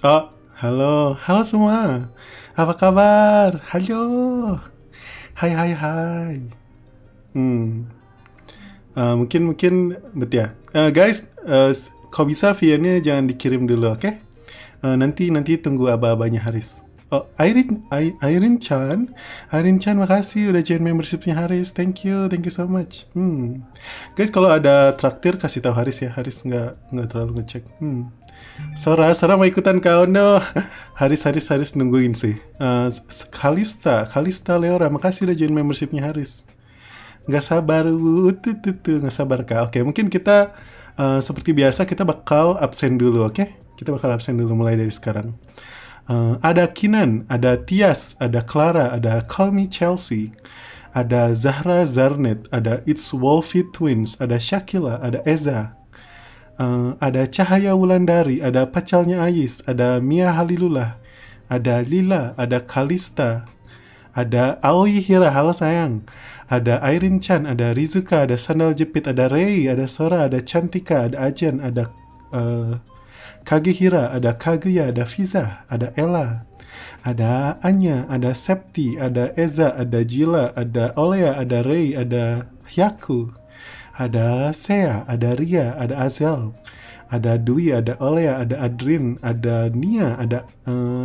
Oh, halo, halo semua. Apa kabar? Halo. Hai. Mungkin bet ya. Guys, kalau bisa VN-nya jangan dikirim dulu, oke? Okay? Nanti tunggu aba-abanya Haris. Oh, Irene Chan, makasih udah join membershipnya Haris. Thank you so much. Guys, kalau ada traktir kasih tahu Haris ya. Haris nggak terlalu ngecek. Sora mau ikutan kau no. Haris nungguin sih. Kalista Leora, makasih udah join membershipnya Haris. Nggak sabar, nggak sabar kak. Oke, mungkin kita seperti biasa kita bakal absen dulu, oke? Okay? Kita bakal absen dulu mulai dari sekarang. Ada Kinan, ada Tias, ada Clara, ada Call Me Chelsea, ada Zahra Zarnet, ada It's Wolfie Twins, ada Shakila, ada Eza, ada Cahaya Wulandari, ada Pacalnya Ais, ada Mia Halilullah, ada Lila, ada Kalista, ada Aoi Hira, halo sayang, ada Irene Chan, ada Rizuka, ada Sandal Jepit, ada Rei, ada Sora, ada Cantika, ada Ajen, ada Kagehira, ada Kaguya, ada Fiza, ada Ella, ada Anya, ada Septi, ada Eza, ada Jila, ada Olea, ada Rei, ada Yaku, ada Sea, ada Ria, ada Azel, ada Dwi, ada Olea, ada Adrin, ada Nia, ada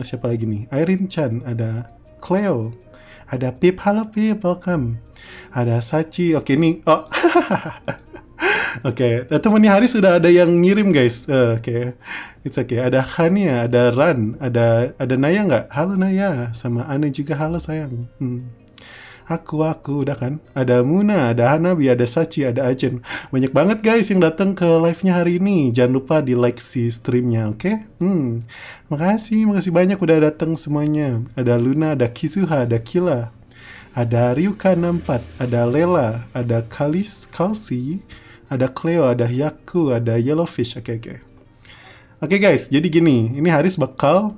siapa lagi nih? Irene Chan, ada Cleo, ada Pip, halo Pip, welcome, ada Sachi, oke nih, oh Oke, temennya Haris sudah ada yang ngirim guys. Oke. It's okay. Ada Khania, ada Ran, ada Naya nggak? Halo Naya, sama Ana juga halo sayang. Aku udah kan. Ada Muna, ada Hanabi, ada Sachi, ada Ajen. Banyak banget guys yang datang ke live-nya hari ini. Jangan lupa di like si streamnya, oke? Okay? Makasih banyak udah datang semuanya. Ada Luna, ada Kizuha, ada Kila, ada Ryuka 64, ada Lela, ada Kalsi. Ada Cleo, ada Yaku, ada Yellowfish. Oke, guys, jadi gini, ini Haris bakal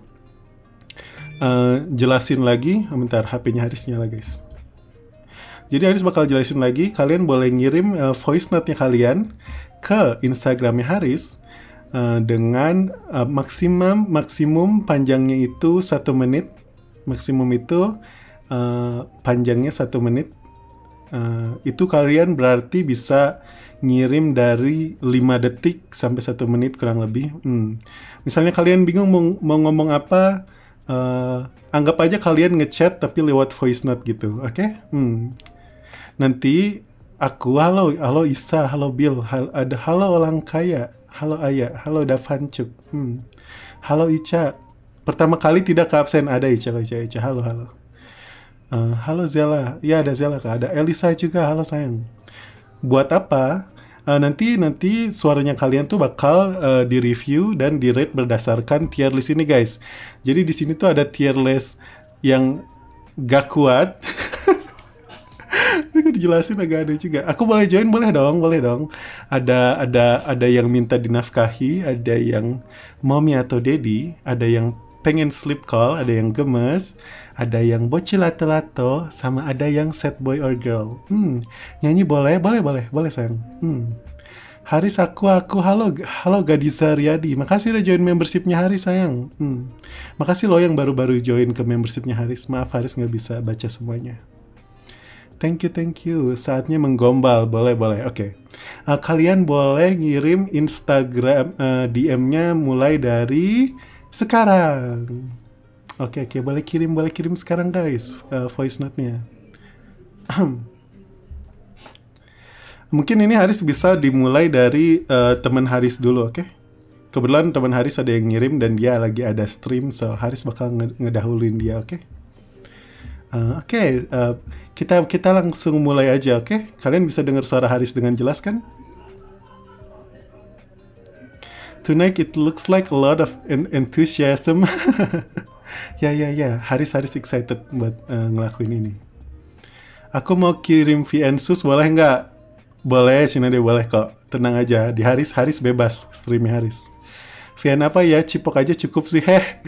jelasin lagi. Bentar, HP-nya Haris nyala guys. Jadi Haris bakal jelasin lagi, kalian boleh ngirim voice note-nya kalian ke Instagramnya Haris dengan maksimum panjangnya itu 1 menit. Maksimum itu panjangnya 1 menit. Itu kalian berarti bisa ngirim dari 5 detik sampai 1 menit kurang lebih. Misalnya kalian bingung mau ngomong apa, anggap aja kalian ngechat tapi lewat voice note gitu, oke? Okay? Nanti aku halo Isa, halo Bill, ada halo Orang Kaya, halo Aya, halo Davanchuk, halo Ica. Pertama kali tidak ke absen ada Ica, halo. Halo Zela, ya ada Zela kak, ada Elisa juga, halo sayang. Buat apa? Nanti suaranya kalian tuh bakal di review dan di rate berdasarkan tier list ini guys. Jadi di sini tuh ada tier list yang gak kuat. Ini dijelasin agak aneh juga. Aku boleh join, boleh dong. Ada yang minta dinafkahi, ada yang mommy atau daddy, ada yang pengen sleep call, ada yang gemes, ada yang bocil lato-lato, sama ada yang sad boy or girl. Nyanyi boleh sayang. Haris aku halo Gadisa Riyadi, makasih udah join membershipnya Haris sayang. Makasih lo yang baru-baru join ke membershipnya Haris, maaf Haris nggak bisa baca semuanya. Thank you. Saatnya menggombal, boleh. Oke. Kalian boleh ngirim Instagram DM-nya mulai dari sekarang. Oke, boleh kirim sekarang guys voice note-nya. Mungkin ini Haris bisa dimulai dari teman Haris dulu, oke? Kebetulan teman Haris ada yang ngirim dan dia lagi ada stream, so Haris bakal ngedahuluin dia, oke? Oke, kita langsung mulai aja, oke? Kalian bisa dengar suara Haris dengan jelas kan? Tonight it looks like a lot of enthusiasm. Ya. Haris excited buat ngelakuin ini. Aku mau kirim VN sus boleh nggak? Boleh, Cina deh boleh kok. Tenang aja, di Haris bebas stream Haris. VN apa ya? Cipok aja cukup sih heh.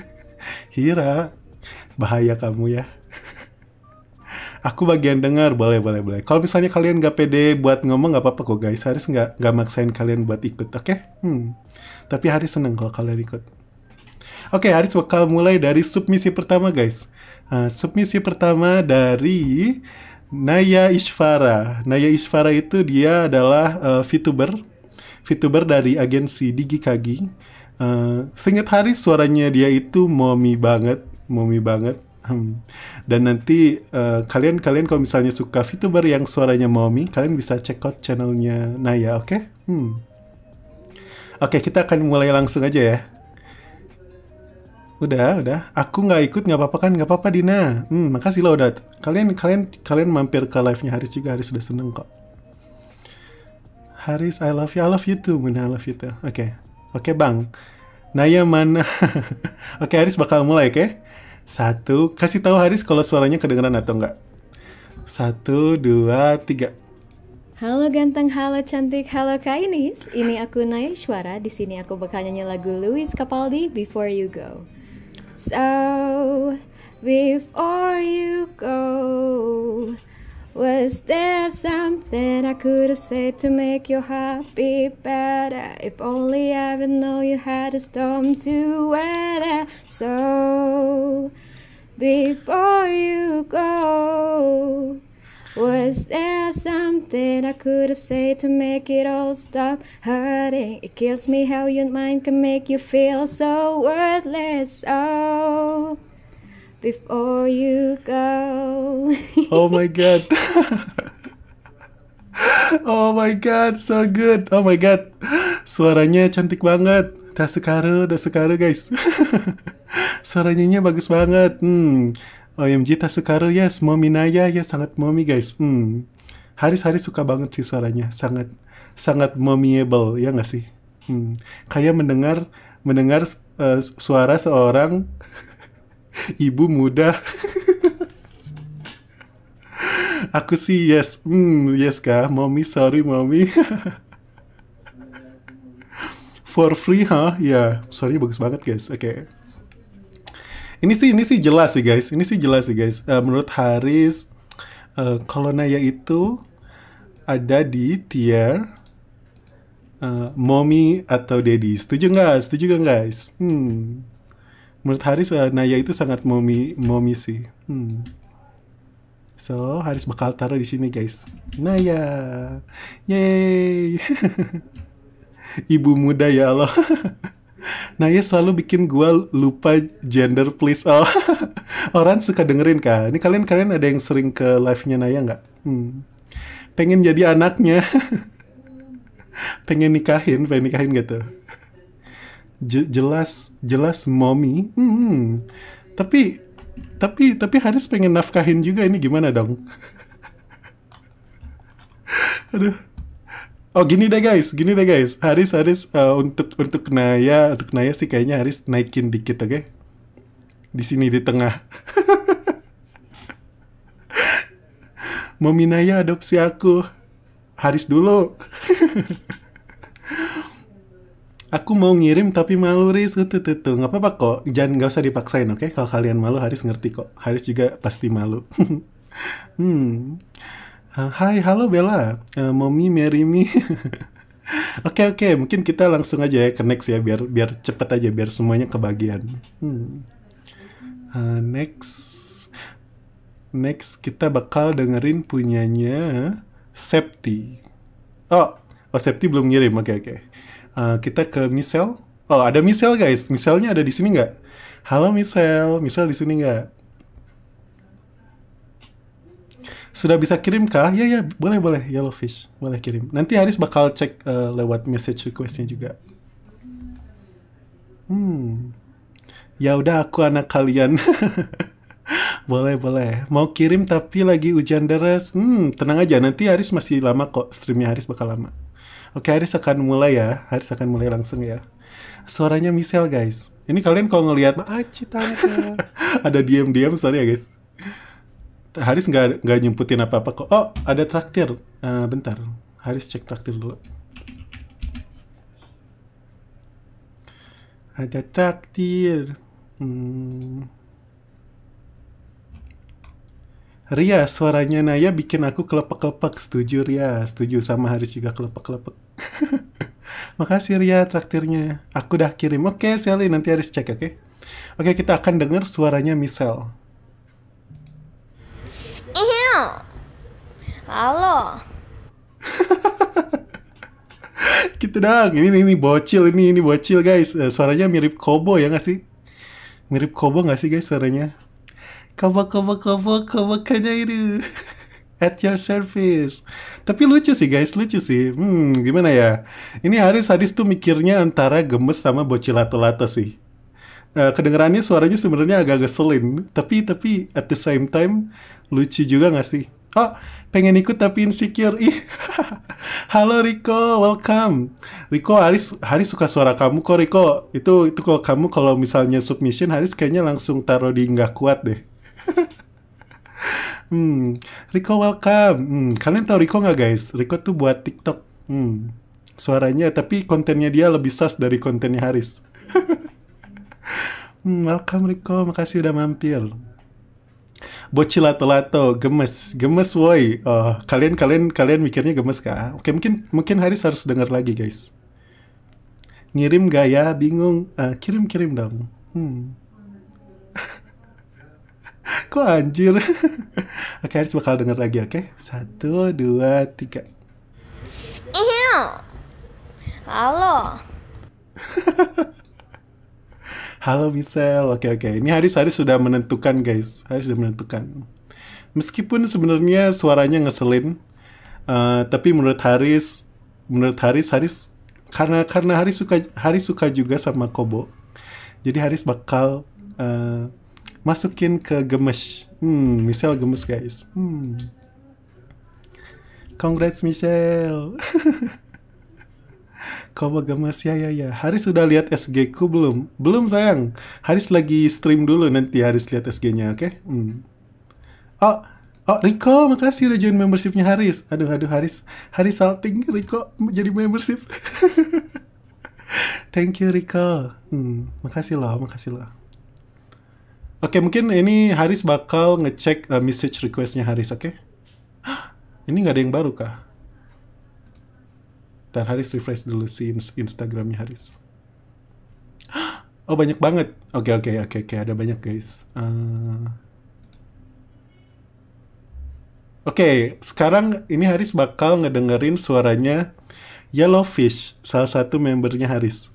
Hira, bahaya kamu ya. Aku bagian dengar boleh. Kalau misalnya kalian nggak pede buat ngomong nggak apa-apa kok guys. Haris nggak maksain kalian buat ikut, oke? Tapi Haris seneng kalau kalian ikut. Oke, Haris bakal mulai dari submisi pertama, guys. Submisi pertama dari Naya Ishvara. Naya Ishvara itu dia adalah VTuber dari agensi DigiKagi. Seingat Haris, suaranya dia itu momi banget. Dan nanti kalian kalau misalnya suka VTuber yang suaranya momi, kalian bisa check out channelnya Naya, oke? Okay? Oke, kita akan mulai langsung aja ya. Udah. Aku nggak ikut, nggak apa-apa kan? Nggak apa-apa, Dina. Makasih lo udah. Kalian mampir ke live-nya Haris juga. Haris udah seneng kok. Haris, I love you too. Mana I love you too. Oke, Bang. Naya mana? Oke, Haris bakal mulai, oke? Okay? Satu, kasih tahu Haris kalau suaranya kedengeran atau enggak. 1, 2, 3. Halo ganteng, halo cantik, halo Kainis. Ini aku Naya Ishvara. Di sini aku bakal nyanyi lagu Lewis Capaldi, Before You Go. So, before you go, was there something I could have said to make your heart beat better? If only I would know you had a storm to weather. So, before you go, was there something I could have said to make it all stop hurting? It kills me how your mind can make you feel so worthless. Oh, before you go. Oh my god. Oh my god, so good. Oh my god, suaranya cantik banget. Tasukaru guys. Suaranya bagus banget. OMG Tasukaru, yes, momi Naya, ya yes, sangat momi guys. Haris suka banget sih suaranya, sangat momiable, ya nggak sih? Kayak mendengar suara seorang ibu muda. Aku sih yes, yes kah, momi, sorry momi. For free, huh? Ya, yeah. Sorry, bagus banget guys. Oke. Ini sih jelas sih guys. Menurut Haris, kalau Naya itu ada di tier mommy atau daddy. Setuju nggak? Guys? Menurut Haris, Naya itu sangat mommy sih. So, Haris bakal taruh di sini guys. Naya, yay. Ibu muda ya Allah. Naya selalu bikin gua lupa gender, please. Oh, orang suka dengerin kah? Ini kalian ada yang sering ke live-nya Naya nggak? Pengen jadi anaknya. pengen nikahin gitu. Jelas mommy. Tapi Haris pengen nafkahin juga, ini gimana dong? Aduh. Oh gini deh guys, Haris untuk Naya sih kayaknya Haris naikin dikit, oke? Di sini di tengah. Momi Naya adopsi aku, Haris dulu. Aku mau ngirim tapi malu Riz, tuh nggak apa-apa kok, nggak usah dipaksain, oke? Kalau kalian malu Haris ngerti kok, Haris juga pasti malu. Hai, halo Bella, mommy marry me. Oke, mungkin kita langsung aja ya ke next ya, biar cepet aja, biar semuanya kebagian. Next kita bakal dengerin punyanya Septi. Oh Septi belum ngirim, oke. Kita ke Michelle. Oh ada Michelle guys, Michelle-nya ada di sini nggak? Halo Michelle di sini nggak? Sudah bisa kirim kah? Ya, boleh. Yellowfish, boleh kirim. Nanti Haris bakal cek lewat message request-nya juga. Ya udah aku anak kalian. Boleh. Mau kirim tapi lagi hujan deras. Tenang aja, nanti Haris masih lama kok. Streamnya Haris bakal lama. Oke, Haris akan mulai ya. Haris akan mulai langsung ya. Suaranya Michelle, guys. Ini kalian kalau ngelihat ada diam-diam, sorry ya, guys. Haris nggak nyemputin apa-apa kok. Oh, ada traktir. Bentar, Haris cek traktir dulu. Ada traktir. Ria, suaranya Naya bikin aku kelepek-kelepek. Setuju Ria, setuju sama Haris juga kelepek-kelepek. Makasih Ria traktirnya. Aku udah kirim. Oke, Sally, nanti Haris cek, oke? Oke, kita akan dengar suaranya Michelle. Halo. Gitu dong. Ini bocil, ini bocil guys. Suaranya mirip Kobo ya nggak sih? Mirip Kobo nggak sih guys suaranya? Kobo kanairu. At your service. Tapi lucu sih guys, lucu sih. Gimana ya? Ini Haris tuh mikirnya antara gemes sama bocil lato-lato sih. Kedengerannya suaranya sebenarnya agak ngeselin. Tapi at the same time lucu juga nggak sih? Oh, pengen ikut tapi insecure. Ih. Halo Riko, welcome. Riko, Haris suka suara kamu kok Riko. Itu kalau kamu kalau misalnya submission Haris kayaknya langsung taruh di nggak kuat deh. Riko welcome. Kalian tahu Riko nggak guys? Riko tuh buat TikTok. Suaranya, tapi kontennya dia lebih sas dari kontennya Haris. Welcome Riko, makasih udah mampir. Bocil lato-lato, gemes woi. Kalian mikirnya gemes kah? Oke, mungkin Haris harus dengar lagi guys. Ngirim gaya, bingung. Kirim dong. Kok anjir. Oke, Haris bakal denger lagi, oke? Okay? 1, 2, 3. Halo. Halo Michelle. Oke. Ini Haris sudah menentukan, guys. Haris sudah menentukan. Meskipun sebenarnya suaranya ngeselin, tapi menurut Haris karena Haris suka juga sama Kobo. Jadi Haris bakal masukin ke gemes. Michelle gemes guys. Congrats Michelle. Kobo gemes ya. Haris sudah lihat SG ku belum? Belum sayang. Haris lagi stream dulu, nanti Haris lihat SG-nya, oke? Okay? Oh, Riko, makasih udah join membership-nya Haris. Aduh Haris salting Riko jadi membership. Thank you Riko. Makasih loh. Oke, mungkin ini Haris bakal ngecek message request-nya Haris, oke? Okay? Ini nggak ada yang baru kah? Ntar Haris refresh dulu si Instagram-nya Haris. Oh, banyak banget. Oke, ada banyak guys. Oke, sekarang ini Haris bakal ngedengerin suaranya Yellowfish, salah satu membernya Haris.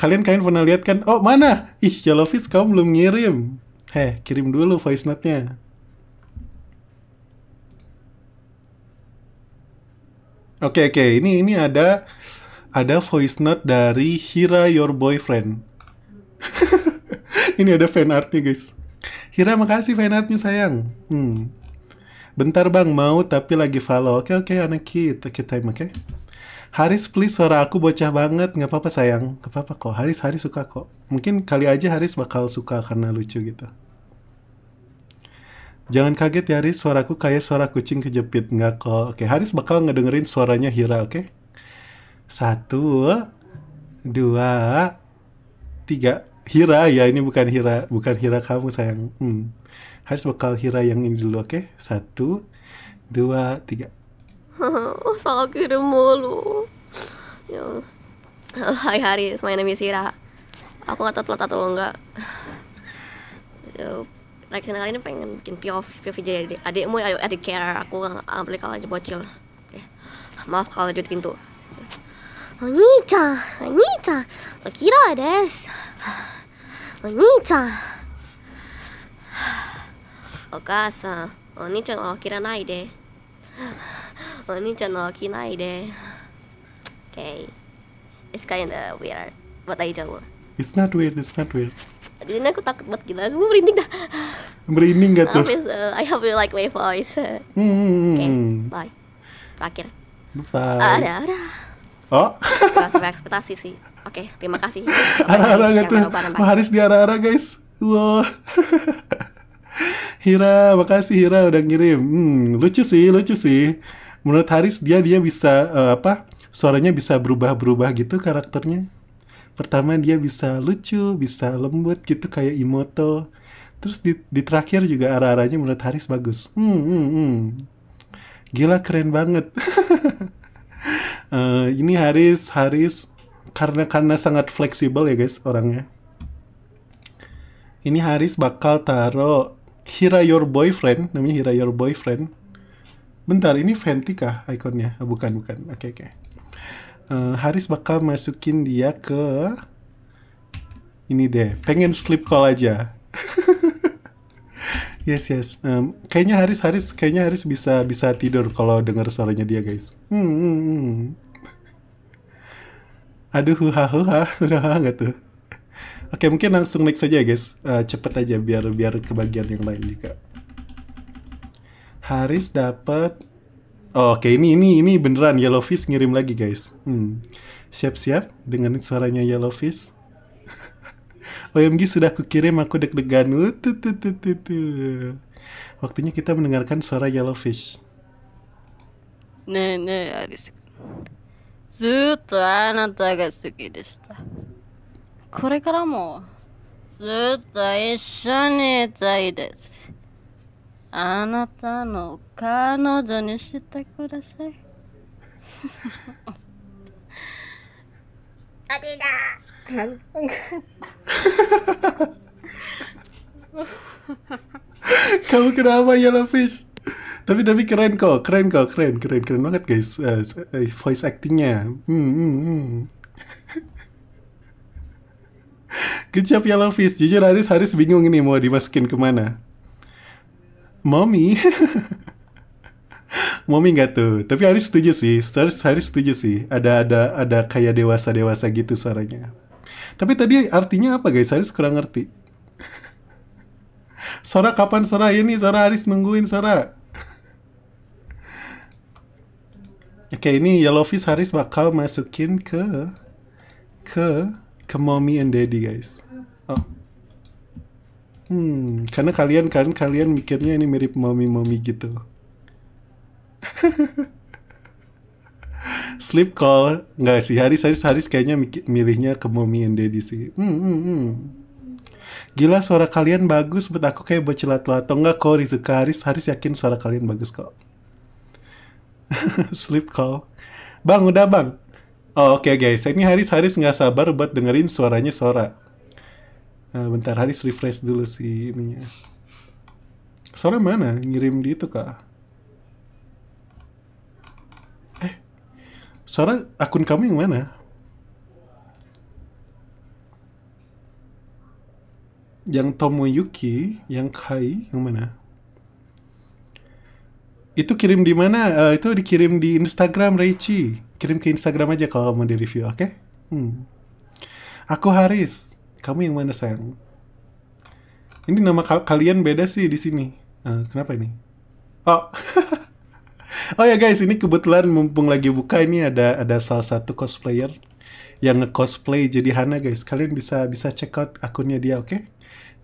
Kalian pernah lihat kan? Oh, mana? Ih, Yellowfish kamu belum ngirim. Heh, kirim dulu voice note-nya. Oke. Ini ada voice note dari Hira Your Boyfriend. Ini ada fan art-nya, guys. Hira, makasih fan art-nya, sayang. Bentar, Bang. Mau tapi lagi follow. Oke, anak kita. Kita time, oke? Haris, please, suara aku bocah banget. Nggak apa-apa, sayang. Nggak apa-apa kok. Haris suka kok. Mungkin kali aja Haris bakal suka karena lucu gitu. Jangan kaget ya, Haris. Suaraku kayak suara kucing kejepit. Nggak kok. Oke, Haris bakal ngedengerin suaranya Hira, oke? 1, 2, 3. Hira, ya ini bukan Hira kamu, sayang. Haris bakal Hira yang ini dulu, oke? 1, 2, 3. Salah kirim mulu. Hai Haris, my name is Hira. Aku nggak tahu telat atau enggak. Reaction kali ini pengen bikin POV jadi adikmu, adik care. Aku ambil kalau aja bocil. Maaf kalau jadi pintu. Anita, Akira des. Anita, Okasa, Anita, Akira naide. Oni-chan no kinai de. Okay. It's kinda weird. But I jawab. It's not weird. Jadi aku takut banget gila. Aku merinding dah. Merinding gak tuh? I hope you like my voice. Okay. Bye. Terakhir. Bye. Ada. Oh. Gak sesuai ekspektasi sih. Oke, terima kasih. Arah-arah gak tuh? Haris di arah-arah guys. Wow. Hira, makasih Hira udah ngirim. Lucu sih. Menurut Haris dia bisa suaranya bisa berubah-berubah gitu karakternya. Pertama dia bisa lucu, bisa lembut gitu kayak Imoto. Terus di terakhir juga arah-arahnya menurut Haris bagus. Gila keren banget. Ini Haris karena sangat fleksibel ya guys orangnya. ini Haris bakal taruh Hira Your Boyfriend, namanya Hira Your Boyfriend. Bentar, ini Fenty kah ikonnya? Bukan, bukan. Oke, oke. Haris bakal masukin dia ke ini deh, pengen sleep call aja. Yes, yes. Kayaknya Haris bisa tidur kalau dengar suaranya dia, guys. Aduh, huha nggak tuh. Oke, mungkin langsung next saja ya, guys. Cepet aja biar kebagian yang lain juga. Haris dapat. Oh, oke, ini beneran Yellowfish ngirim lagi, guys. Siap-siap dengerin suaranya Yellowfish. OMG, sudah kukirim, aku deg-degan. Waktunya kita mendengarkan suara Yellowfish. Ne Haris. Zutto anata ga suki deshita. これからもずっと一緒にいたいです。あなたの彼女にしてください。ありがとう。Kamu kenapa Yellowfish? Tapi keren kok, keren banget guys, voice actingnya. Good job Yellowfish. Jujur Haris bingung ini mau dimasukin kemana. Mommy. Mommy nggak tuh. Tapi Haris setuju sih. Haris setuju sih. Ada kayak dewasa gitu suaranya. Tapi tadi artinya apa guys? Haris kurang ngerti. Sora kapan Sora ini? Sora Haris nungguin Sora. Oke, ini Yellowfish Haris bakal masukin ke mommy and daddy guys. Oh. Karena kalian mikirnya ini mirip mommy gitu. Sleep call nggak sih? Haris kayaknya milihnya ke mommy and daddy sih. Gila suara kalian bagus, buat aku kayak bocil-bocil atau nggak kok Rizuka. Haris yakin suara kalian bagus kok. Sleep call. Bang, udah bang. Oh, oke, guys, ini Haris nggak sabar buat dengerin suaranya Sora. Bentar, Haris refresh dulu sih ininya. Sora mana? Ngirim di itu kah? Sora, akun kamu yang mana? Yang Tomoyuki, yang Kai, yang mana? Itu kirim di mana? Itu dikirim di Instagram, Reichi. Kirim ke Instagram aja kalau mau di-review, oke? Okay? Aku Haris. Kamu yang mana, sayang? Ini nama kalian beda sih di sini. Kenapa ini? Oh. Oh ya guys, ini kebetulan mumpung lagi buka ini ada salah satu cosplayer yang nge-cosplay jadi Hana, guys. Kalian bisa check out akunnya dia, oke? Okay?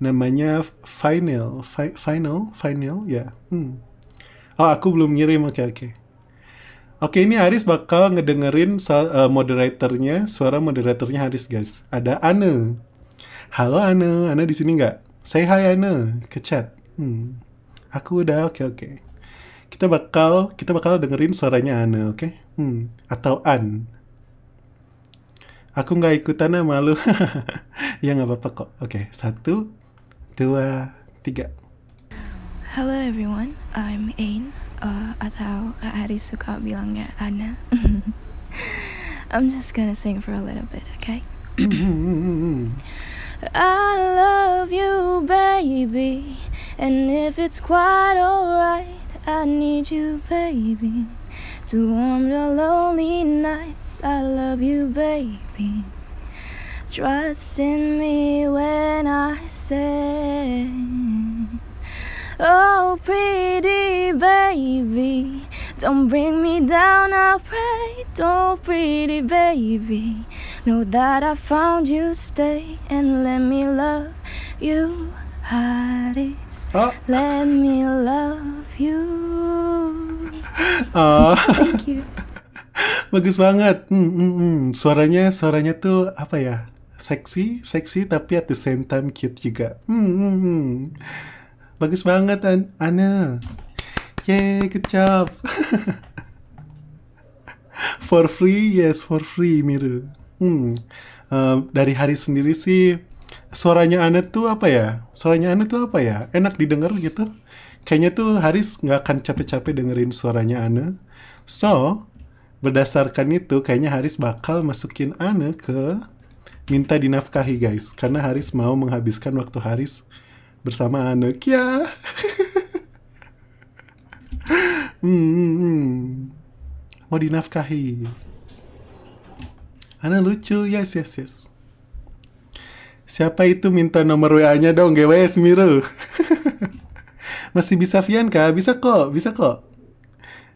Namanya Final, ya. Yeah. Oh, aku belum ngirim. Oke, okay, oke. Okay. Oke, ini Haris bakal ngedengerin suara moderatornya Haris, guys. Ada Ane. Halo Ane, Ane di sini nggak? Say hi Ane ke chat. Aku udah oke. Kita bakal dengerin suaranya Ane, oke? Atau An. Aku nggak ikutan malu. Ya nggak apa-apa kok. Oke, 1, 2, 3. Hello everyone, I'm Ain. Atau Kak Haris suka bilangnya Ana. I'm just gonna sing for a little bit, okay? I love you, baby. And if it's quite alright, I need you, baby. To warm the lonely nights, I love you, baby. Trust in me when I say. Oh, pretty baby, don't bring me down, I pray. Oh, pretty baby, know that I found you, stay and let me love you, Haris. Oh. Let me love you. Oh. Thank you. Bagus banget. Suaranya tuh apa ya? Seksi tapi at the same time cute juga. Bagus banget, Ana. Yeay, good job. For free, yes, for free, Miru. Dari Haris sendiri sih, suaranya Anet tuh apa ya? Enak didengar gitu. Kayaknya tuh Haris nggak akan capek-capek dengerin suaranya Ane. So, berdasarkan itu kayaknya Haris bakal masukin Ane ke minta dinafkahi, guys. Karena Haris mau menghabiskan waktu Haris bersama Ane. Ya. Mau dinafkahi. Ane lucu, yes. Siapa itu minta nomor WA-nya dong, GWS Miro. Masih bisa Vian kah? Bisa kok.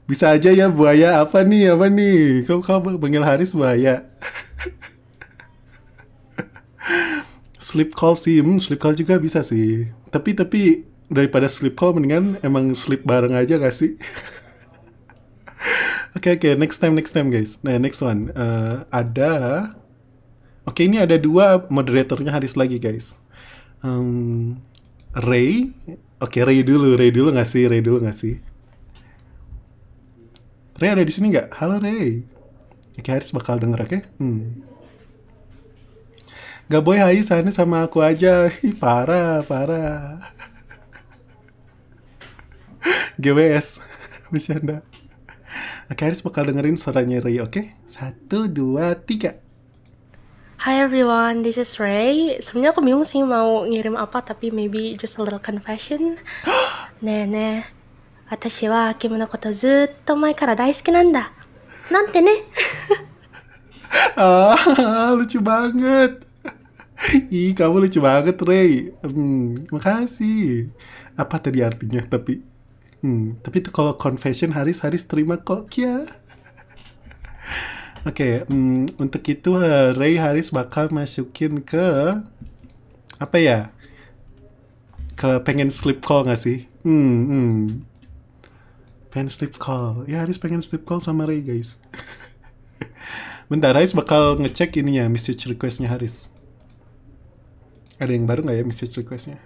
Bisa aja ya buaya, apa nih? Kamu panggil Haris buaya. Sleep call sih, sleep call juga bisa sih. Tapi daripada sleep call mendingan emang sleep bareng aja gak sih? Oke, next time guys. Nah, next one. Ada... Oke, ini ada dua moderatornya Haris lagi, guys. Ray. Oke, Ray dulu nggak sih? Ray ada di sini nggak? Halo, Ray. Oke, Haris bakal denger, oke? Gak boy, hai, sana sama aku aja. Hi, parah. GWS. Bercanda. Oke, Haris bakal dengerin suaranya Ray, oke? 1, 2, 3. Hi everyone, this is Ray. Sebenarnya aku bingung sih mau ngirim apa, tapi maybe just a little confession. Nene, watashi wa kimi no koto zutto mae kara daisuki nanda. Nante ne? Lucu banget. Ih, kamu lucu banget, Ray. Makasih. Apa tadi artinya? Tapi itu kalau confession Haris terima kok, ya. Oke, untuk itu Ray Haris bakal masukin ke apa ya? Ke pengen sleep call nggak sih? Pengen sleep call. Ya, Haris pengen sleep call sama Ray, guys. Bentar, Haris bakal ngecek ininya, message request-nya Haris. Ada yang baru nggak ya message request-nya?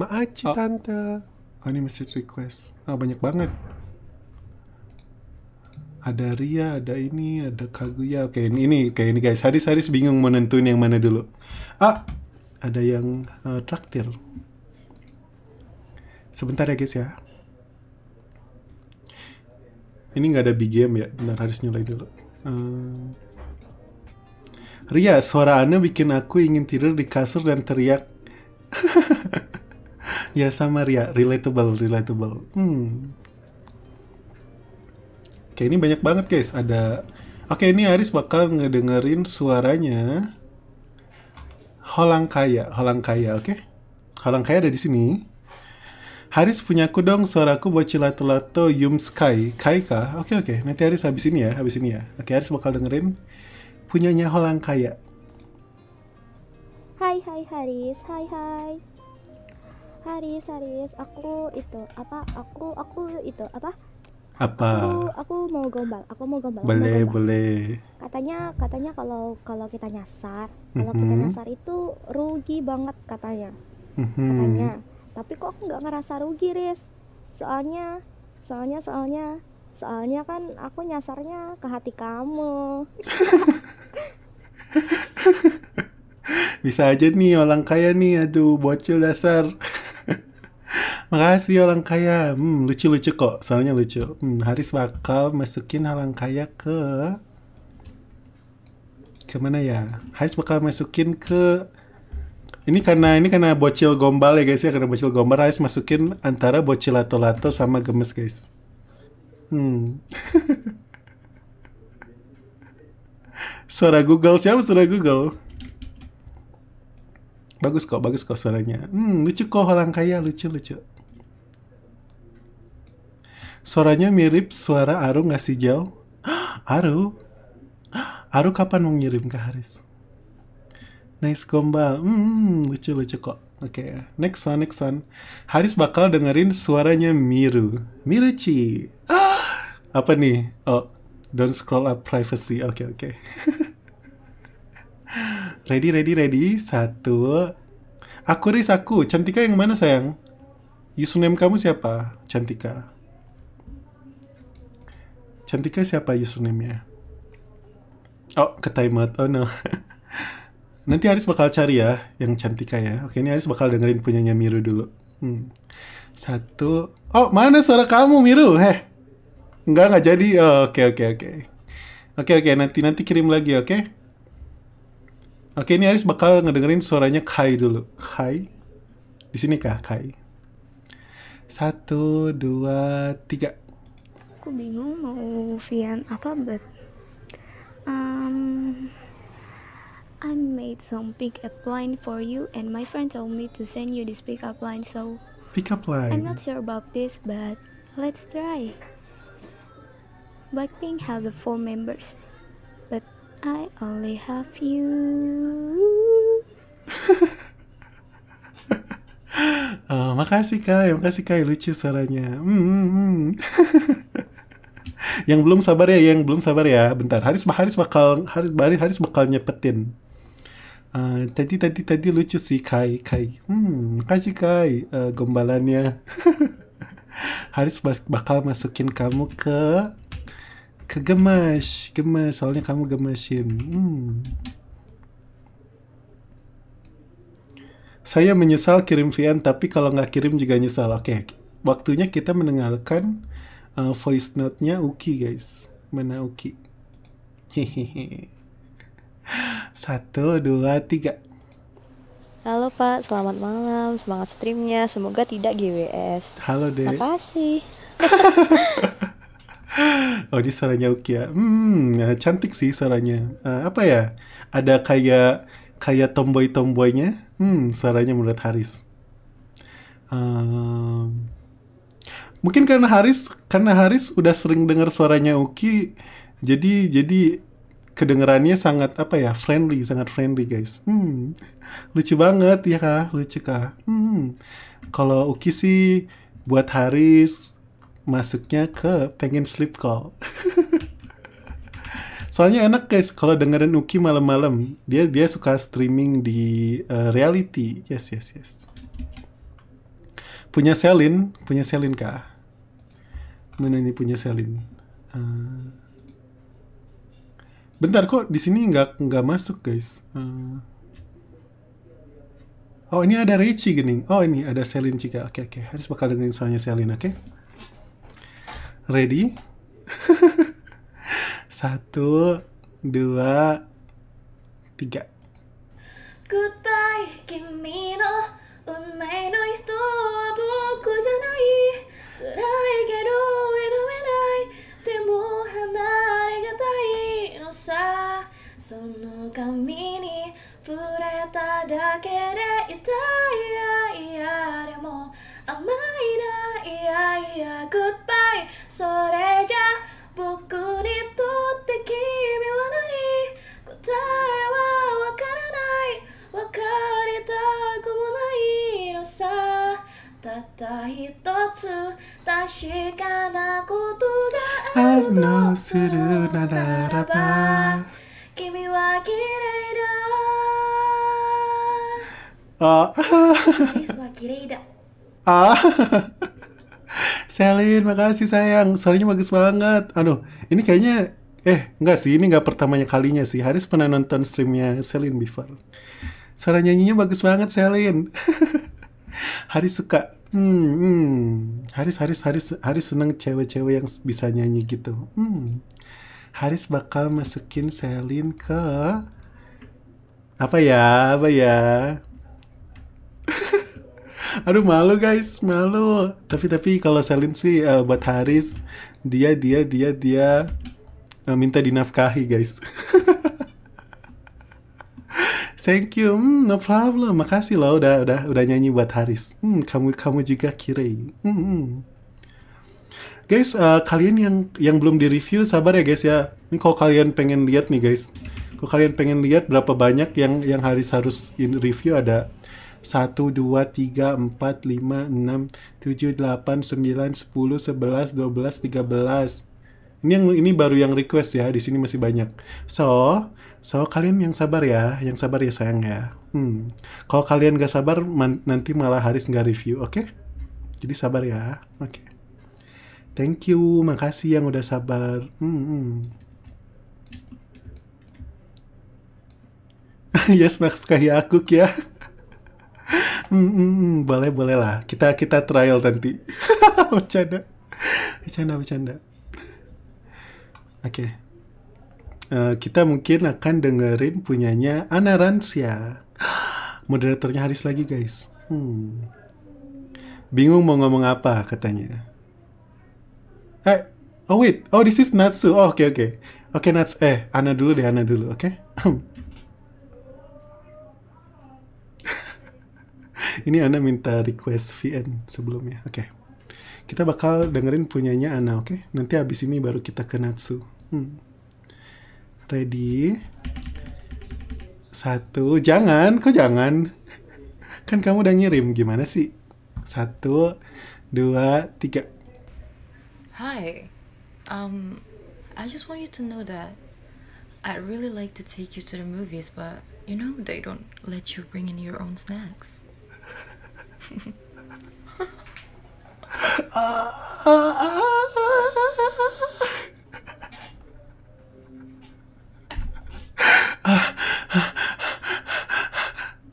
Maaci, Tante. Oh, ini message request. Banyak banget. Ada Ria, ada ini, ada Kaguya. Oke, ini guys. Haris bingung mau nentuin yang mana dulu. Ada yang traktir. Sebentar ya guys ya. Ini nggak ada BGM ya. Benar, Haris nyalain dulu. Ria, suara Ana bikin aku ingin tidur di kasur dan teriak. Ya sama Ria, relatable. Oke, ini banyak banget guys, ada... Oke, ini Haris bakal ngedengerin suaranya Holangkaya, oke? Holangkaya ada di sini. Haris punya aku dong, suaraku bocil lato-lato Yum Sky. Kai kah? Oke, nanti Haris habis ini ya. Oke, Haris bakal dengerin punyanya Holangkaya. Hai Haris, hai. Haris, aku mau gombal. Boleh. Katanya kalau kita nyasar, itu rugi banget katanya. Tapi kok aku nggak ngerasa rugi, Riz. Soalnya kan aku nyasarnya ke hati kamu. Bisa aja nih orang kaya nih, aduh bocil dasar. Makasih orang kaya, lucu-lucu kok, soalnya lucu. Haris bakal masukin orang kaya ke mana ya? Haris bakal masukin ke ini karena bocil gombal ya guys ya, karena bocil gombal Haris masukin antara bocil lato-lato sama gemes guys. Suara Google, siapa suara Google? Bagus kok suaranya. Lucu kok orang kaya, lucu. Suaranya mirip suara Aru nggak sih, Jel? Aru kapan mau ngirim ke Haris? Nice gombal. Lucu kok. Oke, next one. Haris bakal dengerin suaranya Miruci. Apa nih? Oh, don't scroll up privacy. Oke. Ready. 1. Aku Riz, aku. Cantika yang mana, sayang? Username kamu siapa? Cantika siapa username-nya? Oh, ke timeout. Oh no. Nanti Haris bakal cari ya yang cantik kayak. Oke, ini Haris bakal dengerin punyanya Miru dulu. Satu. Oh, mana suara kamu Miru? Heh. Enggak jadi. Oke. Oke, nanti kirim lagi, oke? Oke, ini Haris bakal ngedengerin suaranya Kai dulu. Kai. Di sini kah Kai? 1, 2, 3. Aku bingung mau Vian apa, but I made some pick-up line for you, and my friend told me to send you this pick-up line. So pick-up line. I'm not sure about this, but let's try. Blackpink has 4 members, but I only have you. Makasih Kai, lucu suaranya. Yang belum sabar ya, bentar. Haris bakal nyepetin. Tadi lucu sih Kai. Makasih Kai, gombalannya. Haris bakal masukin kamu ke gemes, soalnya kamu gemesin. Saya menyesal kirim VN, tapi kalau nggak kirim juga nyesal. Oke, waktunya kita mendengarkan voice note-nya Uki, guys. Mana Uki? Hehehe. 1, 2, 3. Halo Pak, selamat malam. Semangat streamnya. Semoga tidak GWS. Halo deh. Makasih. Oh, di suaranya Uki ya. Cantik sih suaranya. Apa ya? Ada kayak tomboy-tomboynya. Suaranya menurut Haris. Mungkin karena Haris udah sering dengar suaranya Uki, jadi kedengerannya sangat apa ya, sangat friendly guys. Lucu banget ya kak, lucu kak. Kalau Uki sih buat Haris masuknya ke pengen sleep call. Soalnya enak guys kalau dengerin Uki malam-malam. Dia suka streaming di reality. Yes. Punya Selin kah? Mana ini punya Selin? Bentar kok di sini nggak masuk guys. Oh ini ada Reichi gini. Oh ini ada Selin juga. Oke. Harus bakal dengerin soalnya Selin. Oke. Ready? 1, 2, 3. Goodbye, kimi no unmei no hito wa boku janai. Tsurai kedo inomenai, demo hanare gatai no sa. Sono kami ni fureta dake de itai ya iya demo amai na iya iya goodbye. Sore ja boku ni totte kimi wa nani, kotae wa wakaranai, wakaretaku mo nai no sa, tata hitotsu tashikana koto ga aru to suru naraba, kimi wa kirei da. Selin, makasih sayang. Suaranya bagus banget. Aduh, ini kayaknya... enggak sih. Ini nggak pertamanya kalinya sih. Haris pernah nonton streamnya Selin before. Suara nyanyinya bagus banget, Selin. Haris suka. Haris seneng cewek-cewek yang bisa nyanyi gitu. Haris bakal masukin Selin ke... Apa ya? Aduh malu guys, malu. Tapi kalau Selin sih buat Haris dia minta dinafkahi guys. Thank you, no problem. Makasih loh udah nyanyi buat Haris. Kamu juga kirei. Guys, kalian yang belum di-review sabar ya guys ya. Ini kalau kalian pengen lihat nih guys. Kalau kalian pengen lihat berapa banyak yang Haris harus review ada 1, 2, 3, 4, 5, 6, 7, 8, 9, 10, 11, 12, 13. Ini baru yang request ya. Di sini masih banyak. So kalian yang sabar ya sayang ya. Kalau kalian gak sabar nanti malah Haris nggak review, oke? Jadi sabar ya, oke. Thank you, makasih yang udah sabar. Yes, nafkahi aku ya. Boleh, boleh lah. Kita trial nanti. Bercanda. Bercanda. Oke. Kita mungkin akan dengerin punyanya Ana Ransia. Moderatornya Haris lagi, guys. Bingung mau ngomong apa katanya. Oh wait, oh this is Natsu. Oh oke. Oke Natsu, Ana dulu, oke? Ini Ana minta request VN sebelumnya, oke. Kita bakal dengerin punyanya Ana, oke? Nanti abis ini baru kita ke Natsu. Ready? Satu, jangan, kok jangan? Kan kamu udah ngirim, gimana sih? 1, 2, 3. Hi. I just want you to know that I'd really like to take you to the movies, but you know they don't let you bring in your own snacks.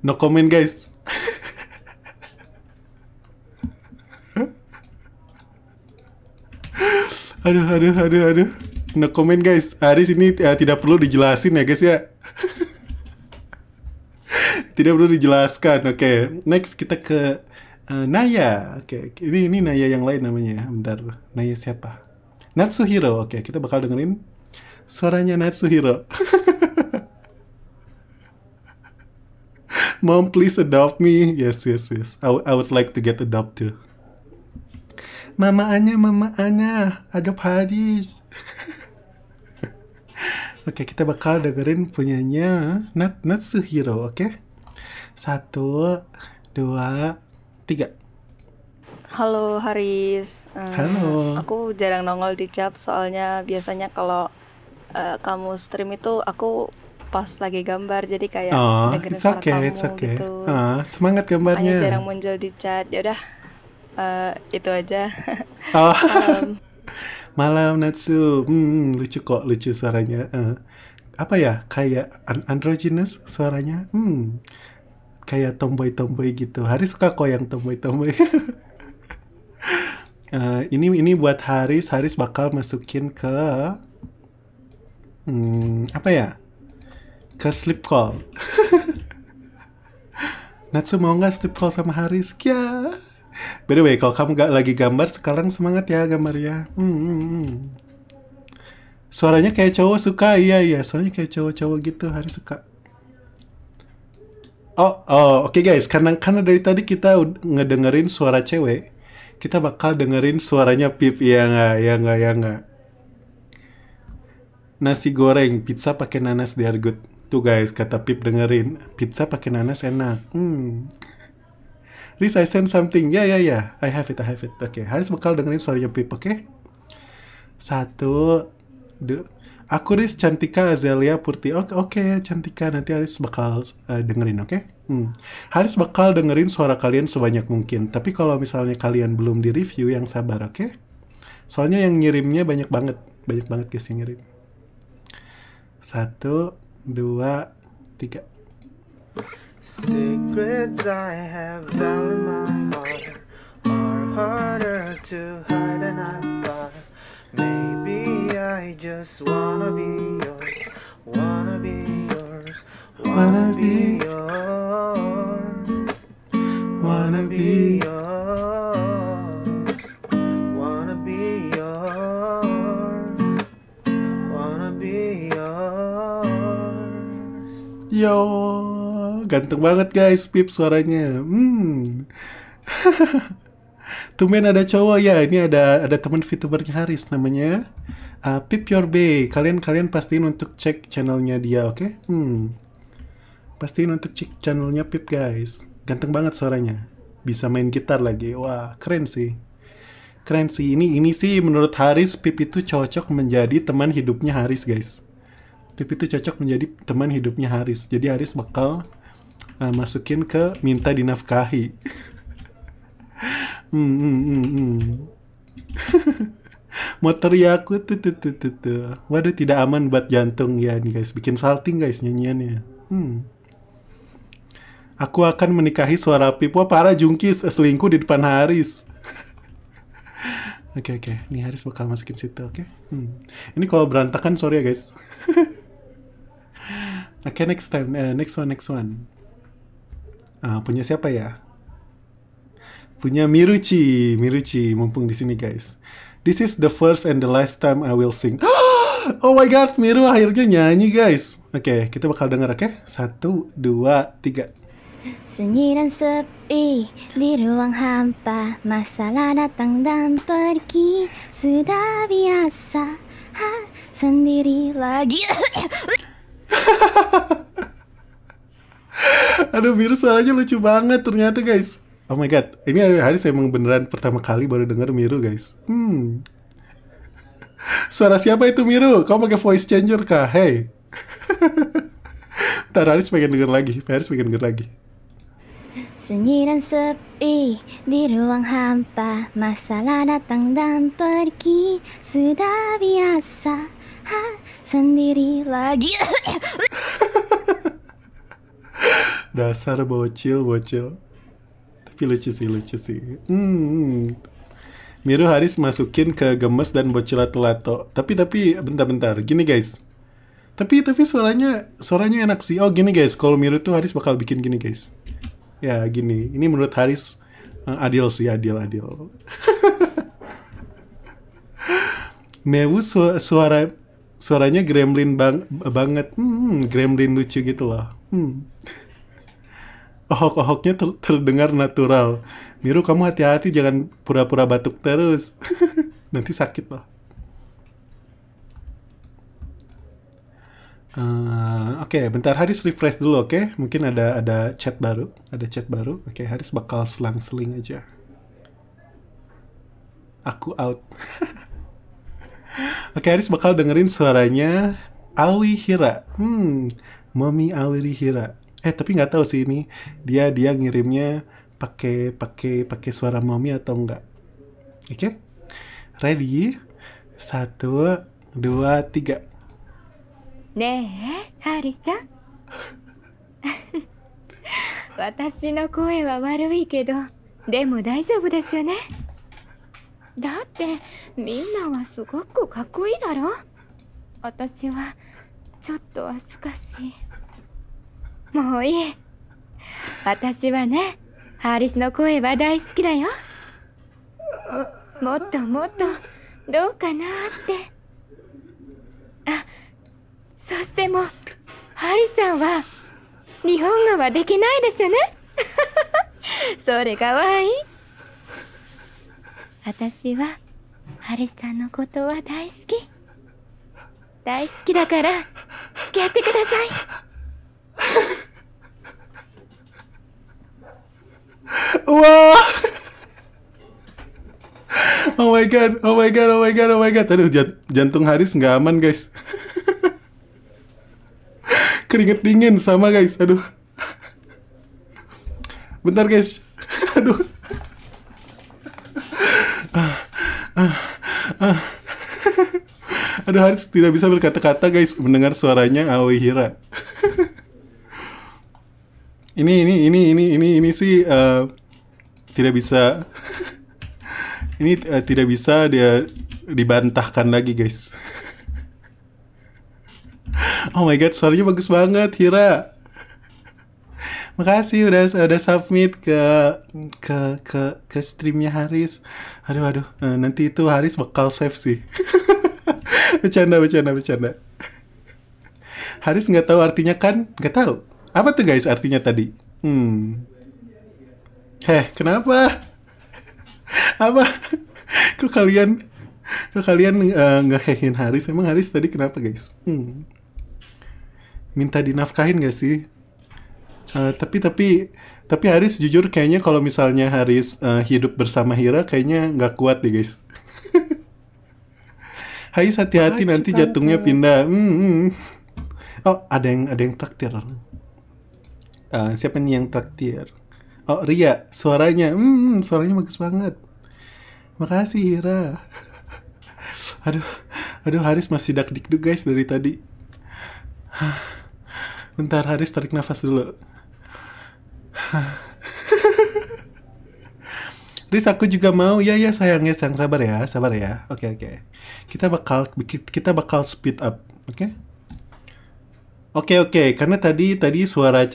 No comment, guys. Aduh. No comment, guys. Haris ini tidak perlu dijelasin ya, guys, ya. Tidak perlu dijelaskan. Oke. Next kita ke Naya. Oke. Ini Naya yang lain namanya. Bentar. Naya siapa? Natsuhiro. Oke, kita bakal dengerin suaranya Natsuhiro. Mom, please adopt me. Yes. I would like to get adopted. Mama Anya, agak Haris. Oke, kita bakal dengerin punyanya Natsuhiro, oke? 1, 2, 3. Halo Haris. Halo. Aku jarang nongol di chat soalnya biasanya kalau kamu stream itu aku pas lagi gambar, jadi kayak dengerin suara kamu gitu. Semangat gambarnya. Hanya jarang muncul di chat, yaudah. Itu aja. Malam Natsu, lucu kok, lucu suaranya. Apa ya, kayak androgynous suaranya. Kayak tomboy gitu. Haris suka kok yang tomboy. Ini buat Haris. Haris bakal masukin ke apa ya, ke sleep call. Natsu mau nggak sleep call sama Haris? Ya. By the way, kalau kamu gak lagi gambar sekarang, semangat ya gambarnya. Suaranya kayak cowok, suka. Iya, suaranya kayak cowok-cowok gitu. Haris suka. Oke, guys, karena dari tadi kita ngedengerin suara cewek, kita bakal dengerin suaranya Pip. Ya nggak. Nasi goreng, pizza pakai nanas they are good. Tuh guys, kata Pip, dengerin, pizza pakai nanas enak. Riz, I send something. Ya. I have it. Oke, Haris bakal dengerin suaranya Pip, oke? 1, 2. Aku Riz, Cantika, Azelia, Purti. Oke, Cantika. Nanti Haris bakal dengerin, oke? Haris bakal dengerin suara kalian sebanyak mungkin. Tapi kalau misalnya kalian belum di-review, yang sabar, oke? Soalnya yang ngirimnya banyak banget guys yang ngirim. 1, 2, 3. Secrets I have down in my heart are harder to hide than I thought. Maybe I just wanna be yours. Yo. Ganteng banget guys, Pip suaranya. Tumen ada cowok ya. Ini ada teman VTubernya Haris namanya Pip Your Bay. Kalian pastiin untuk cek channelnya dia, oke? Pastiin untuk cek channelnya Pip guys. Ganteng banget suaranya. Bisa main gitar lagi. Wah, keren sih. Ini sih menurut Haris, Pip itu cocok menjadi teman hidupnya Haris guys. Pip itu cocok menjadi teman hidupnya Haris. Jadi Haris bakal masukin ke minta dinafkahi. Mau teriak aku tuh. Waduh, tidak aman buat jantung ya nih guys. Bikin salting guys nyanyiannya. Aku akan menikahi suara pipa para Jungkis, selingkuh di depan Haris. Oke, oke. Ini Haris bakal masukin situ, oke? Ini kalau berantakan, sorry ya guys. Oke, next time. Next one. Punya siapa ya? Punya Miruchi. Miruchi, mumpung di sini guys. This is the first and the last time I will sing. Oh my god, Miru akhirnya nyanyi guys. Oke, kita bakal denger, oke? 1, 2, 3. Sendirian sepi di ruang hampa, masalah datang dan pergi sudah biasa. Ha, sendiri lagi. Aduh, Miru suaranya lucu banget ternyata guys. Oh my god, ini Haris emang beneran pertama kali baru denger Miru guys. Suara siapa itu Miru? Kau pakai voice changer kah? Hey. Ntar Haris pengen denger lagi. Sendirian sepi di ruang hampa, masalah datang dan pergi sudah biasa. Ha, sendiri lagi. Dasar bocil. Lucu sih. Miru Haris masukin ke Gemes dan Bocilato-lato. Tapi bentar-bentar. Gini guys. Tapi suaranya enak sih. Oh gini guys. Kalau Miru tuh Haris bakal bikin gini guys. Ya gini. Ini menurut Haris adil sih, adil. Mewu suaranya gremlin banget. Gremlin lucu gitu loh. Ohok-ohoknya terdengar natural. Miru, kamu hati-hati, jangan pura-pura batuk terus. Nanti sakit loh. Oke, bentar Haris refresh dulu, oke? Mungkin ada chat baru. Oke, Haris bakal selang-seling aja. Aku out. Oke, Haris bakal dengerin suaranya Awihira. Mommy Awihira. Tapi nggak tahu sih ini dia ngirimnya pakai suara mommy atau enggak. Oke? Ready? 1, 2, 3. Nee, Haris-chan. Watashi no koe wa warui kedo, demo daijoubu desu yo ne? Datte minna wa sugoku kakkoi daro. Watashi wa chotto hazukashii. Mau iya. Watashi wa ne, Haris no koe wa daisuki da yo. Motto dou kana atte. Ah, soshite mo Haris-chan wa Nihongo wa dekinai desu ne? Sore kawaii. Watashi wa Haris-chan no koto wa daisuki. Daisuki da kara tsukiatte kudasai. Wah, oh my god, aduh jantung Haris nggak aman guys, keringet dingin sama guys, aduh, bentar guys, aduh, aduh Haris tidak bisa berkata-kata guys mendengar suaranya Awihira. Ini sih tidak bisa ini tidak bisa dia dibantahkan lagi guys. Oh my god, suaranya bagus banget Hira. Makasih udah submit ke streamnya Haris. Aduh nanti itu Haris bakal save sih. bercanda. Haris nggak tahu artinya kan? Nggak tahu. Apa tuh guys artinya tadi? Kenapa? Apa? Kok kalian ngehehin Haris? Emang Haris tadi kenapa guys? Minta dinafkahin gak sih? Tapi Haris jujur kayaknya kalau misalnya Haris hidup bersama Hira kayaknya nggak kuat deh guys. Haris hati-hati nanti jantungnya pindah. Oh ada yang traktir. Siapa nih yang traktir? Oh, Ria, suaranya. Suaranya bagus banget. Makasih, Hira. Aduh, Haris masih dak-dikduk guys dari tadi. Bentar, Haris tarik nafas dulu. Riz, aku juga mau. Ya sayangnya, sayang, sabar ya. Oke. Kita bakal speed up, oke? Oke. Karena tadi suara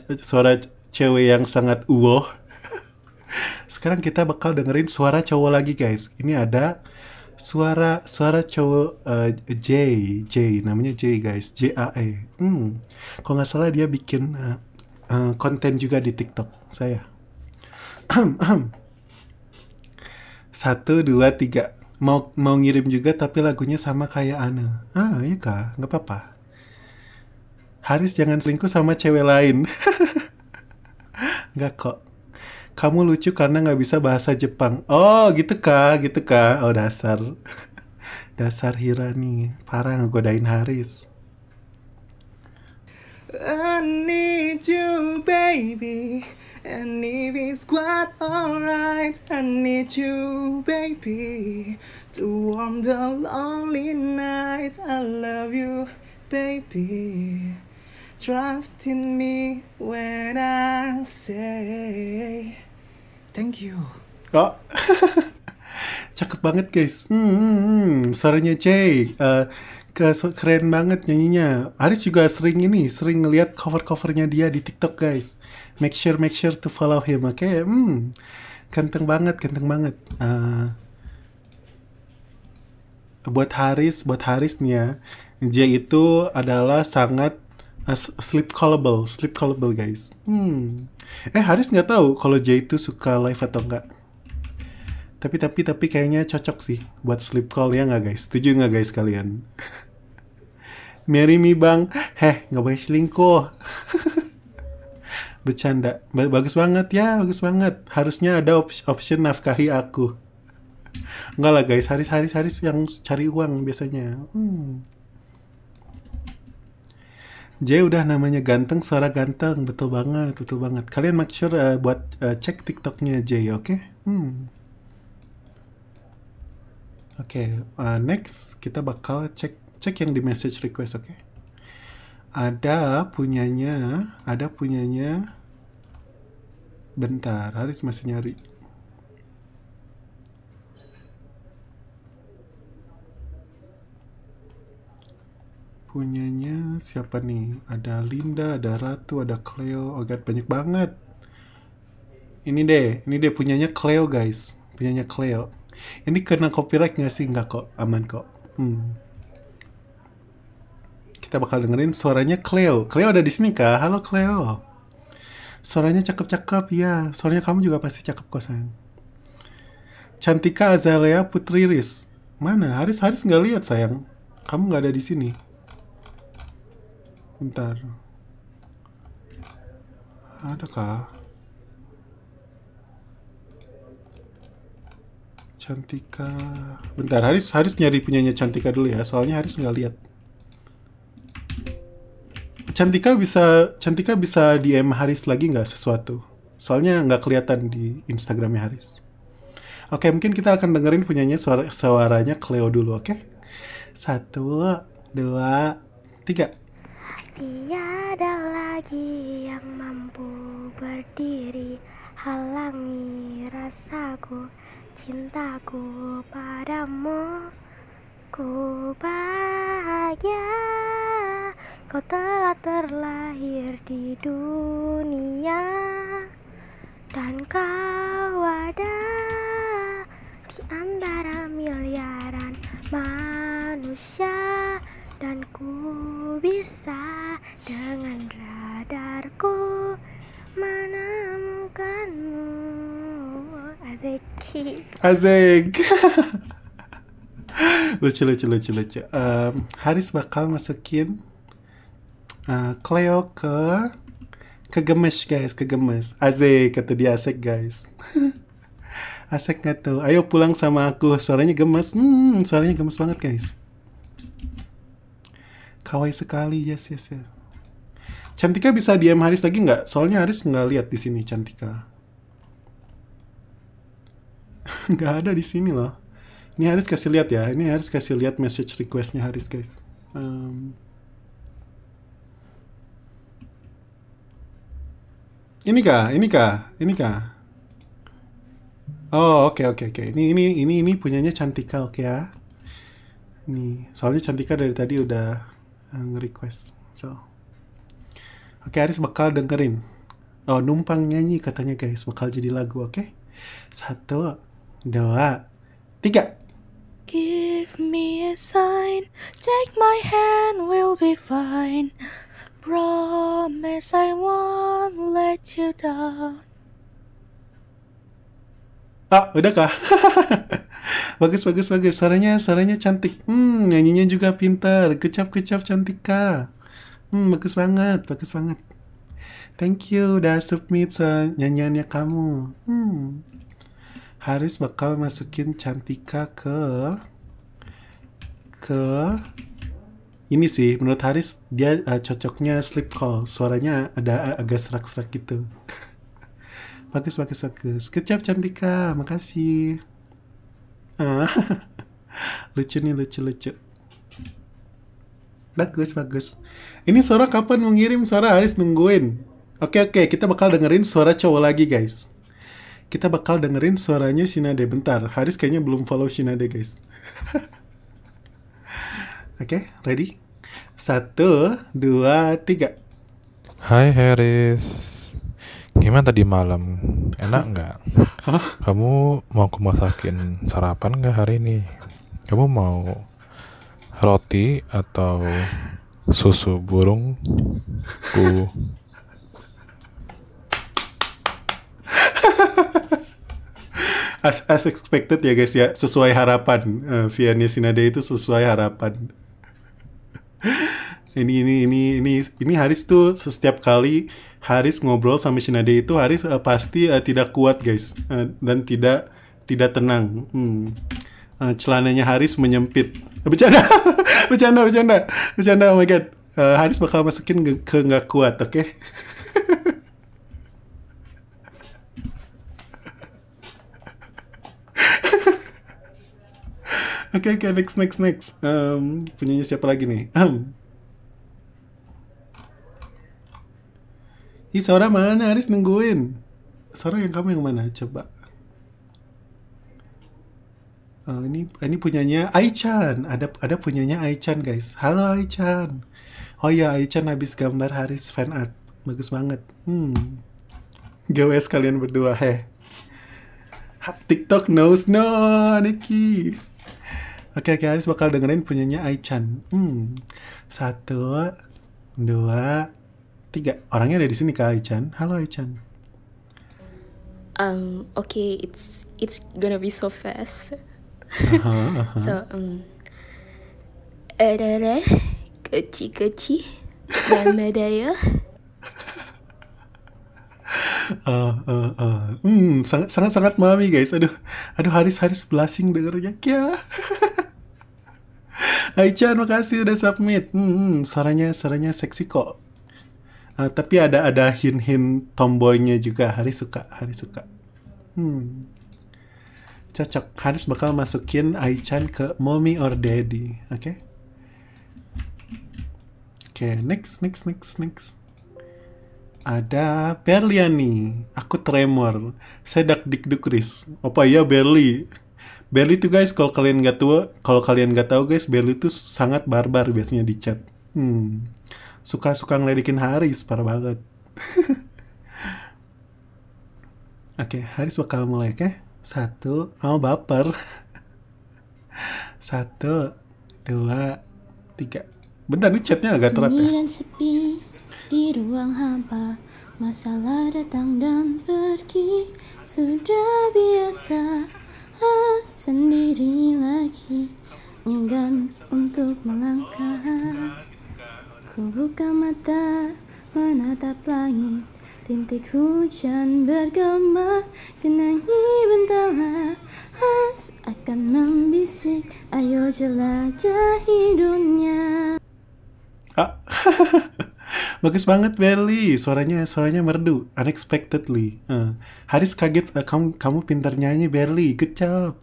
cewek yang sangat uwoh. Sekarang kita bakal dengerin suara cowok lagi, guys. Ini ada suara cowok J, namanya J, guys. JAE. Kalau nggak salah dia bikin konten juga di TikTok saya. 1, 2, 3. Mau ngirim juga, tapi lagunya sama kayak Ana. Ah, iya kak, nggak apa-apa. Haris jangan selingkuh sama cewek lain. Nggak kok. Kamu lucu karena nggak bisa bahasa Jepang. Oh, gitu kak. Oh, dasar Hirani. Parah ngegodain Haris. I need you, baby. And if it's quite alright, I need you, baby, to warm the lonely night. I love you, baby. Trust in me when I say thank you. Oh, cakep banget guys. Suaranya Jay. Keren banget nyanyinya. Haris juga sering ngeliat covernya dia di TikTok, guys. Make sure to follow him, oke? Okay? Ganteng banget. Buat Haris nih ya, J itu adalah sangat sleep callable, guys. Haris nggak tahu kalau J itu suka live atau enggak. Tapi kayaknya cocok sih buat sleep call, ya nggak guys? Setuju nggak guys kalian? Marry me bang, nggak boleh selingkuh. Bercanda, bagus banget. Harusnya ada option nafkahi aku. Enggak lah guys, Haris yang cari uang biasanya. J udah namanya ganteng, suara ganteng, betul banget. Kalian make sure buat cek TikToknya J, oke? Okay? Oke, next kita bakal cek yang di message request, oke? Okay? Ada punyanya. Bentar, Haris masih nyari. Punyanya siapa nih? Ada Linda, ada Ratu, ada Cleo. Oh God, banyak banget. Ini deh punyanya Cleo, guys. Punyanya Cleo. Ini kena copyright nggak sih? Nggak kok, aman kok. Kita bakal dengerin suaranya Cleo. Cleo ada di sini kah? Halo Cleo. Suaranya cakep-cakep, ya. Suaranya kamu juga pasti cakep kok, sayang. Cantika Azalea Putri Riz. Mana? Haris nggak lihat, sayang. Kamu nggak ada di sini. Bentar. Adakah? Cantika. Bentar, Haris nyari punyanya Cantika dulu ya. Soalnya Haris nggak lihat. Cantika bisa DM Haris lagi nggak sesuatu? Soalnya nggak kelihatan di Instagramnya Haris. Oke, mungkin kita akan dengerin punyanya suaranya Cleo dulu, oke? 1, 2, 3. Tiada lagi yang mampu berdiri halangi rasaku, cintaku padamu. Ku bahagia kau telah terlahir di dunia, dan kau ada di antara miliaran manusia. Dan ku bisa dengan radarku menemukanmu. Asik. Lucu. Haris bakal masukin Cleo ke gemes guys, ke gemes. Asik, kata dia asik guys. Asik nggak tuh? Ayo pulang sama aku. Suaranya gemes. Suaranya gemes banget guys. Kawaii sekali, yes. Cantika bisa DM Haris lagi nggak? Soalnya Haris nggak lihat di sini Cantika. Nggak ada di sini loh. Ini Haris kasih lihat ya. Ini Haris kasih lihat message requestnya Haris guys. Ini kah? Oh, oke. Ini punyanya Cantika, oke ya. Nih, soalnya Cantika dari tadi udah nge-request. So. Oke, Haris bakal dengerin. Oh, numpang nyanyi katanya guys, bakal jadi lagu, oke? 1, 2, 3. Give me a sign, take my hand, we'll be fine. Promise I won't let you down. Ah, udah kah? bagus. Suaranya cantik. Nyanyinya juga pintar. Kecap Cantika. Bagus banget. Thank you udah submit nyanyiannya kamu. Haris bakal masukin Cantika ke ini sih, menurut Haris dia cocoknya sleep call. Suaranya ada agak serak-serak gitu. Bagus. Kecap Cantika, makasih. Lucu nih. Bagus. Ini suara kapan mau ngirim? Suara Haris nungguin. Oke, kita bakal dengerin suara cowok lagi guys. Kita bakal dengerin suaranya Shinade. Bentar, Haris kayaknya belum follow Shinade guys. Oke, ready? 1, 2, 3. Hai Haris, gimana tadi malam? Enak nggak? Kamu mau aku masakin sarapan nggak hari ini? Kamu mau roti atau susu burung? As expected ya guys ya, sesuai harapan. Viannya Shinade itu sesuai harapan. Ini Haris tuh setiap kali Haris ngobrol sama Shinade itu Haris pasti tidak kuat guys, dan tidak tenang. Celananya Haris menyempit. Bercanda. Oh my god, Haris bakal masukin ke nggak kuat, oke? Okay? Oke, next. Punyanya siapa lagi nih? Ih, suara mana? Haris nungguin. Suara yang kamu yang mana? Coba. Ini punyanya Aichan. Ada punyanya Aichan, guys. Halo Aichan. Oh ya, Aichan habis gambar Haris fan art. Bagus banget. GWS kalian berdua, heh. TikTok knows no, Niki. Oke, Haris bakal dengerin punyanya Aichan. 1, 2, 3. Orangnya ada di sini Kak Aichan. Halo Aichan. Okay, it's gonna be so fast. So kecil nama daya. Sangat mami guys. Aduh Haris blushing dengernya. Kya. Aichan, makasih udah submit. Suaranya seksi kok. Tapi ada hint-hint tomboynya juga. Haris suka. Cocok. Haris bakal masukin Aichan ke mommy or daddy, oke? Oke, next. Ada Berliani. Aku tremor. Sedak dikduk Riz. Apa ya Berli? Berli tuh guys, kalau kalian nggak tahu guys, Berli tuh sangat barbar biasanya di chat. Suka ngeledekin Haris, parah banget. Oke, Haris bakal mulai, oke? 1, baper. 1, 2, 3. Bentar, ini chatnya agak terat ya. Sendirian sepi di ruang hampa, masalah datang dan pergi, sudah biasa. Sendiri lagi, enggan untuk melangkah. Ku buka mata, menatap langit, rintik hujan bergema, genangi bentala, akan membisik, ayo jelajahi dunia. Bagus banget Berli, suaranya merdu, unexpectedly. Haris kaget, kamu pintar nyanyi Berli, good job.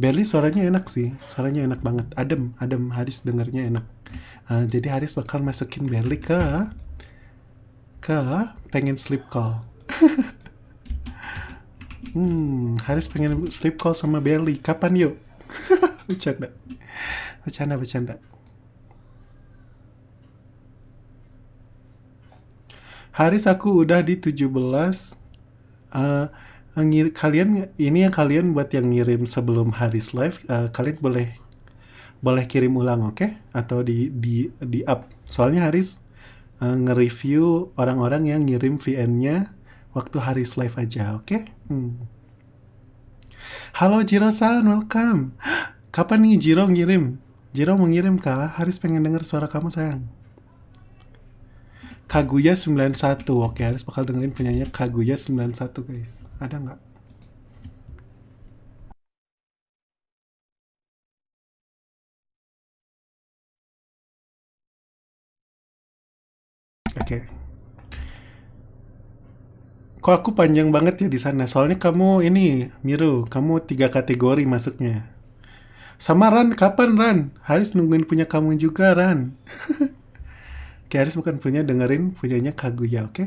Berli suaranya enak sih, suaranya enak banget, adem, Haris dengernya enak. Jadi Haris bakal masukin Berli ke pengen sleep call. Haris pengen sleep call sama Belly. Kapan yuk? Bercanda. Bercanda, bercanda. Haris aku udah di 17. Kalian ini yang kalian buat yang ngirim sebelum Haris live, kalian boleh kirim ulang, oke? Atau di up. Soalnya Haris nge-review orang-orang yang ngirim VN-nya waktu Haris live aja, oke? Halo Jiro-san, welcome. Kapan nih Jiro ngirim? Jiro mau ngirim kah? Haris pengen denger suara kamu sayang. Kaguya 91, oke Haris bakal dengerin penyanyi Kaguya 91 guys, ada nggak? Oke. Kok aku panjang banget ya di sana? Soalnya kamu ini, Miru, kamu 3 kategori masuknya. Sama Ran, kapan Ran? Haris nungguin punya kamu juga Ran. Haris bukan punya, dengerin punyanya Kaguya, oke?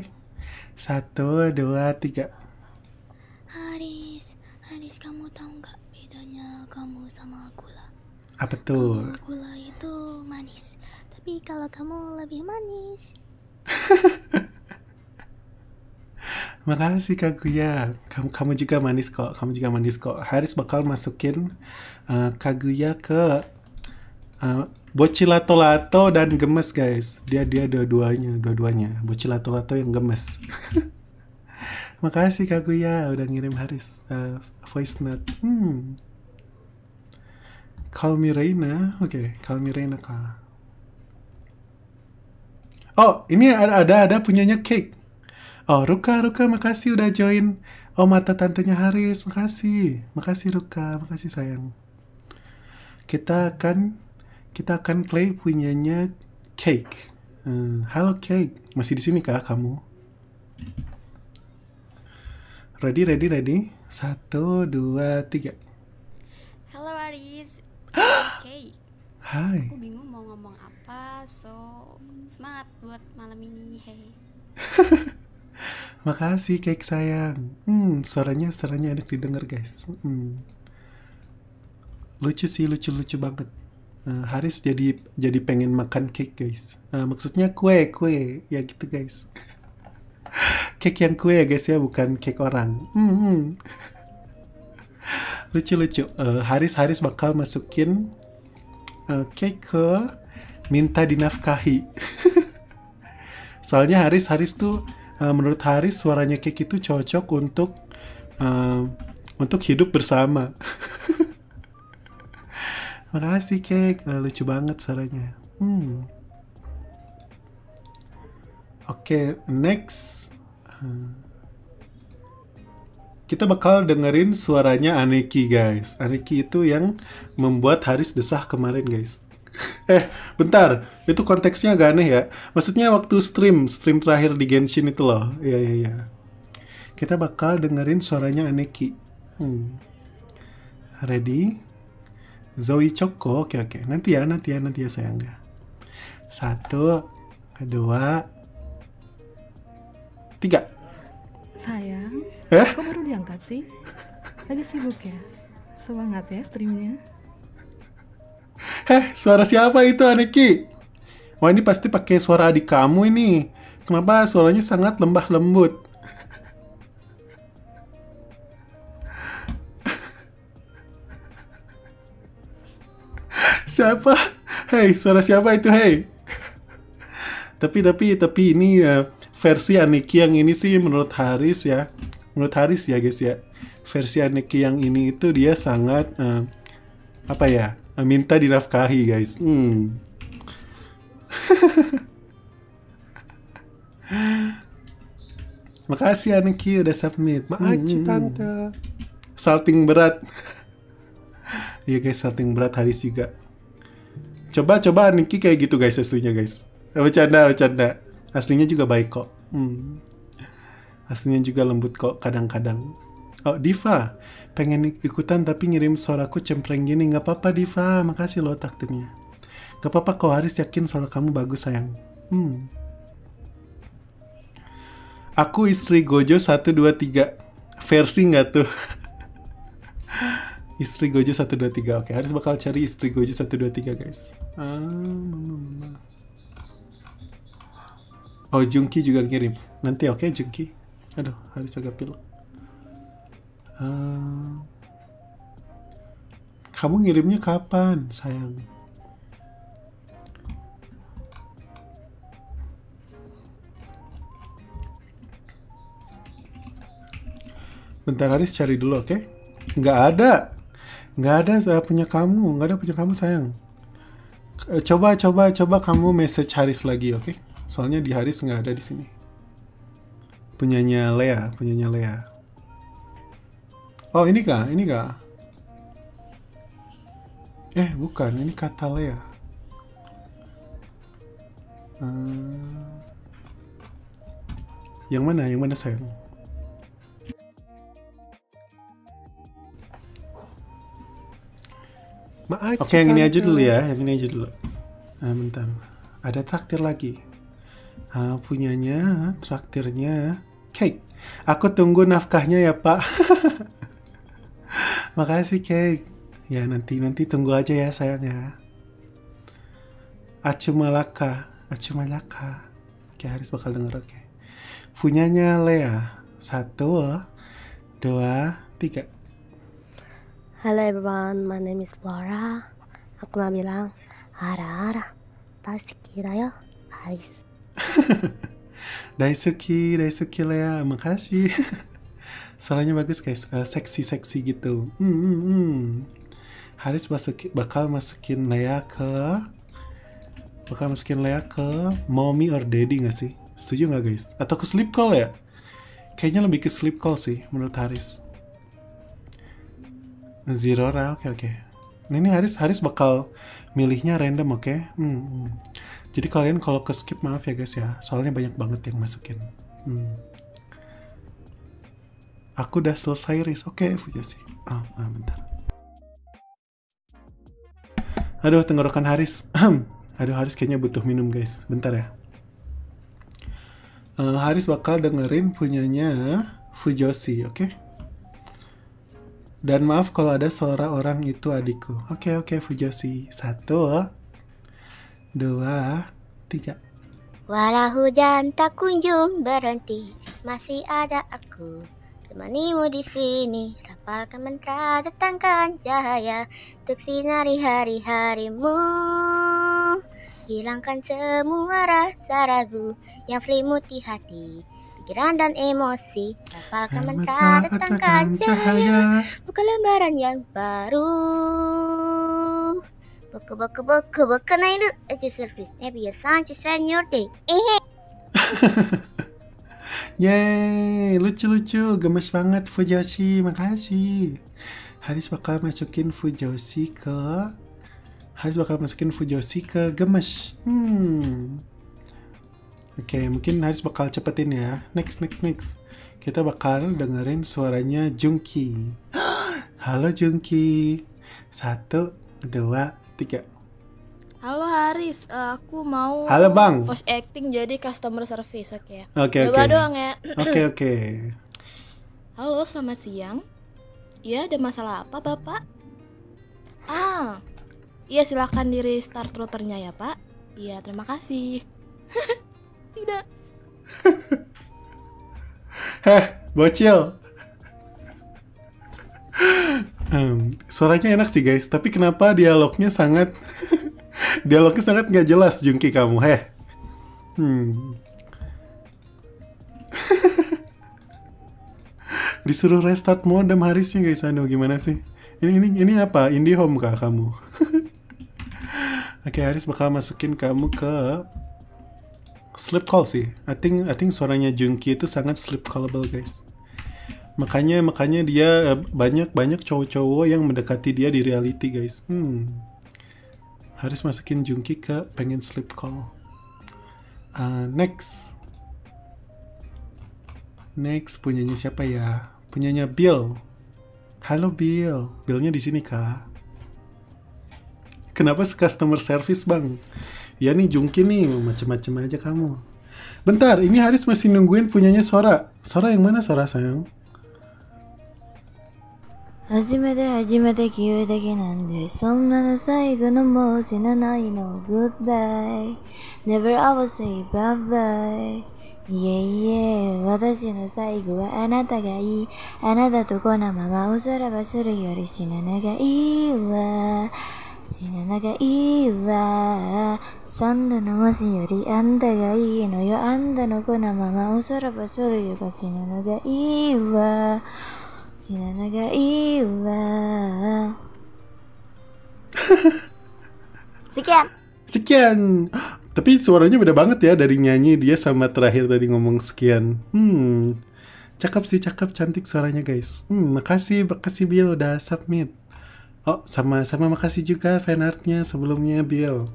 1, 2, 3. Haris, kamu tahu nggak bedanya kamu sama gula? Apa tuh? Kamu, gula itu manis, tapi kalau kamu lebih manis. Makasih Kaguya, kamu juga manis kok, kamu juga manis kok. Haris bakal masukin Kaguya ke Boccilato-lato dan gemes guys. Dia dua-duanya Boccilato-lato yang gemes. Makasih Kaguya udah ngirim Haris voice note. Call me Reina. Oke, call me Reina kak. Oh, ini ada punyanya cake. Oh, Ruka, makasih udah join. Oh, mata tantenya Haris, makasih. Makasih Ruka, makasih sayang. Kita akan play punyanya Cake. Halo Cake, masih di sini kah kamu? Ready. 1, 2, 3. Halo Aris. Cake. Hai. Aku bingung mau ngomong apa, so semangat buat malam ini. Hey. Makasih Cake sayang. Suaranya enak didengar guys. Lucu sih, lucu banget. Haris jadi pengen makan cake guys. Maksudnya kue ya gitu guys. Cake yang kue ya guys ya, bukan cake orang. Lucu. Haris bakal masukin cake ke minta dinafkahi. Soalnya Haris tuh menurut Haris suaranya cake itu cocok untuk hidup bersama. Makasih Cake, lucu banget suaranya. Oke, next. Kita bakal dengerin suaranya Aneki guys. Aneki itu yang membuat Haris desah kemarin guys. Bentar, itu konteksnya agak aneh ya. Maksudnya waktu stream terakhir di Genshin itu loh. Iya. Kita bakal dengerin suaranya Aneki. Ready? Zoe Choco, oke. Nanti ya sayang ya. 1, 2, 3. Sayang, kok baru diangkat sih? Lagi sibuk ya? Semangat ya streamnya. Suara siapa itu Aneki? Wah ini pasti pakai suara adik kamu ini. Kenapa suaranya sangat lembah lembut? Siapa? Hey, suara siapa itu? Hey. Tapi ini versi Aneki yang ini sih menurut Haris ya. Menurut Haris ya guys ya. Versi Aneki yang ini itu dia sangat minta dinafkahi guys. Makasih Aneki udah submit. Makasih tante. Salting berat. Iya guys, salting berat Haris juga. Coba Aneki kayak gitu guys aslinya guys. Bercanda. Aslinya juga baik kok. Aslinya juga lembut kok kadang-kadang. Oh Diva, pengen ikutan tapi ngirim suaraku cempreng gini. Gak apa-apa Diva, makasih lo takdirnya. Gak apa-apa kok Haris yakin suara kamu bagus sayang. Aku istri Gojo 1, 2, 3. Versi nggak tuh? Istri Gojo 1, 2, 3. Oke, harus bakal cari istri Gojo 1, 2, 3 guys. Oh, Jungki juga ngirim. Nanti oke, Jungki. Aduh, harus agak pilih. Kamu ngirimnya kapan, sayang? Bentar, Haris cari dulu, oke? Nggak ada saya punya kamu, nggak ada punya kamu, sayang. Coba kamu message Haris lagi, oke? Soalnya di Haris nggak ada di sini. Punyanya Lea. Oh, ini kah? Bukan, ini kata Lea. Yang mana sayang? Oke, yang ini aja dulu. Nah, bentar. Ada traktir lagi. Punyanya, traktirnya cake. Aku tunggu nafkahnya ya, Pak. Makasih, cake. Ya, nanti tunggu aja ya, sayang ya. Acumalaka. Oke, Haris bakal denger, oke. Punyanya Lea. 1, 2, 3. Hello everyone, my name is Flora. Aku mau bilang, ara-ara, daisuki da yo, Haris. Daisuki Lea, makasih. Suaranya bagus guys, seksi-seksi gitu. Haris bakal masukin Lea ke mommy or daddy gak sih? Setuju gak guys? Atau ke sleep call ya? Kayaknya lebih ke sleep call sih menurut Haris. Zirora, oke. Nah, ini Haris bakal milihnya random, oke? Jadi kalian kalau ke skip maaf ya guys ya, soalnya banyak banget yang masukin. Aku udah selesai Riz, oke, punya sih. Bentar. Aduh, tenggorokan Haris. Aduh, Haris kayaknya butuh minum guys, bentar ya. Haris bakal dengerin punyanya Fujoshi, oke? Dan maaf kalau ada suara orang itu adikku. Oke, Fujoshi. 1, 2, 3. Walau hujan tak kunjung berhenti, masih ada aku. Temanimu di sini, rapalkan mantra, datangkan cahaya untuk sinari hari-harimu. Hilangkan semua rasa ragu yang selimuti hati. Pikiran dan emosi, rapalkan mantra, datangkan cahaya. Buka lembaran yang baru. Buka naik dulu aja service. Maybe your day. Yeay, lucu-lucu, gemes banget Fujoshi, makasih. Haris bakal masukin Fujoshi ke gemes. Oke, mungkin Haris bakal cepetin ya. Next. Kita bakal dengerin suaranya Jungki. Halo Jungki. 1, 2, 3. Halo Haris, aku mau halo Bang. Voice acting jadi customer service, oke ya? Oke. Coba doang ya. Oke. Halo, selamat siang. Iya, ada masalah apa Bapak? Iya, silakan di restart routernya ya Pak. Iya, terima kasih. Tidak. Bocil. Suaranya enak sih guys, tapi kenapa dialognya sangat nggak jelas Jungki kamu, Disuruh restart modem Harisnya guys, aduh gimana sih? Ini apa? IndiHome kah kamu? Oke, Haris bakal masukin kamu ke sleep call sih. I think suaranya Jungki itu sangat sleep callable guys. Makanya dia banyak cowok-cowok yang mendekati dia di reality guys. Haris masukin Jungki ke pengen sleep call. Next punyanya siapa ya? Punyanya Bill. Halo Bill. Billnya di sini kah? Kenapa customer service bang? Ya nih Jungki nih macem-macem aja kamu. Bentar, ini Haris masih nungguin punyanya Sora. Sora yang mana Sora, sayang? Hajimete kyuu dake nande, sonna no saigo no mou senanai no goodbye. Never I will say bye bye. Yeah yeah, watashi no saigo wa anata ga ii. Anata to kona mama o soraba suru yori Shinonaga Iwa. Shinonaga Iwa. Sonna no moshi yori anda ga ii no yo, anda no kona mama o soraba suru yori Shinonaga Iwa. Shinonaga Iwa. Sekian. Sekian. Tapi suaranya beda banget ya dari nyanyi dia sama terakhir tadi ngomong sekian. Cakep sih, cakep, cantik suaranya guys. Makasih Bill udah submit. Oh, sama-sama makasih juga fanartnya sebelumnya Bill.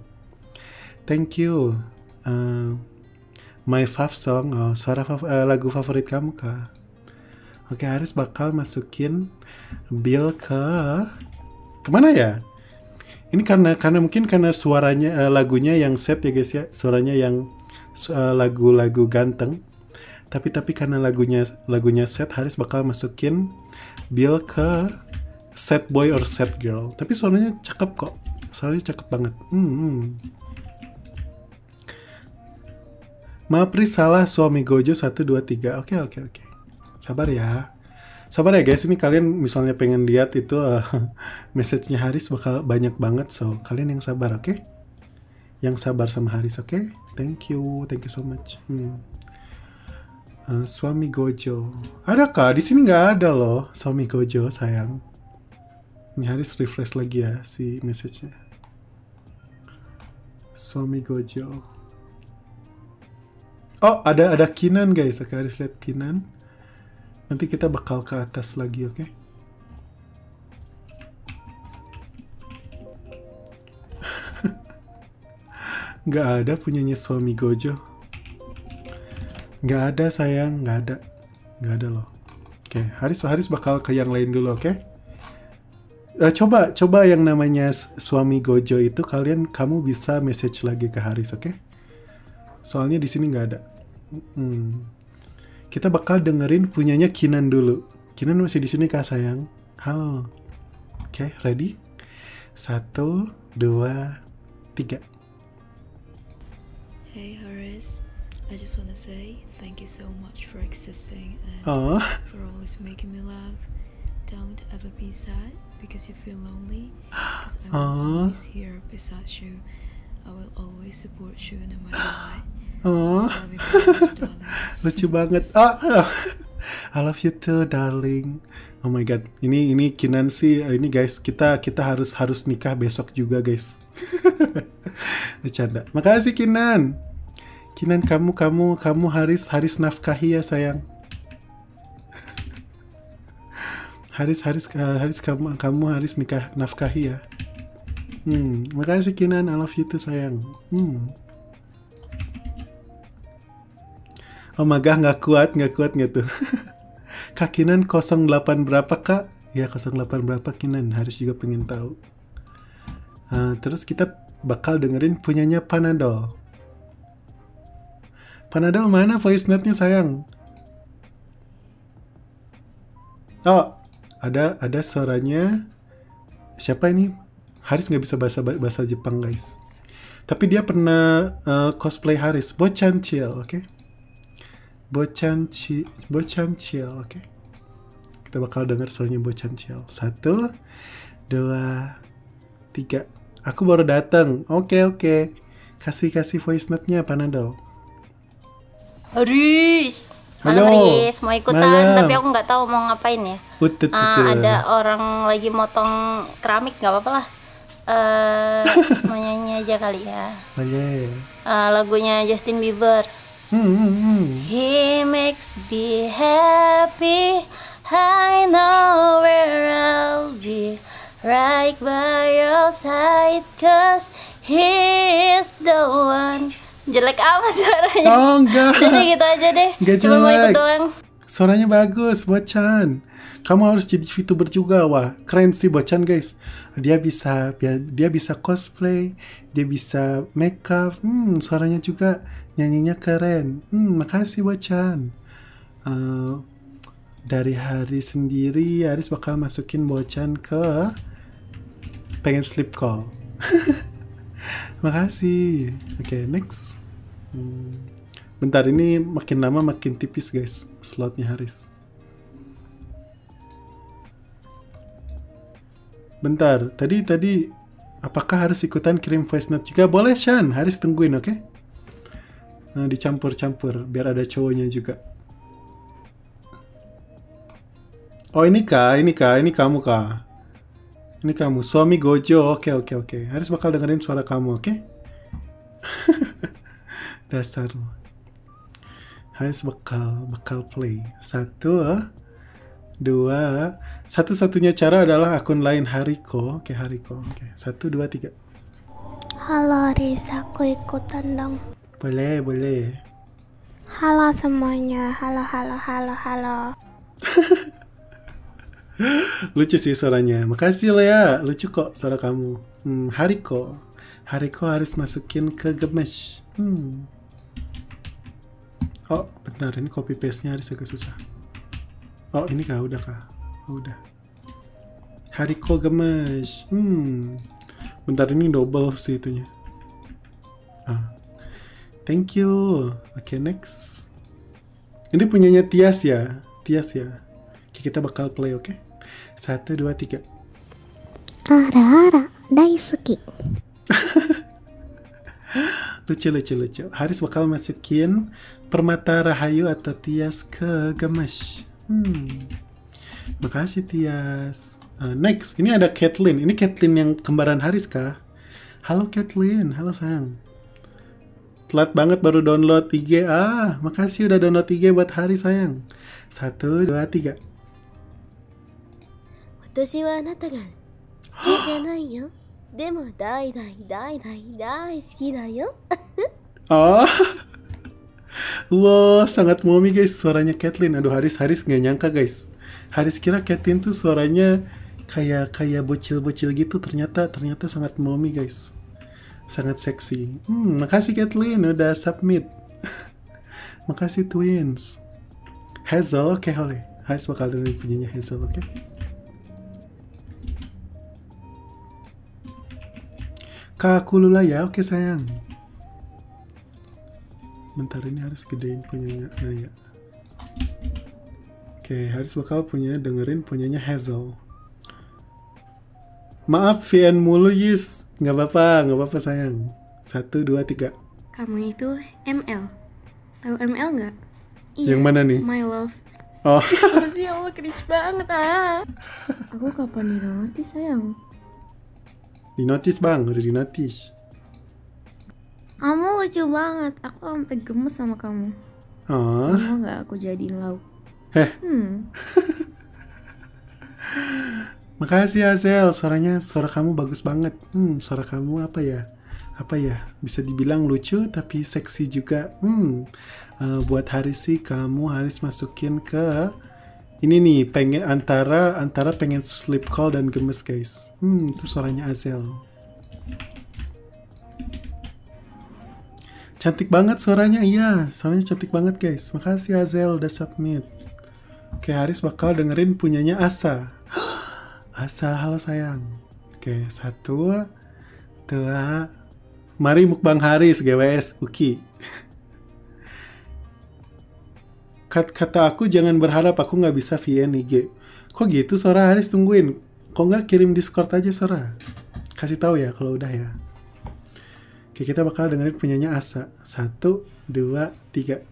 Thank you. My fav song, oh, lagu favorit kamu kah? Oke, Haris bakal masukin Bill kemana ya? Ini karena mungkin karena suaranya lagunya yang set ya guys ya, suaranya yang lagu-lagu ganteng. Tapi karena lagunya set, Haris bakal masukin Bill ke sad boy or sad girl. Tapi suaranya cakep kok, suaranya cakep banget. Maaf Riz, salah suami Gojo 123. Oke. Sabar ya guys, ini kalian misalnya pengen lihat itu message-nya Haris bakal banyak banget, so kalian yang sabar, oke? Yang sabar sama Haris, oke? Thank you so much. Suami Gojo, ada kah? Di sini nggak ada loh, suami Gojo sayang. Ini Haris refresh lagi ya si message-nya. Suami Gojo. Oh ada Kinan guys, oke Haris lihat Kinan. Nanti kita bakal ke atas lagi, oke? Nggak ada punyanya suami Gojo. Nggak ada sayang, nggak ada loh. Oke, Haris bakal ke yang lain dulu, oke? Coba yang namanya suami Gojo itu kamu bisa message lagi ke Haris, oke? Soalnya di sini nggak ada. Kita bakal dengerin punyanya Kinan dulu. Kinan masih di sini kah sayang? Halo. Oke, ready? 1, 2, 3. Hey Haris, I just wanna say thank you so much for existing and for always making me laugh. Don't ever be sad because you feel lonely. Because I will always here beside you. I will always support you no matter what. Oh, lucu banget. I love you too, darling. Oh my god, ini Kinan sih. Ini guys, kita harus nikah besok juga guys. Bercanda. Makasih Kinan. Kinan kamu Haris nafkahi ya sayang. Haris kamu Haris nikah nafkahi ya. Makasih Kinan, I love you too sayang. Oh my god, nggak kuat nggak tuh. Kak Kinan 08 berapa kak? Ya 08 berapa Kinan? Haris juga pengen tahu. Terus kita bakal dengerin punyanya Panadol. Panadol mana voice note-nya sayang? Oh, ada suaranya. Siapa ini? Haris nggak bisa bahasa Jepang guys. Tapi dia pernah cosplay Haris. Bochancil, oke? Okay? Bochancil, oke. Kita bakal dengar suaranya Bochancil. 1, 2, 3. Aku baru datang. Oke. Kasih voice note-nya Panadol. Haris. Halo Haris, mau ikutan malam. Tapi aku nggak tahu mau ngapain ya. Ada orang lagi motong keramik, nggak apa-apa lah. Mau nyanyi aja kali ya. Oke. Lagunya Justin Bieber. He makes me happy. I know where I'll be, right by your side, 'cause he is the one. Jelek amat suaranya. Oh enggak. Jadi gitu aja deh. Enggak jelek. Cuma mau ikut doang. Suaranya bagus, Bocan. Kamu harus jadi VTuber juga. Wah, keren sih Bocan, guys. Dia bisa cosplay, dia bisa makeup. Suaranya juga, nyanyinya keren. Makasih Bocan. Dari Haris sendiri, Haris bakal masukin Bocan ke pengen sleep call. Makasih. Oke, next. Bentar, ini makin lama makin tipis guys slotnya Haris. Bentar, tadi apakah harus ikutan kirim voice note juga? Boleh Shan, Haris tungguin, oke? Nah, dicampur-campur biar ada cowoknya juga. Oh ini kamu kah? Ini kamu, suami Gojo. Oke. Haris bakal dengerin suara kamu, oke? Dasar. Haris bakal play. Satu-satunya cara adalah akun lain Hariko. Oke, Hariko. Oke, 1, 2, 3. Halo Haris, aku ikutan dong. Boleh. Halo semuanya, halo. Lucu sih suaranya. Makasih Lea, lucu kok suara kamu. Hariko harus masukin ke Gemesh. Oh bentar, ini copy paste nya harus agak susah. Oh ini kah, udah kah? Oh, udah. Hariko Gemesh. Bentar, ini double sih itunya. Thank you. Oke, next. Ini punyanya Tias ya. Oke, kita bakal play, oke? 1, 2, 3. Ara-ara daisuki. Lucu. Haris bakal masukin Permata Rahayu atau Tias ke Gemesh. Makasih Tias. Next, ini ada Kathleen. Ini Kathleen yang kembaran Haris kah? Halo Kathleen, halo sayang. Telat banget baru download IG. Makasih udah download IG buat Haris sayang. 1, 2, 3. Wow, sangat momi guys suaranya Kathleen. Aduh, Haris nggak nyangka guys. Haris kira Kathleen tuh suaranya kayak bocil-bocil gitu, ternyata sangat momi guys. Sangat seksi. Makasih Kathleen udah submit. Makasih Twins. Hazel, oke, oleh. Haris bakal dengerin punyanya Hazel, oke? Kakulula ya, oke sayang. Bentar, ini harus gedein punyanya Naya. Oke, harus bakal dengerin punyanya Hazel. Maaf VN mulu Yis. Nggak apa-apa sayang. 1, 2, 3. Kamu itu ML. Tahu ML nggak? Iya, yang mana nih? My love. Oh. Ya Allah, cringe banget ah. Aku kapan dirawati sayang? Dinotis bang, udah dinotis. Kamu lucu banget, aku sampai gemes sama kamu. Kamu nggak aku jadiin lauk. Makasih Azel, suara kamu bagus banget. Suara kamu apa ya? Bisa dibilang lucu tapi seksi juga. Buat Haris sih, kamu harus masukin ke ini nih, pengen antara pengen sleep call dan gemes guys. Itu suaranya Azel. Cantik banget suaranya, iya. Suaranya cantik banget guys. Makasih Azel udah submit. Oke, Haris bakal dengerin punyanya Asa. Asa, halo sayang. Oke, 1, 2. Mari mukbang Haris, GWS, Uki. Kata aku jangan berharap aku nggak bisa VN IG. Kok gitu Sora, Haris tungguin. Kok nggak kirim Discord aja Sora? Kasih tahu ya kalau udah ya. Oke, kita bakal dengerin punyanya Asa. 1, 2, 3.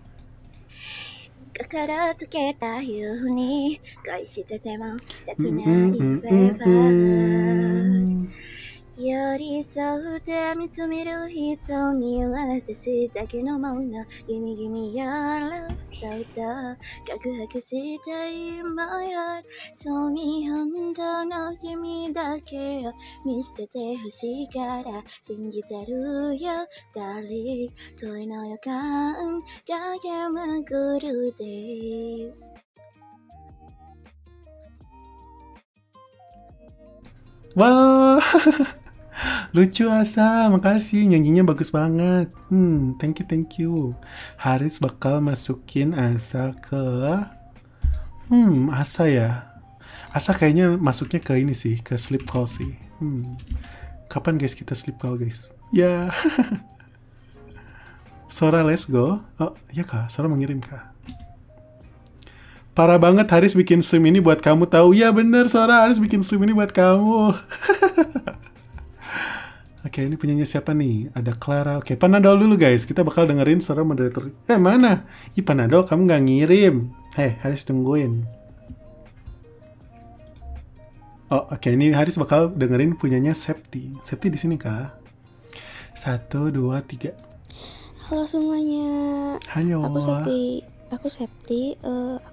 Wow, lucu Asa, makasih nyanyinya bagus banget. Thank you, thank you. Haris bakal masukin Asa ke Asa ya. Asa kayaknya masuknya ke ini sih, ke sleep call sih. Kapan guys kita sleep call guys? Ya. Sora let's go. Oh, ya Kak, Sora mengirim Kak. Parah banget Haris bikin stream ini buat kamu tahu. Ya bener Sora, Haris bikin stream ini buat kamu. Oke, ini punyanya siapa nih? Ada Clara. Oke, Panadol dulu guys. Kita bakal dengerin Sora moderator. Mana? Ih Panadol kamu nggak ngirim. Hei, Haris tungguin. Oh, oke, ini Haris bakal dengerin punyanya Septi. Septi di sini Kak. 1, 2, 3. Halo semuanya. Halo. Aku Septi.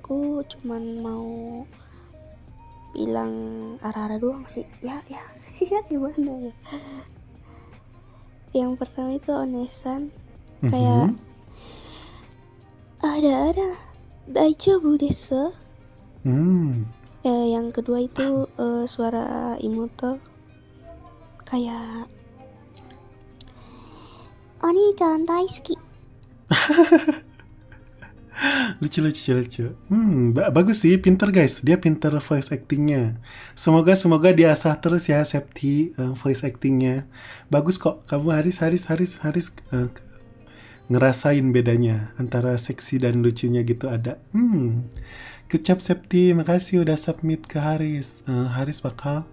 Aku cuman mau bilang arah-arah doang sih. Ya gimana ya. Yang pertama itu onesan, kayak ada daijobu desu. Yang kedua itu suara Imoto, kayak oni-chan daisuki. Lucu. Bagus sih, pinter guys. Dia pinter voice actingnya. Semoga dia asah terus ya Septi voice actingnya. Bagus kok. Kamu Haris ngerasain bedanya antara seksi dan lucunya gitu ada. Kecap Septi, makasih udah submit ke Haris. Haris bakal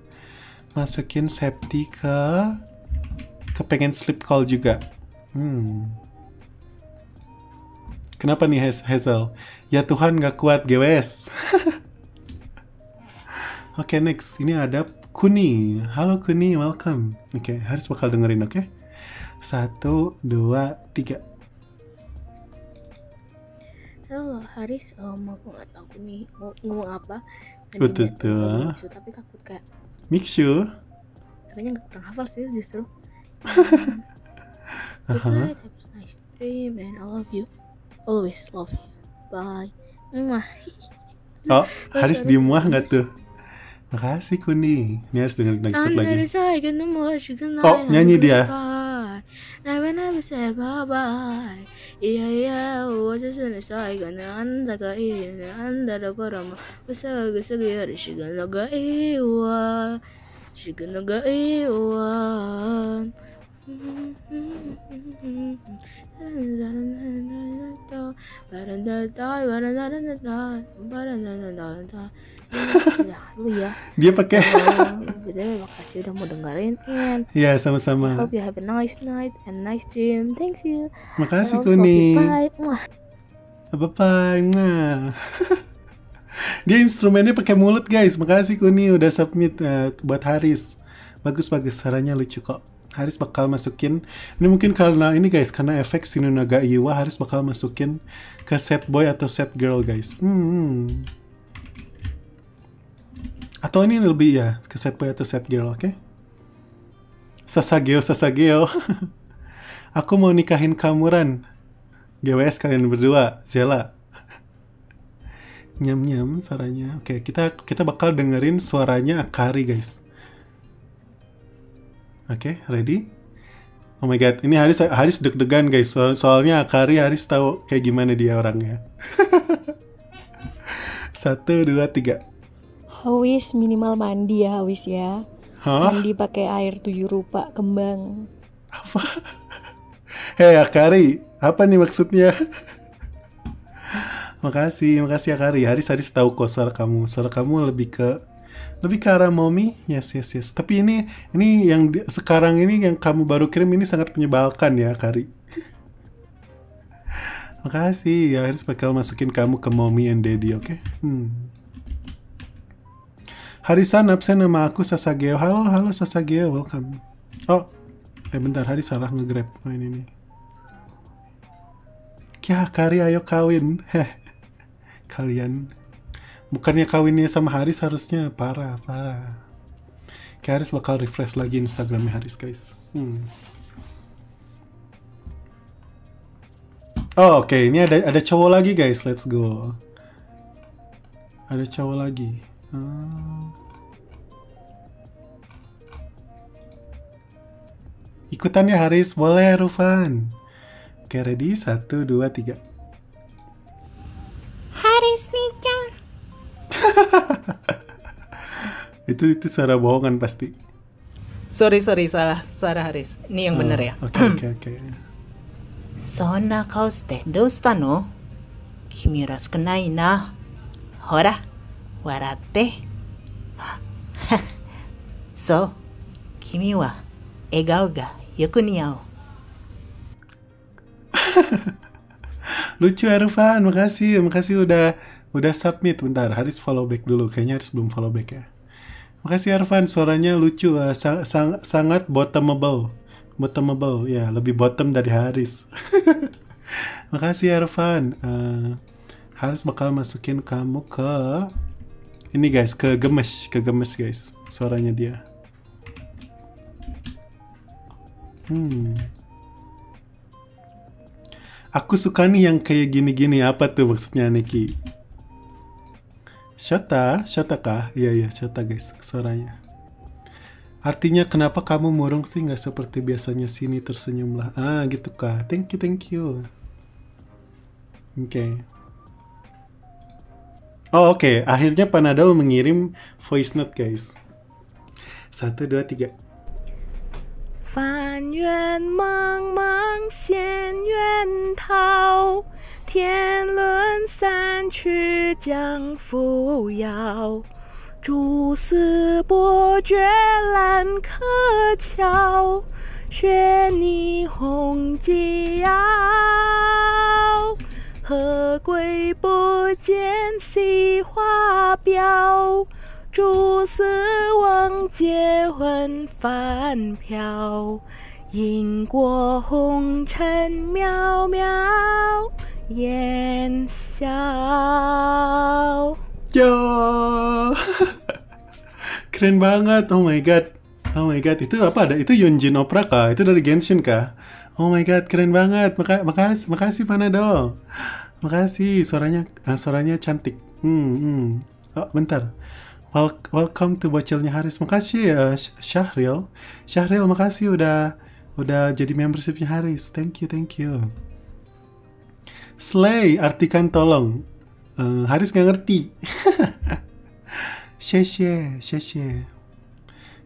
masukin Septi ke pengen sleep call juga. Kenapa nih Hazel? Ya Tuhan gak kuat GWS. Oke, next. Ini ada Kuni. Halo Kuni, welcome. Oke, Haris bakal dengerin, oke? 1, 2, 3. Halo Haris, mau aku gak tau Kuni mau ngomong apa. Betul tuh. Tapi takut kayak Mixue. Katanya gak kurang hafal sih justru. Good night, have a nice dream and I love you. Always love you. Bye. Oh, Haris di muah nggak tuh? Makasih Kuni. Ini harus dengar lagi. Oh, nyanyi dia. Dia pakai. Makasih udah mau dengerin. Ya, sama-sama. Hope you have a nice night and nice dream. Thanks you. Makasih Kuni. Bye. Dia instrumennya pakai mulut guys. Makasih Kuni udah submit buat Haris. Bagus sarannya, lucu kok. Haris bakal masukin ini mungkin karena ini guys, karena efek Shinonaga Iwa, Haris bakal masukin ke sad boy atau sad girl guys. Atau ini lebih ya ke sad boy atau sad girl, oke? Sasageo. Aku mau nikahin Kamuran. GWS kalian berdua, Zela. Nyam suaranya. Oke, kita bakal dengerin suaranya Akari guys. Oke, ready? Oh my god, ini Haris deg-degan guys. Soalnya Akari, Haris tahu kayak gimana dia orangnya. 1, 2, 3. Hawis minimal mandi ya, Hawis ya. Mandi pakai air 7 rupa kembang. Apa? Hei Akari, apa nih maksudnya? makasih Akari. Haris tahu kok suara kamu. Suara kamu lebih ke arah mommy, yes. Tapi ini yang sekarang ini yang kamu baru kirim ini sangat menyebalkan ya Kari. Makasih ya Haris bakal masukin kamu ke mommy and daddy, oke? Harisan absen nama aku Sasageo. Halo Sasageo, welcome. Oh, bentar Haris salah ngegrab. Oh ini nih. Ya Kari ayo kawin. Kalian. Bukannya kawinnya sama Haris harusnya parah. Kayak Haris bakal refresh lagi Instagramnya Haris guys. Oh oke. Ini ada cowok lagi guys, let's go. Ada cowok lagi. Ikutannya Haris, boleh Rufan. Oke, ready? 1, 2, 3. Haris nikah. Itu suara bohongan pasti. Sorry, salah Haris. Ini yang bener ya. Oke. Sonna kauste doushita no? Kimi rashiku nai na. Hora, waratte. So, kimi wa egao ga yoku niau. Lucu ya Rufan, makasih udah submit. Bentar, Haris follow back dulu. Kayaknya Haris belum follow back ya. Makasih Arfan, suaranya lucu, sangat bottomable, ya lebih bottom dari Haris. Makasih Arfan, Haris bakal masukin kamu ke ini guys, ke gemes guys, suaranya dia. Aku suka nih yang kayak gini-gini, apa tuh maksudnya Niki? Shota kah? Iya, Shota guys, suaranya. Artinya kenapa kamu murung sih, nggak seperti biasanya, sini tersenyumlah. Ah, gitu kah? Thank you. Oke. Oh, oke. Akhirnya Panadol mengirim voice note guys. 1, 2, 3. Fan yuan mang mang xian yuan tao. 天伦散去江扶摇，竹丝伯爵兰客桥，雪泥红极傲，何归不见西花标，竹丝王结婚饭票，萤过红尘渺渺。 Yen Xiao. Yo. Keren banget. Oh my god. Itu apa ada? Itu Yunjin opera kah? Itu dari Genshin kah? Oh my god, keren banget. Makasih Panadol. Makasih, suaranya cantik. Oh, bentar. Welcome to Bocilnya Haris. Makasih ya Syahril. Syahril, makasih udah jadi membershipnya Haris. Thank you. Slay, artikan tolong. Haris nggak ngerti. Sheshe.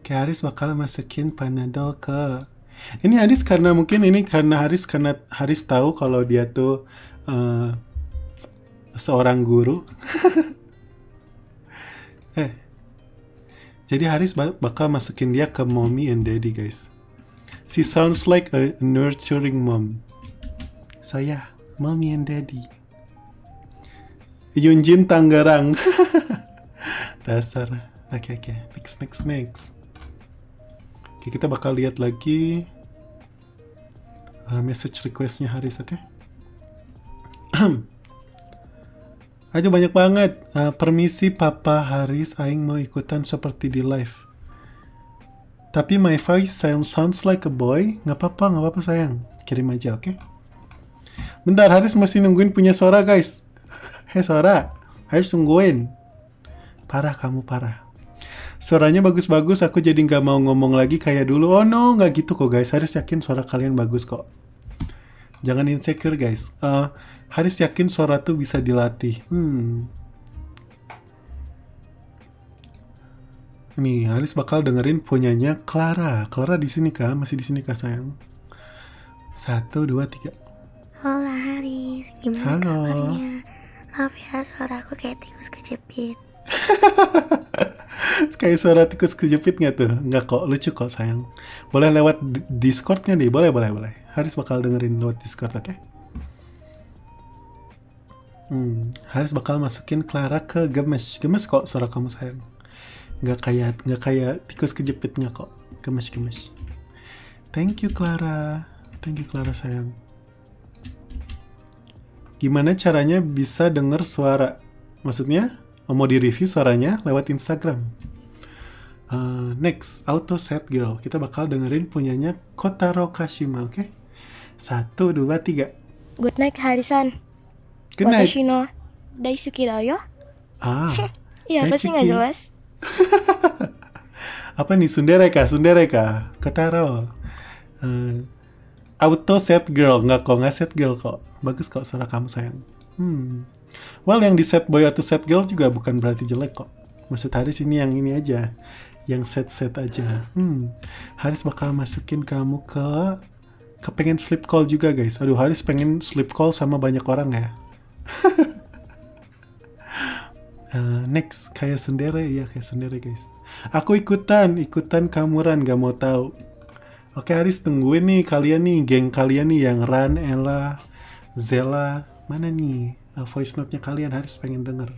Kayak Haris bakal masukin Panadol ke. Ini Haris karena mungkin ini karena Haris tahu kalau dia tuh seorang guru. Jadi Haris bakal masukin dia ke mommy and daddy guys. She sounds like a nurturing mom. Saya. Mommy and Daddy. Yunjin Tangerang. Dasar. Oke. Next. Oke, kita bakal lihat lagi message requestnya Haris, oke? Aduh banyak banget. Permisi Papa Haris, aing mau ikutan seperti di live. Tapi my voice sounds like a boy. Nggak apa-apa sayang. Kirim aja, oke? Bentar, Haris masih nungguin punya Sora guys. Hei Sora, Haris tungguin. Parah kamu, parah. Suaranya bagus-bagus, aku jadi nggak mau ngomong lagi kayak dulu. Oh no, nggak gitu kok guys. Haris yakin suara kalian bagus kok. Jangan insecure guys. Haris yakin suara tuh bisa dilatih. Nih, Haris bakal dengerin punyanya Clara. Clara di sini kah? Masih di sini kah sayang? 1, 2, 3. Hola Haris, gimana kabarnya? Maaf ya, suara aku kayak tikus kejepit. Kayak suara tikus kejepit nggak tuh? Nggak kok, lucu kok sayang. Boleh lewat Discordnya nih, boleh. Haris bakal dengerin lewat Discord, oke? Haris bakal masukin Clara ke gemes kok suara kamu sayang. Nggak kayak tikus kejepitnya kok, gemes. Thank you Clara sayang. Gimana caranya bisa denger suara? Maksudnya, mau di-review suaranya lewat Instagram. Next, Auto Set Girl. Kita bakal dengerin punyanya Kotaro Kashima, oke? 1, 2, 3. Good night, Harisan. Good night. Watashi no daisuki da yo. Ah, iya, pasti nggak jelas. Apa nih, Sundereka? Kotaro. Auto sad girl, nggak kok, nggak sad girl kok. Bagus kok suara kamu sayang. Well, yang di sad boy atau sad girl juga bukan berarti jelek kok. Maksud Haris ini yang ini aja, yang sad-sad aja. Haris bakal masukin kamu ke pengen sleep call juga guys. Aduh, Haris pengen sleep call sama banyak orang ya. Next, kayak sendiri ya, kayak sendiri guys. Aku ikutan kamuran, gak mau tahu. Oke Haris, tungguin nih kalian nih, geng kalian nih yang Ran, Ella, Zella. Mana nih voice note-nya kalian, Haris pengen denger.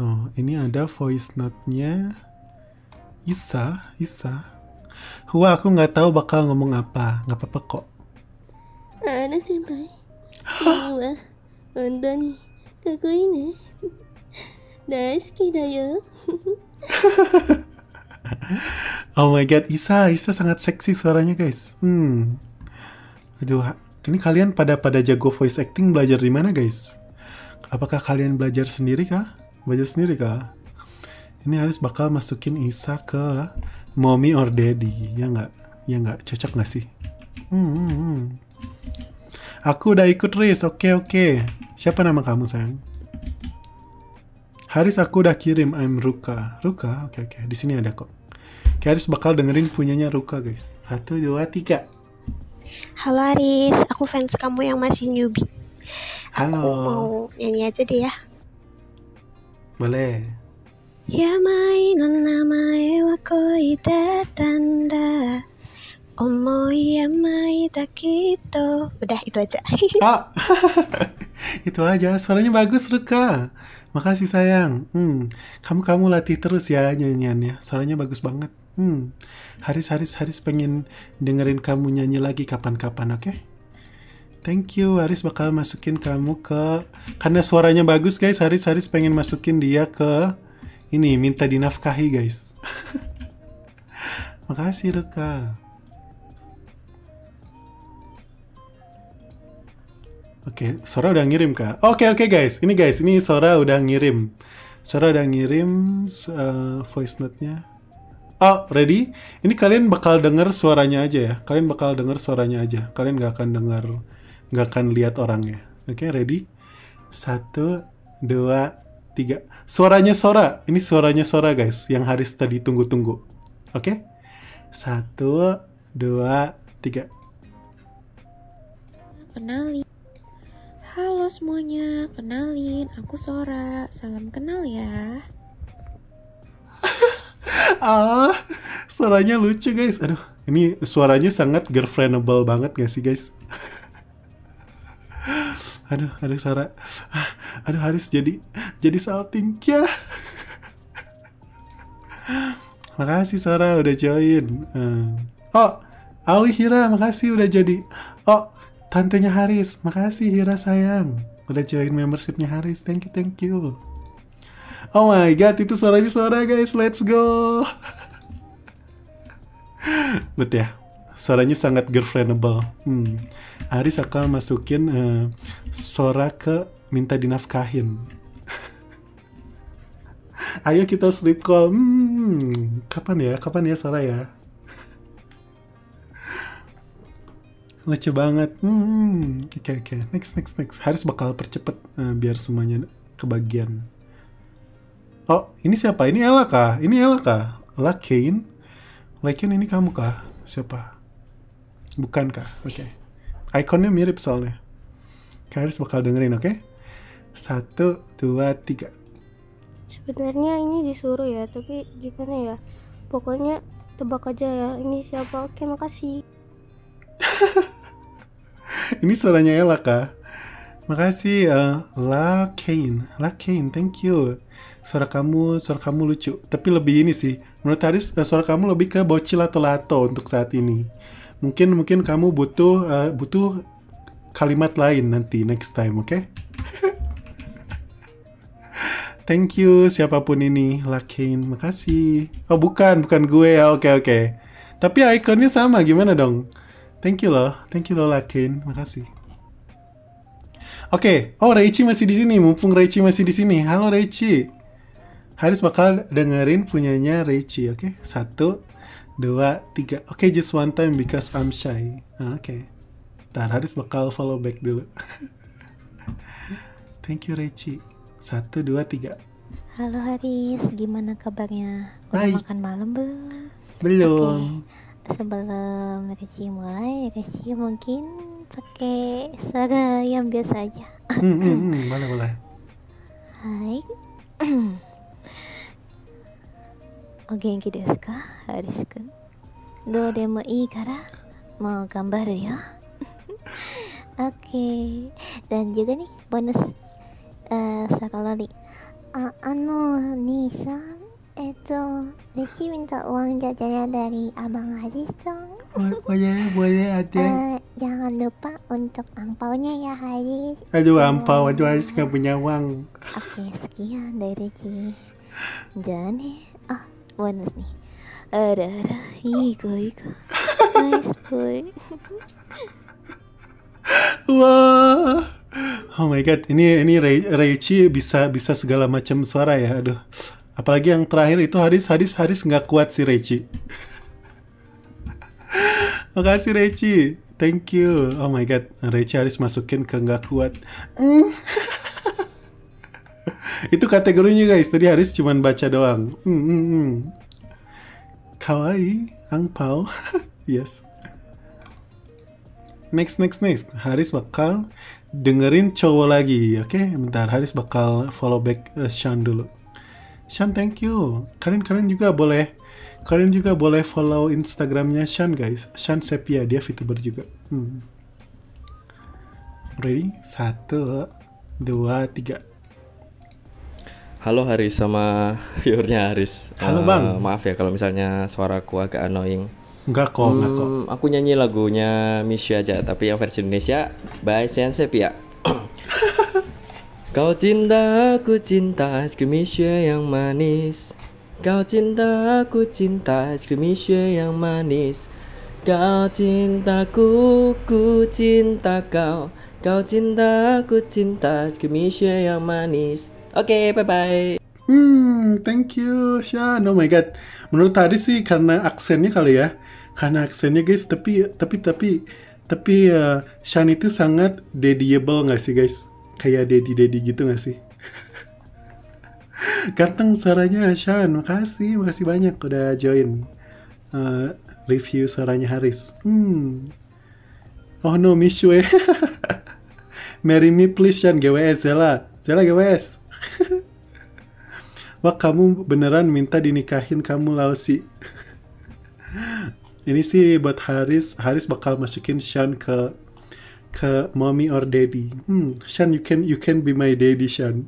Oh, ini ada voice note-nya Isa. Wah, aku nggak tahu bakal ngomong apa, nggak apa-apa kok. Ada sih, Bay. Wah, Honda nih, kakak ini. Daisuki da yo. Oh my god, Isa sangat seksi suaranya guys. Aduh, ini kalian pada jago voice acting belajar di mana guys? Apakah kalian belajar sendiri kah? Ini Haris bakal masukin Isa ke mommy or daddy, ya nggak? Cocok nggak sih? Aku udah ikut Riz, oke. Siapa nama kamu sayang? Haris, aku udah kirim. I'm Ruka, oke. Di sini ada kok. Oke, Haris bakal dengerin punyanya Ruka, guys. 1, 2, 3. Halo Haris, aku fans kamu yang masih newbie. Halo. Aku mau nyanyi aja deh ya. Boleh. Ya mai non namae wa koi de tanda. Omoi ya mai takito. Udah itu aja. Ah. Itu aja, suaranya bagus Ruka. Makasih sayang. Kamu latih terus ya nyanyiannya. Suaranya bagus banget. Haris pengen dengerin kamu nyanyi lagi kapan-kapan, oke? Thank you. Haris bakal masukin kamu ke, karena suaranya bagus guys, Haris pengen masukin dia ke ini, minta dinafkahi guys. Makasih Ruka. Oke, Sora udah ngirim kak. Oke guys, ini Sora udah ngirim. Voice note-nya. Oh, ready? Ini kalian bakal denger suaranya aja ya. Kalian gak akan denger, gak akan lihat orangnya. Oke, ready? 1, 2, 3. Suaranya Sora. Ini suaranya Sora guys, yang Haris tadi tunggu-tunggu. Oke? 1, 2, 3. Kenali. Halo semuanya, kenalin, aku Sora. Salam kenal ya. Suaranya lucu guys. Aduh, ini suaranya sangat girlfriendable banget gak sih guys? Aduh Sora. Aduh Haris jadi salting ya. Makasih Sora udah join. Oh, Aoihira makasih udah jadi. Oh, tantenya Haris, makasih Hira sayang. Udah join membershipnya Haris, thank you. Oh my god, itu suaranya Sora guys, let's go. Betul ya, suaranya sangat girlfriendable. Haris akan masukin Sora ke minta dinafkahin. Ayo kita sleep call. Kapan ya Sora ya? Lucu banget. Oke. Next. Haris bakal percepet biar semuanya kebagian. Oh, ini siapa? Ini Ella kah? Ella Caine. Ini kamu kah? Siapa? Bukan kah? Oke. Ikonnya mirip soalnya. Haris bakal dengerin, oke? 1, 2, 3. Sebenarnya ini disuruh ya, tapi gimana ya? Pokoknya tebak aja ya. Ini siapa? Oke, makasih. Ini suaranya Ella kah? Makasih La Caine, thank you. Suara kamu lucu. Tapi lebih ini sih, menurut Haris suara kamu lebih ke bocil atau lato untuk saat ini. Mungkin kamu butuh kalimat lain nanti next time, oke? Thank you siapapun ini La Caine, makasih. Oh bukan gue ya, oke. Tapi ikonnya sama, gimana dong? Thank you loh Lakin, makasih. Oke. Oh Reichi masih di sini, mumpung Reichi masih di sini. Halo Reichi. Haris bakal dengerin punyanya Reichi, oke? Okay? 1, 2, 3. Oke, okay, just one time because I'm shy. Oke. Okay. Ntar Haris bakal follow back dulu. Thank you Reichi. 1, 2, 3. Halo Haris, gimana kabarnya? Udah makan malam belum? Belum. Okay. Sebelum Reichi mulai, Reichi mungkin pakai suara yang biasa aja. Boleh. Hai.お元気ですか、ハリス君。どうでもいいからもう頑張るよ。Okay. Dan juga nih bonus sakalari. Nisa, Reci minta uang jajannya dari Abang Haris dong. Boleh ada. Jangan lupa untuk angpaunya ya Haris. Aduh angpau, aduh Haris gak punya uang. Oke, sekian dari Reci. Dan bonus nih. Ada Igo. Nice boy. Wah, wow. Oh my god, ini Reichi bisa segala macam suara ya, aduh. Apalagi yang terakhir itu Haris nggak kuat si Reichi. Makasih Reichi, thank you. Oh my god, Reichi Haris masukin ke nggak kuat. Itu kategorinya guys, tadi Haris cuman baca doang. Kawaii, angpao. Yes. Next. Haris bakal dengerin cowok lagi, oke? Okay? Bentar, Haris bakal follow back Sean dulu. Sean, thank you. Kalian juga boleh follow Instagramnya Sean guys. Sean Sepia, dia VTuber juga. Ready? 1, 2, 3. Halo Haris sama viewernya Haris. Halo bang. Maaf ya kalau misalnya suaraku agak annoying. Enggak kok. Aku nyanyi lagunya Mixue aja, tapi yang versi Indonesia by Sean Sepia. Kau cinta, aku cinta es krim Mixue yang manis. Kau cinta, aku cinta es krim Mixue yang manis. Kau cintaku, ku cinta kau. Kau cinta, aku cinta es krim Mixue yang manis. Oke, bye-bye. Thank you, Sean. Oh my god. Menurut Haris sih karena aksennya kali ya. Karena aksennya guys, tapi Sean itu sangat daddyable gak sih guys? Kayak daddy gitu gak sih? Ganteng suaranya Sean, makasih banyak udah join review suaranya Haris. Oh no, Mixue. Marry me please Sean, GWS Zela GWS. Wah kamu beneran minta dinikahin kamu Lausi. Ini sih buat Haris bakal masukin Sean ke mommy or daddy. Sean you can be my daddy Sean.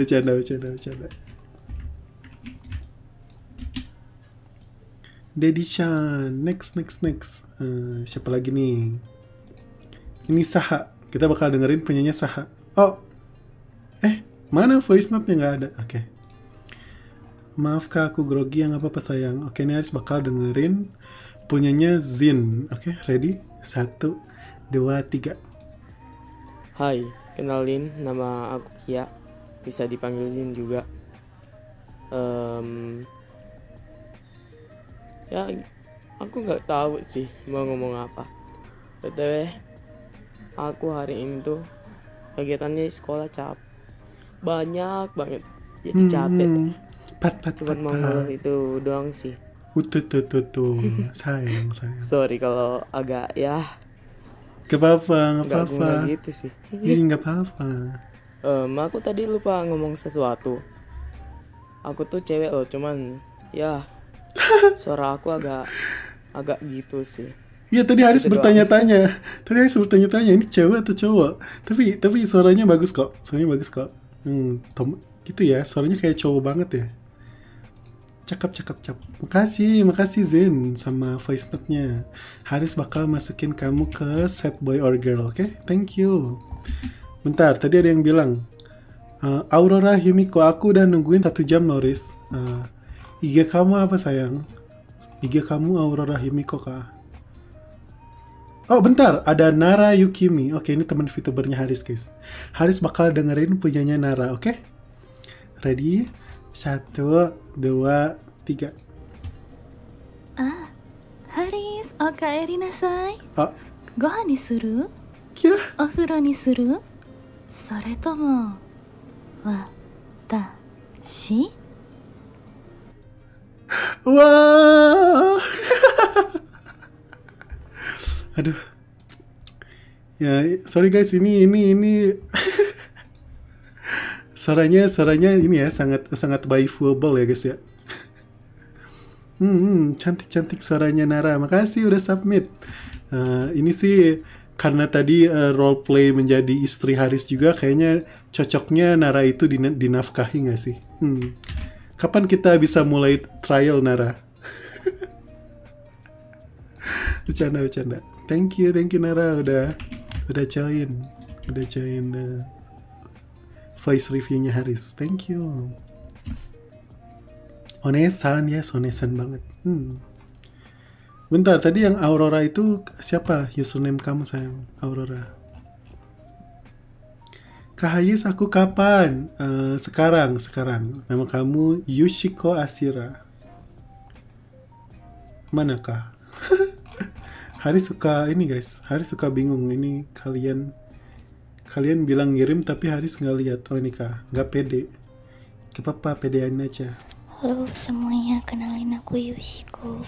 bercanda. Daddy Sean, next. Siapa lagi nih? Ini Saha. Kita bakal dengerin penyanyi Saha. Oh. Mana voice note-nya nggak ada? Oke. Maaf kak, aku grogi yang apa-apa sayang. Oke, ini Haris bakal dengerin punyanya Zin. Oke, ready? 1, 2, 3. Hai, kenalin nama aku Kia. Bisa dipanggil Zin juga. Ya, aku nggak tahu sih mau ngomong apa. BTW, aku hari ini tuh kegiatannya di sekolah banyak banget, jadi capek. Cuman mau ngomong itu doang sih. Tuh. Sayang. Sorry kalau agak ya. Gak apa-apa. Gitu sih. Iya gak apa-apa. Aku tadi lupa ngomong sesuatu. Aku tuh cewek loh, cuman ya suara aku agak gitu sih. Iya tadi Haris bertanya-tanya. Ini cewek atau cowok? Tapi suaranya bagus kok. Gitu ya, suaranya kayak cowok banget ya. Cakep. Makasih Zen sama voice note-nya. Haris bakal masukin kamu ke set boy or girl, oke? Okay? Thank you. Bentar, tadi ada yang bilang Aurora Himiko, aku udah nungguin 1 jam Noris. IG kamu apa sayang? IG kamu Aurora Himiko kah? Oh bentar, ada Nara Yukimi. Oke, ini teman VTubernya Haris guys. Haris bakal dengerin punyanya Nara, oke? Ready? 1, 2, 3. Ah, Haris, okaeri nasai. Oh. Gohan ni suru? Kya? Ofuro ni suru? Soretomo watashi? Wow. Aduh. Ya, sorry guys, ini suaranya ini ya sangat baifuable ya guys ya. Cantik-cantik suaranya Nara. Makasih udah submit. Ini sih karena tadi role play menjadi istri Haris juga, kayaknya cocoknya Nara itu dinafkahi nggak sih? Kapan kita bisa mulai trial Nara? Bercanda. Thank you Nara udah join voice reviewnya Haris. Thank you. Onesan, yes, onesan banget. Bentar, tadi yang Aurora itu siapa username kamu sayang? Aurora. Kahayis aku kapan? Sekarang. Nama kamu Yushiko Asira. Manakah? Haris suka ini guys. Haris suka bingung ini kalian bilang ngirim tapi Haris nggak lihat. Oh ini kah, nggak pede. Gapapa, pedean aja. Halo semuanya, kenalin aku Yushiko.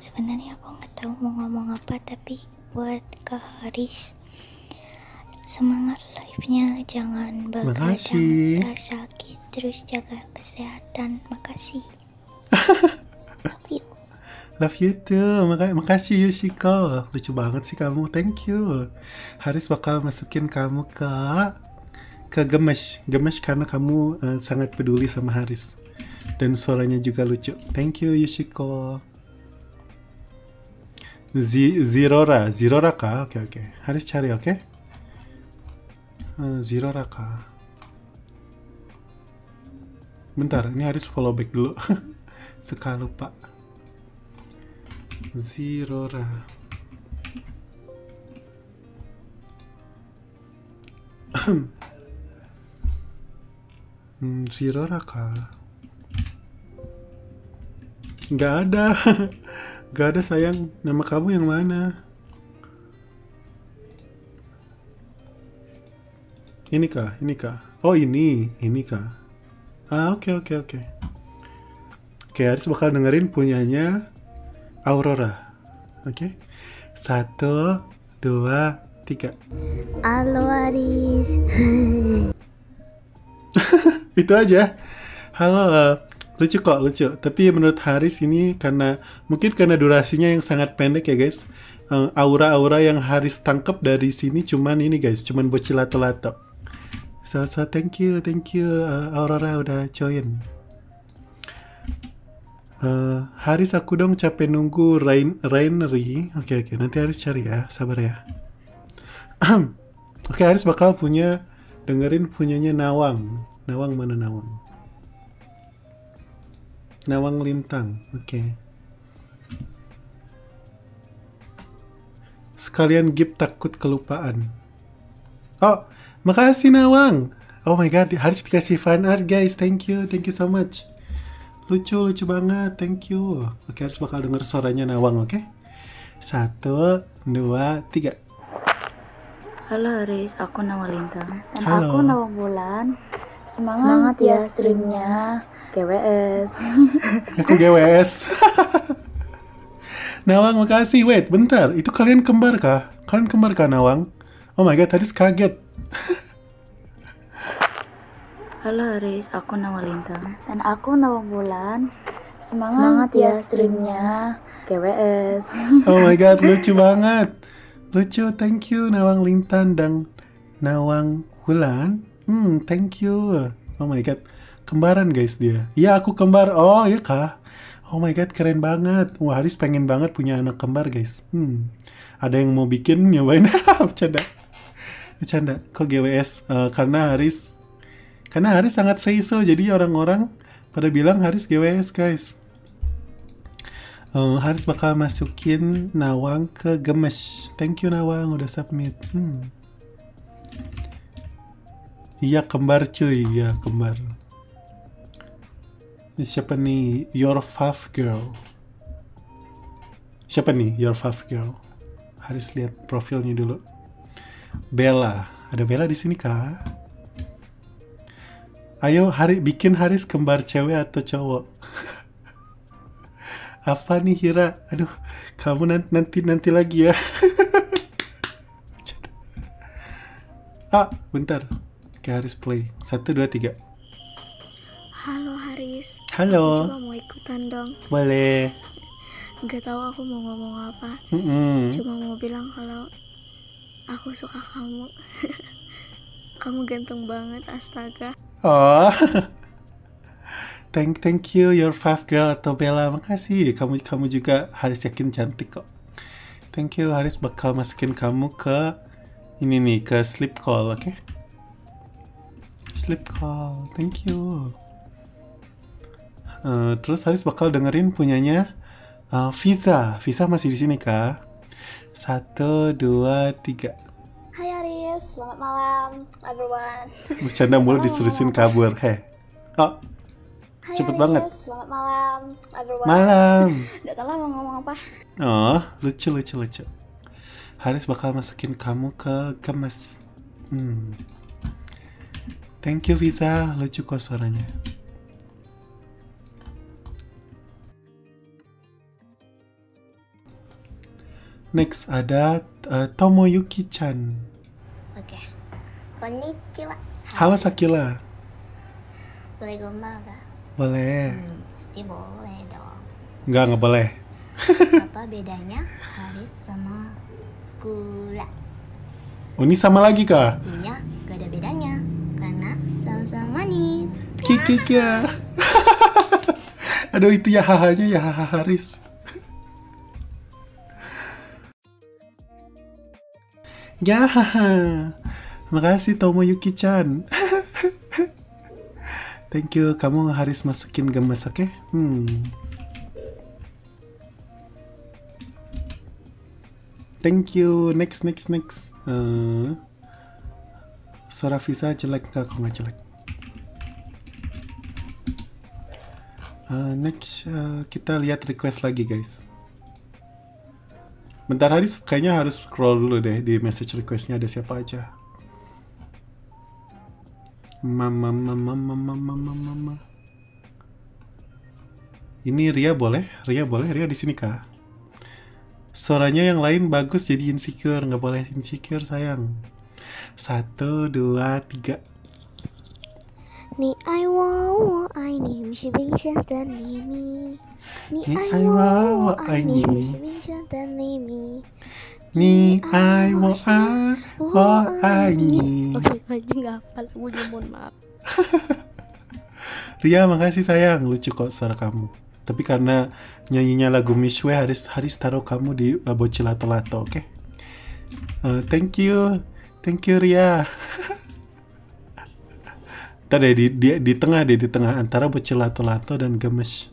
Sebenarnya aku nggak tahu mau ngomong apa, tapi buat Kak Haris, semangat live-nya, jangan begadang, ntar sakit, terus jaga kesehatan. Makasih. Love you. Love you too. Makasih Yushiko. Lucu banget sih kamu. Thank you. Haris bakal masukin kamu ke gemes karena kamu sangat peduli sama Haris. Dan suaranya juga lucu. Thank you Yushiko. Zirora kah? Oke. Haris cari, oke? Zirora kah? Bentar, ini Haris follow back dulu. Suka lupa. Zirora. Zirora kah? Gak ada sayang. Nama kamu yang mana? Ini kah? Oh ini kah? Ah oke. Oke, Haris bakal dengerin punyanya Aurora. Oke. 1, 2, 3. Halo Haris. Itu aja. Halo. Lucu kok, lucu. Tapi menurut Haris ini mungkin karena durasinya yang sangat pendek ya guys. Aura-aura yang Haris tangkap dari sini cuman ini guys, cuman bocil lato-lato. So thank you Aurora udah join. Haris aku dong capek nunggu Rainery. Oke, nanti Haris cari ya, sabar ya. Oke, Haris bakal dengerin punyanya Nawang. Nawang mana Nawang? Nawang Lintang, oke. Sekalian gip takut kelupaan. Oh, makasih Nawang. Oh my god, Haris dikasih fan art guys. Thank you so much. Lucu banget, thank you. Oke, Haris bakal denger suaranya Nawang, oke? 1, 2, 3. Halo Haris, aku Nawang Lintang. Dan halo. Aku Nawang Bulan. Semangat ya streamnya. GWS. Aku GWS. Nawang, makasih. Wait, bentar. Itu kalian kembar kah? Kalian kembar kah, Nawang? Oh my god, Haris kaget. Halo Haris, aku Nawang Lintang. Dan aku Nawang Bulan. Semangat ya streamnya. GWS. Oh my god, lucu banget. Lucu, thank you Nawang Lintang dan Nawang Bulan. Thank you. Oh my god, kembaran guys dia. Iya aku kembar. Oh iya kah? Oh my god, keren banget. Wah, Haris pengen banget punya anak kembar guys. Ada yang mau bikin nyobain? Bercanda. Kok GWS? Karena Haris sangat seiso, jadi orang-orang pada bilang Haris GWS guys. Haris bakal masukin Nawang ke gemes. Thank you Nawang udah submit. Iya kembar cuy, iya kembar. Ini siapa nih? Your Fav Girl. Siapa nih? Your Fav Girl. Harus lihat profilnya dulu. Bella. Ada Bella di sini kah? Ayo hari bikin Haris kembar cewek atau cowok. Apa nih Hira? Aduh, kamu nanti lagi ya. Ah, bentar. Oke, Haris play. 1, 2, 3. Halo Haris. Halo. Aku juga mau ikutan dong. Boleh. Gak tahu aku mau ngomong apa. Cuma mau bilang kalau aku suka kamu. Kamu ganteng banget, astaga. Oh. Thank you, Your Fav Girl atau Bella. Makasih. Kamu juga Haris yakin cantik kok. Thank you, Haris bakal masukin kamu ke ini nih, ke sleep call, oke? Okay? Sleep call, thank you. Terus Haris bakal dengerin punyanya Visa. Visa masih di sini kah? 1, 2, 3. Hai Haris, selamat malam, everyone. Bercanda mulu diseriusin kabur, heh. Oh, hai cepet Haris, banget. Selamat malam, everyone. Malam. Datanglah mau ngomong apa? Oh, lucu. Haris bakal masukin kamu ke gemes. Thank you Visa, lucu kok suaranya. Next ada Tomoyuki-chan. Oke. Konnichiwa. Halo Sakila. Boleh gombal gak? Boleh. Pasti boleh dong. Nggak boleh. Apa bedanya Haris sama Gula. Oh, ini sama lagi kah? Iya, gak ada bedanya karena sama-sama manis. Kikik ya. Aduh itu ya hahanya ya haha Haris. Ya haha. Makasih Tomoyuki-chan. Thank you, kamu Haris masukin gemes, oke? Okay? Thank you. Next. Suara Visa jelek nggak? Kok nggak jelek? Next kita lihat request lagi guys. Bentar Haris kayaknya harus scroll dulu deh di message requestnya ada siapa aja. Mama. Ini Ria boleh? Ria di sini kah? Suaranya yang lain bagus jadi insecure. Nggak boleh insecure sayang. 1, 2, 3. Ni aiwa wo ai ni mishi bingshan dan nimi. Ni aiwa wo ai ni mishi bingshan dan nimi. Ni aiwa wo ai ni. Oke, aja nggak hafal. Gue mohon maaf. Ria makasih sayang. Lucu kok suara kamu. Tapi karena nyanyinya lagu Mixue, Haris taruh kamu di bocil lato-lato, oke? Okay? Thank you Ria. Tadi di tengah antara bocil lato-lato dan gemes.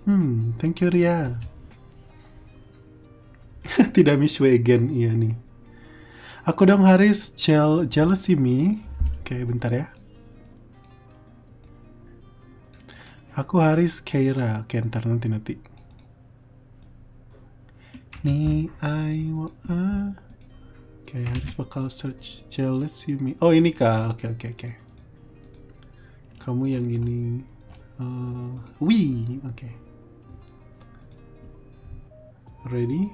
Thank you Ria. Tidak Mixue again, iya nih. Aku dong Haris, jealousy me. Oke, bentar ya. Aku Haris Keira, oke ntar nanti. Ni aiwa, oke Haris bakal search jealousy me. Oh ini kak, oke. Kamu yang ini, wih, oke. Ready?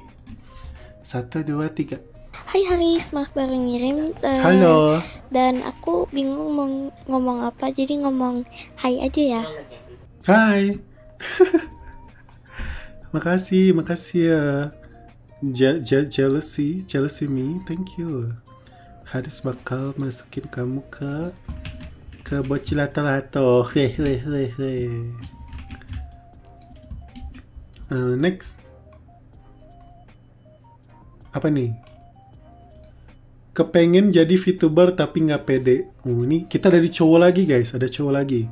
1, 2, 3. Hai Haris, maaf baru ngirim. Halo. Dan aku bingung mau ngomong apa, jadi ngomong hai aja ya. Hai. Makasih ya. Jealousy me. Thank you. Haris bakal masukin kamu ke bocil lato-lato. Next. Apa nih? Kepengen jadi VTuber tapi nggak pede. Ini kita dari cowok lagi guys. Ada cowok lagi.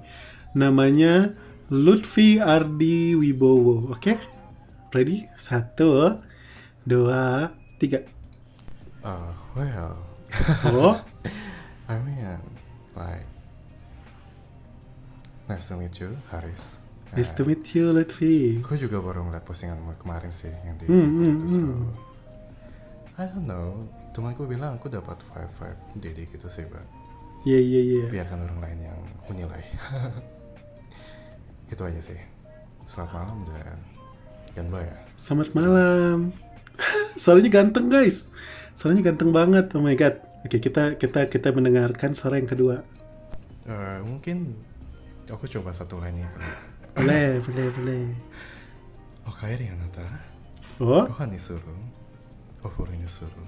Namanya Lutfi Ardi Wibowo, oke? Okay? Ready? 1, 2, 3. Well. Oh? I mean, like, nice to meet you, Haris. Nice to meet you, Lutfi. Gue juga baru ngeliat postinganmu kemarin sih yang di Twitter itu. I don't know, temanku bilang aku dapat vibe Dede gitu sih, Bang. Iya. Biarkan orang lain yang menilai. Itu aja sih. Selamat malam dan ganbay ya. Selamat malam. Suaranya ganteng, guys. Suaranya ganteng banget. Oh my god. Oke, kita mendengarkan suara yang kedua. Mungkin aku coba satu lainnya. Boleh. Oh, kairi anata. Oh. Gohan nisuru. Oh, furu nisuru.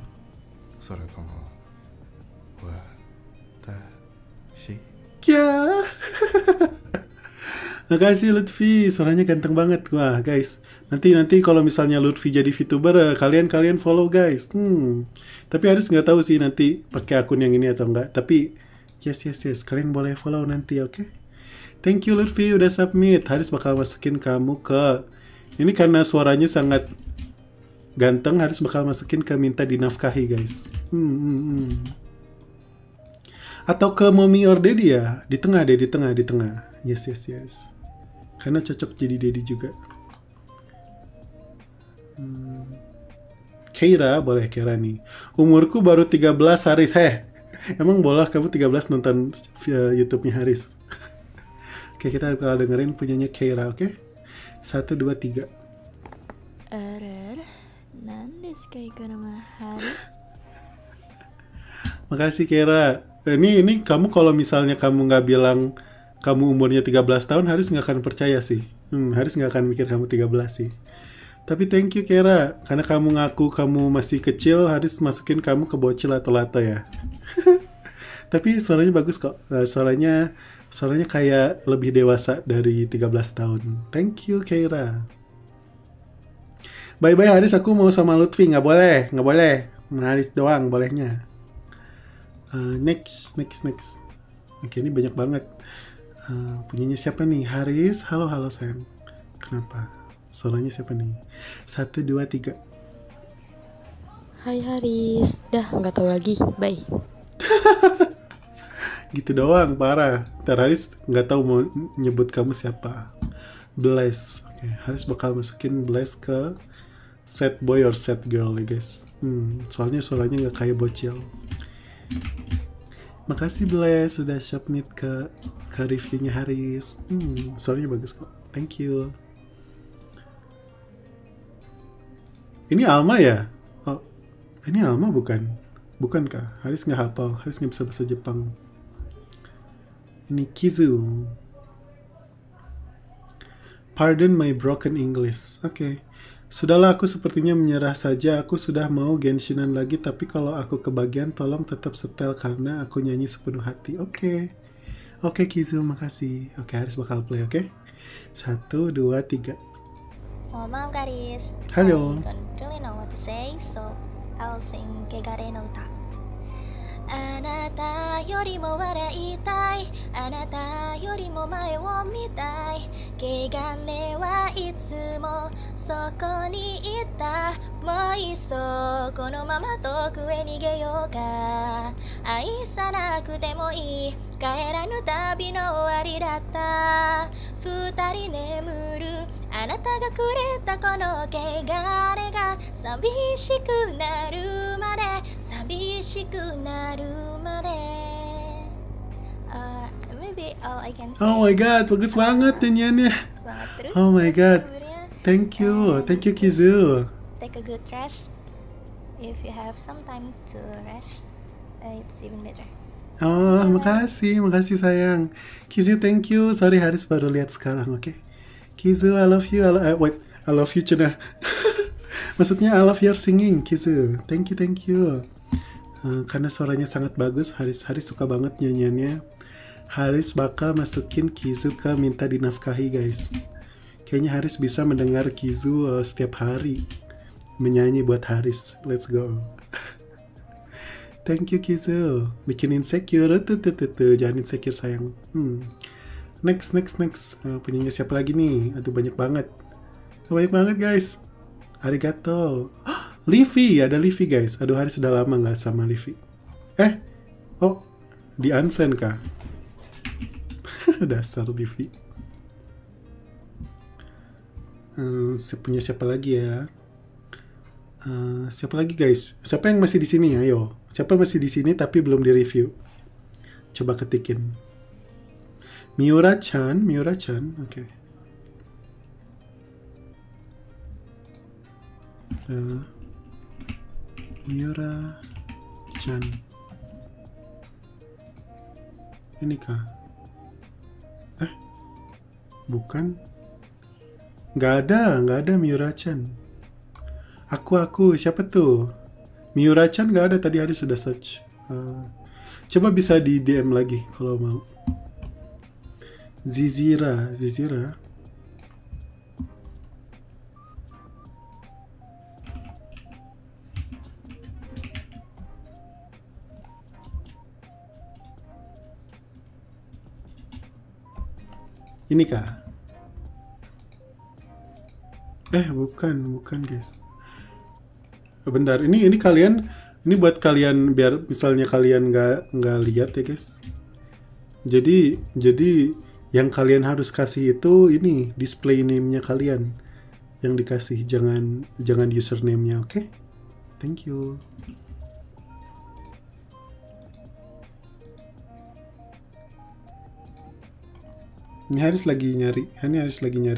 Sore tomo. Wah. Tashi. Ya. Makasih Lutfi, suaranya ganteng banget. Wah, guys. Nanti kalau misalnya Lutfi jadi VTuber, kalian follow, guys. Tapi harus nggak tahu sih nanti pakai akun yang ini atau enggak. Tapi yes. Kalian boleh follow nanti, oke? Okay? Thank you Lutfi udah submit. Haris bakal masukin kamu ke ini karena suaranya sangat ganteng. Haris bakal masukin ke minta dinafkahi, guys. Atau ke mommy or daddy ya? Di tengah deh, di tengah. Yes. Karena cocok jadi daddy juga. Keira boleh Keira nih. Umurku baru 13 Haris. Heh. Emang boleh kamu 13 nonton YouTube-nya Haris? Oke, kita bakal dengerin punyanya Keira, oke? 1, 2, 3. Makasih Keira. Ini kamu kalau misalnya kamu nggak bilang kamu umurnya 13 tahun, Haris nggak akan percaya sih. Haris nggak akan mikir kamu 13 sih. Tapi thank you Keira, karena kamu ngaku kamu masih kecil, Haris masukin kamu ke bocil atau lato ya. Tapi suaranya bagus kok. Suaranya kayak lebih dewasa dari 13 tahun. Thank you, Keira. Bye-bye Haris, aku mau sama Lutfi. Nggak boleh. Haris doang bolehnya. Next. Oke, ini banyak banget. Punyanya siapa nih? Haris, halo sayang. Kenapa? Suaranya siapa nih? 1, 2, 3. Hai Haris. Dah, nggak tahu lagi. Bye. Gitu doang, parah. Ntar Haris nggak tahu mau nyebut kamu siapa. Bless. Oke, Haris bakal masukin Bless ke sad boy or sad girl ya guys. Soalnya suaranya nggak kayak bocil. Makasih Bless sudah submit ke reviewnya Haris. Suaranya bagus kok. Thank you. Ini Alma ya? Oh, ini Alma bukan? Bukankah? Haris nggak hafal. Haris nggak bisa bahasa Jepang. Nikizu. Pardon my broken English. Oke. Sudahlah, aku sepertinya menyerah saja. Aku sudah mau Genshinan lagi, tapi kalau aku kebagian tolong tetap setel karena aku nyanyi sepenuh hati. Oke, Kizu, makasih. Oke, Haris bakal play, oke? 1, 2, 3. Selamat malam, Haris. Halo. I don't really know what to say, so I'll sing Kegare no Uta. Anata yorimo waraitai, anata yorimo mae wo mitai, kegane wa itsumo soko ni itta, mo isso kono mama tokue nigeyou ka, aisanakute mo ii, kaeranu tabi no owari datta, futari nemuru, anata ga kureta kono kegare ga sabishiku naru made, sabishiku naru made. Maybe all I can say. Oh my god, bagus banget nyanyiannya. Oh my god. Thank you Kizu. Take a good rest. If you have some time to rest, it's even better. Oh, makasih sayang. Kizu, thank you. Sorry Haris baru lihat sekarang, oke? Okay? Kizu, I love you. I love you Cina. Maksudnya I love your singing, Kizu. Thank you. Karena suaranya sangat bagus, Haris suka banget nyanyiannya. Haris bakal masukin Kizu ke minta dinafkahi, guys. Kayaknya Haris bisa mendengar Kizu setiap hari menyanyi buat Haris. Let's go. Thank you Kizu. Bikin insecure. Jangan insecure sayang. Next. Punyanya siapa lagi nih? Aduh banyak banget guys. Arigato. Oh, Livi, ada Livi guys. Aduh Haris sudah lama nggak sama Livi. Oh, di unsend kah? Dasar Livi. Punya siapa lagi ya? Siapa lagi guys? Siapa yang masih di sini ya? Ayo, siapa masih di sini tapi belum di review? Coba ketikin. Miura-chan, Miura-chan, oke. Okay. Miura-chan. Ini kah? Eh, bukan. Nggak ada Miura-chan. Aku, siapa tuh? Miura-chan nggak ada, tadi Haris sudah search. Coba bisa di DM lagi kalau mau. Zizira. Ini kah? Bukan guys. Bentar, ini kalian, ini buat kalian biar misalnya kalian nggak lihat ya guys. Jadi yang kalian harus kasih itu ini display name-nya kalian yang dikasih, jangan username-nya, oke? Okay? Thank you. Ini Haris lagi nyari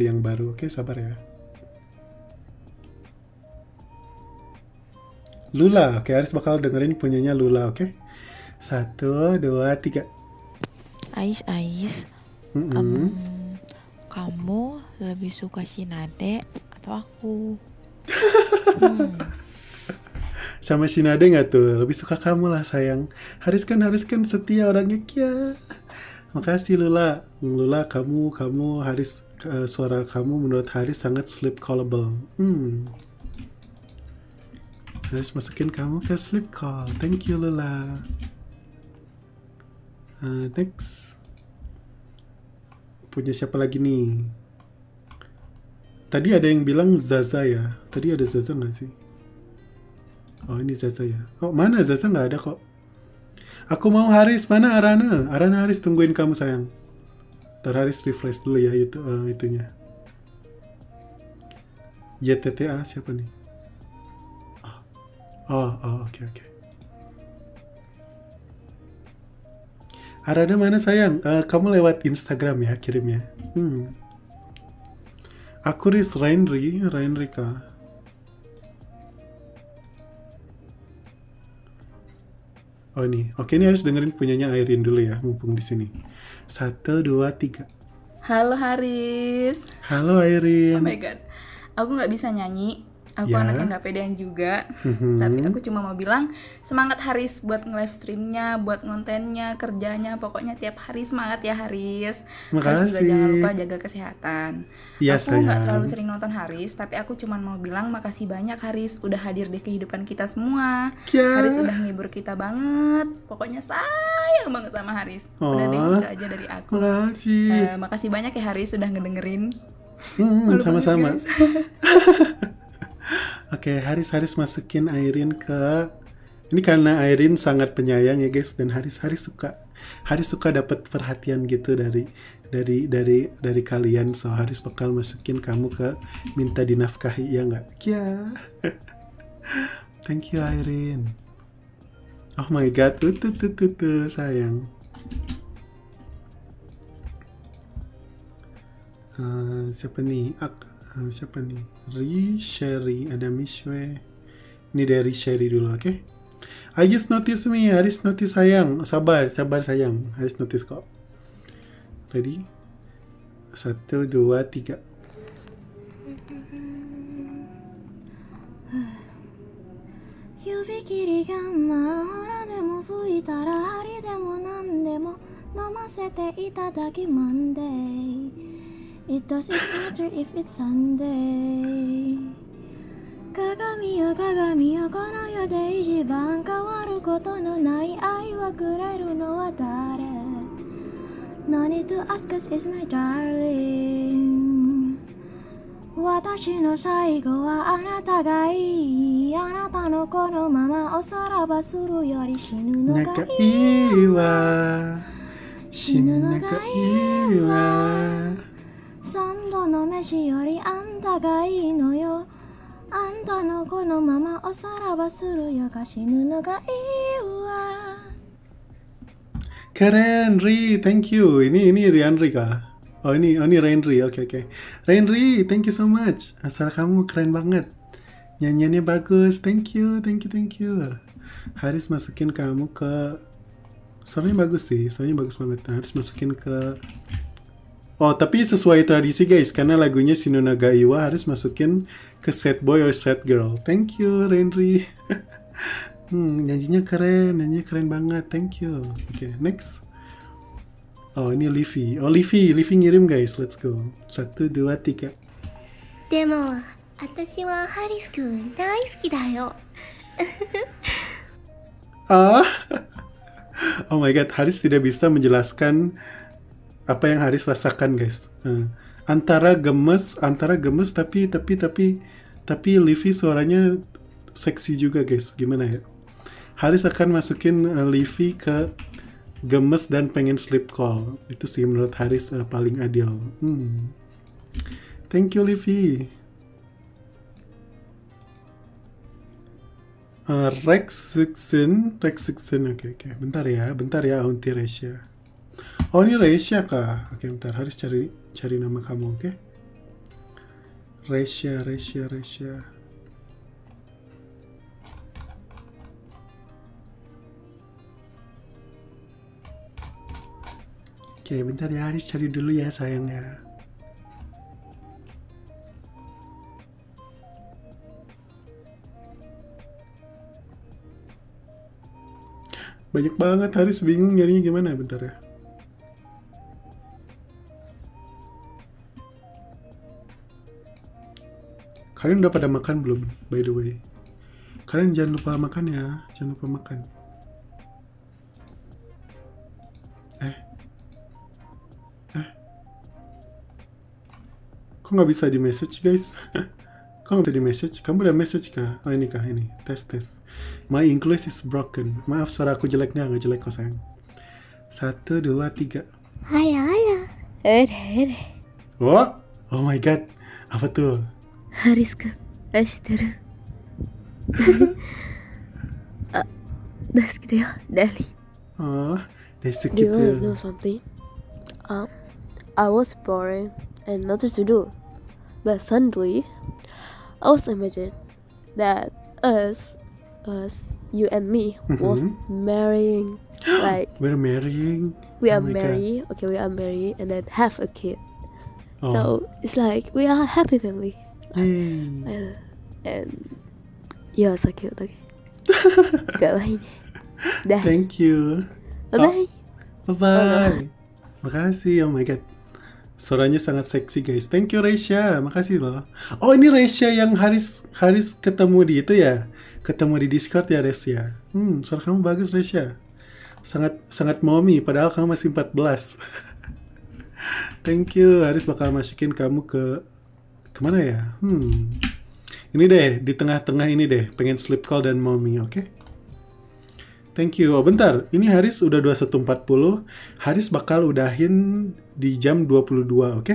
yang baru, oke? Okay, sabar ya. Lula, oke, Haris bakal dengerin punyanya Lula, oke? 1, 2, 3. Ais. Kamu lebih suka Shinade atau aku? Sama Shinade nggak tuh? Lebih suka kamu lah sayang. Haris kan setia orangnya kia. Makasih Lula. Lula, kamu Haris, suara kamu menurut Haris sangat sleep callable. Haris masukin kamu ke sleep call. Thank you Lula. Next. Punya siapa lagi nih? Tadi ada yang bilang Zaza ya. Tadi ada Zaza nggak sih? Oh ini Zaza ya. Oh mana Zaza, nggak ada kok. Aku mau Haris. Mana Arana? Arana Haris tungguin kamu sayang. Ntar Haris refresh dulu ya itu itunya. YTTA siapa nih? Oke. Arana mana sayang? Kamu lewat Instagram ya kirimnya. Aku Riz Rainrika. Oh ini, oke ini harus dengerin punyanya Airin dulu ya, mumpung di sini. 1, 2, 3. Halo Haris. Halo Airin. Oh my god, aku nggak bisa nyanyi. Aku anaknya nggak pedean juga, tapi aku cuma mau bilang semangat Haris buat nge-live streamnya, buat kontennya, kerjanya, pokoknya tiap hari semangat ya Haris. Makasih. Haris juga jangan lupa jaga kesehatan. Ya, aku nggak terlalu sering nonton Haris, tapi aku cuma mau bilang makasih banyak Haris udah hadir di kehidupan kita semua. Yeah. Haris udah ngibur kita banget, pokoknya sayang banget sama Haris. Udah deh itu aja dari aku. Makasih. Makasih banyak ya Haris udah ngedengerin. Sama-sama. Oke, Haris masukin Airin ke... Ini karena Airin sangat penyayang ya guys, dan Haris suka dapat perhatian gitu dari kalian. So Haris bakal masukin kamu ke minta dinafkahi ya nggak? Ya. Thank you Airin. Oh my god, tuh sayang. Siapa nih? Siapa nih? Risheri, ada Mixue. Ini dari Risheri dulu, oke? Okay? I just notice me, Haris notice sayang. Sabar sayang, Haris notice kok. Ready? 1, 2, 3. It doesn't matter if it's Sunday. Kagamiyo kagamiyo kono yo de ichiban kawaru koto no nai ai wa kureru no wa dare. No need to ask us is my darling. Watashi no saigo wa anata ga ii. Anata no kono mama o saraba suru yori shinonaga iwa. Shinonaga iwa. 3度の飯よりあんたがいいのよ。あんたのこのままおさらばするよが死ぬのがいいわ。Keren Ri, thank you. Ini Rianri kah? Oh ini Rainri, oke. Rainri, thank you so much. Asal kamu keren banget. Nyanyiannya bagus, thank you. Harus masukin kamu ke, soalnya bagus sih, soalnya bagus banget. Harus masukin ke, oh tapi sesuai tradisi guys, karena lagunya Shinonaga Iwa harus masukin ke sad boy or sad girl. Thank you Rainri. Nyanyinya keren banget, thank you. Oke, next. Oh ini Livy, Livy ngirim guys, let's go. 1, 2, 3. Demo, atashi wa Haris-kun daisuki dayo. Ah, oh my god, Haris tidak bisa menjelaskan apa yang Haris rasakan guys. Antara gemes tapi Livy suaranya seksi juga guys, gimana ya? Haris akan masukin Livy ke gemes dan pengen sleep call. Itu sih menurut Haris paling adil. Thank you Livy. Rex Sixin. Oke. Bentar ya Auntie Resya. Oh ini Resya kah? Oke, bentar Haris cari nama kamu, oke? Resya. Oke, bentar ya Haris cari dulu ya sayang ya. Banyak banget Haris bingung nyarinya gimana, bentar ya. Kalian udah pada makan belum? By the way, kalian jangan lupa makan ya, Kok nggak bisa di message guys? Kok nggak bisa di message? Kamu udah message kah? Oh ini kah? Ini tes. My English is broken. Maaf suara aku jelek nggak jelek kok sayang. 1, 2, 3. Halo. Here. What? Oh my god. Apa tuh? Haris-kun, ashiteru. Daisuki da yo, Dali. Oh, daisuki gitu. Do you know something? I was boring and nothing to do, but suddenly I was imagined that us, you and me, was marrying. Like we're marrying. We are married. Okay, we are married, and then have a kid. Oh. So it's like we are a happy family. Hey. And you are so cute. Okay. Thank you. Bye bye. Makasih. Oh my god. Suaranya sangat seksi guys. Thank you Resya. Makasih loh. Oh ini Resya yang Haris ketemu di itu ya. Ketemu di Discord ya Resya. Suara kamu bagus Resya. Sangat mommy padahal kamu masih 14. Thank you. Haris bakal masukin kamu ke kemana ya? Ini deh di tengah-tengah ini deh. Pengen sleep call dan mommy, oke? Thank you. Oh, bentar, ini Haris udah 21.40. Haris bakal udahin di jam 22, oke?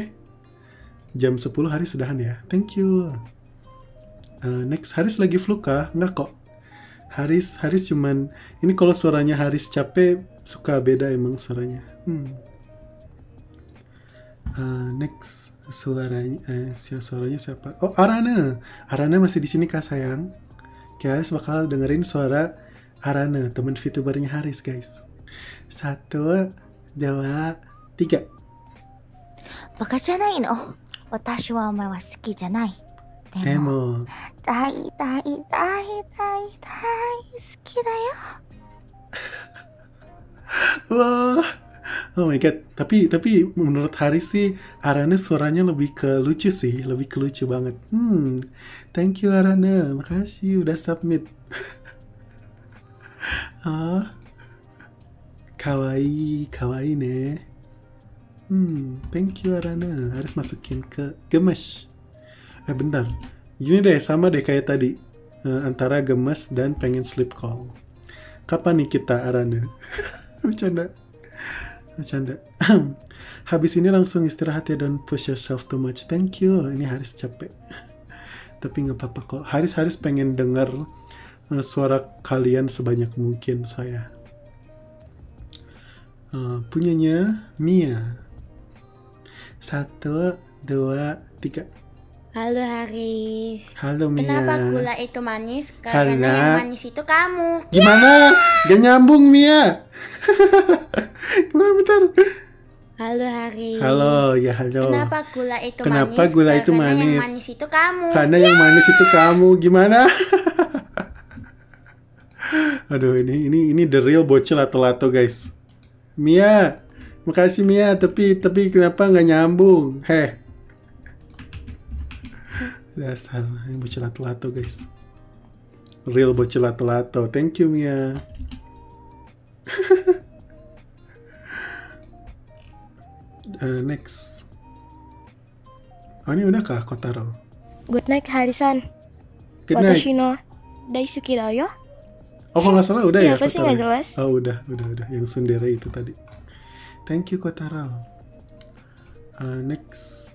Jam 10 Haris udahan ya. Thank you. Next, Haris lagi flu kah? Nggak kok. Haris cuman... Ini kalau suaranya Haris capek, suka beda emang suaranya. Next, suaranya siapa? Oh, Arana. Arana masih di sini kah, sayang? Oke, Haris bakal dengerin suara... Arana, teman VTubernya Haris guys. 1, 2, 3. Baka janai no. Watashi wa omae wa suki janai. Demo. Dai suki dayo. Wah. Oh my god. Tapi menurut Haris sih Arana suaranya lebih ke lucu sih, lebih ke lucu banget. Thank you Arana. Makasih udah submit. Kawaii ne. Thank you Arana. Harus masukin ke gemes. Bentar. Gini deh, sama deh kayak tadi. Antara gemes dan pengen sleep call. Kapan nih kita Arana? Bercanda. Canda. Habis ini langsung istirahat ya, don't push yourself too much. Thank you. Ini Haris capek. Tapi nggak apa-apa kok. Haris pengen dengar suara kalian sebanyak mungkin saya. Punyanya Mia. 1, 2, 3. Halo Haris. Halo Mia. Kenapa gula itu manis? Karena yang manis itu kamu. Gimana? Yeah! Gak nyambung Mia. Gimana bentar. Halo Haris. Halo, ya halo. Kenapa gula itu manis? Gula itu karena manis. Yang manis itu kamu. Karena yeah! yang manis itu kamu. Gimana? Aduh, ini the real bocil lato-lato guys. Mia, makasih Mia, tapi kenapa nggak nyambung? Heh, dasar bocil lato-lato guys, real bocil lato-lato. Thank you Mia. Next, ini udah kah Kotaro? Good night Harisan. Good night. Watashi no daisuki da yo. Oh kalau nggak salah udah ya Kotaro. Oh udah yang sundere itu tadi. Thank you Kotaro. Next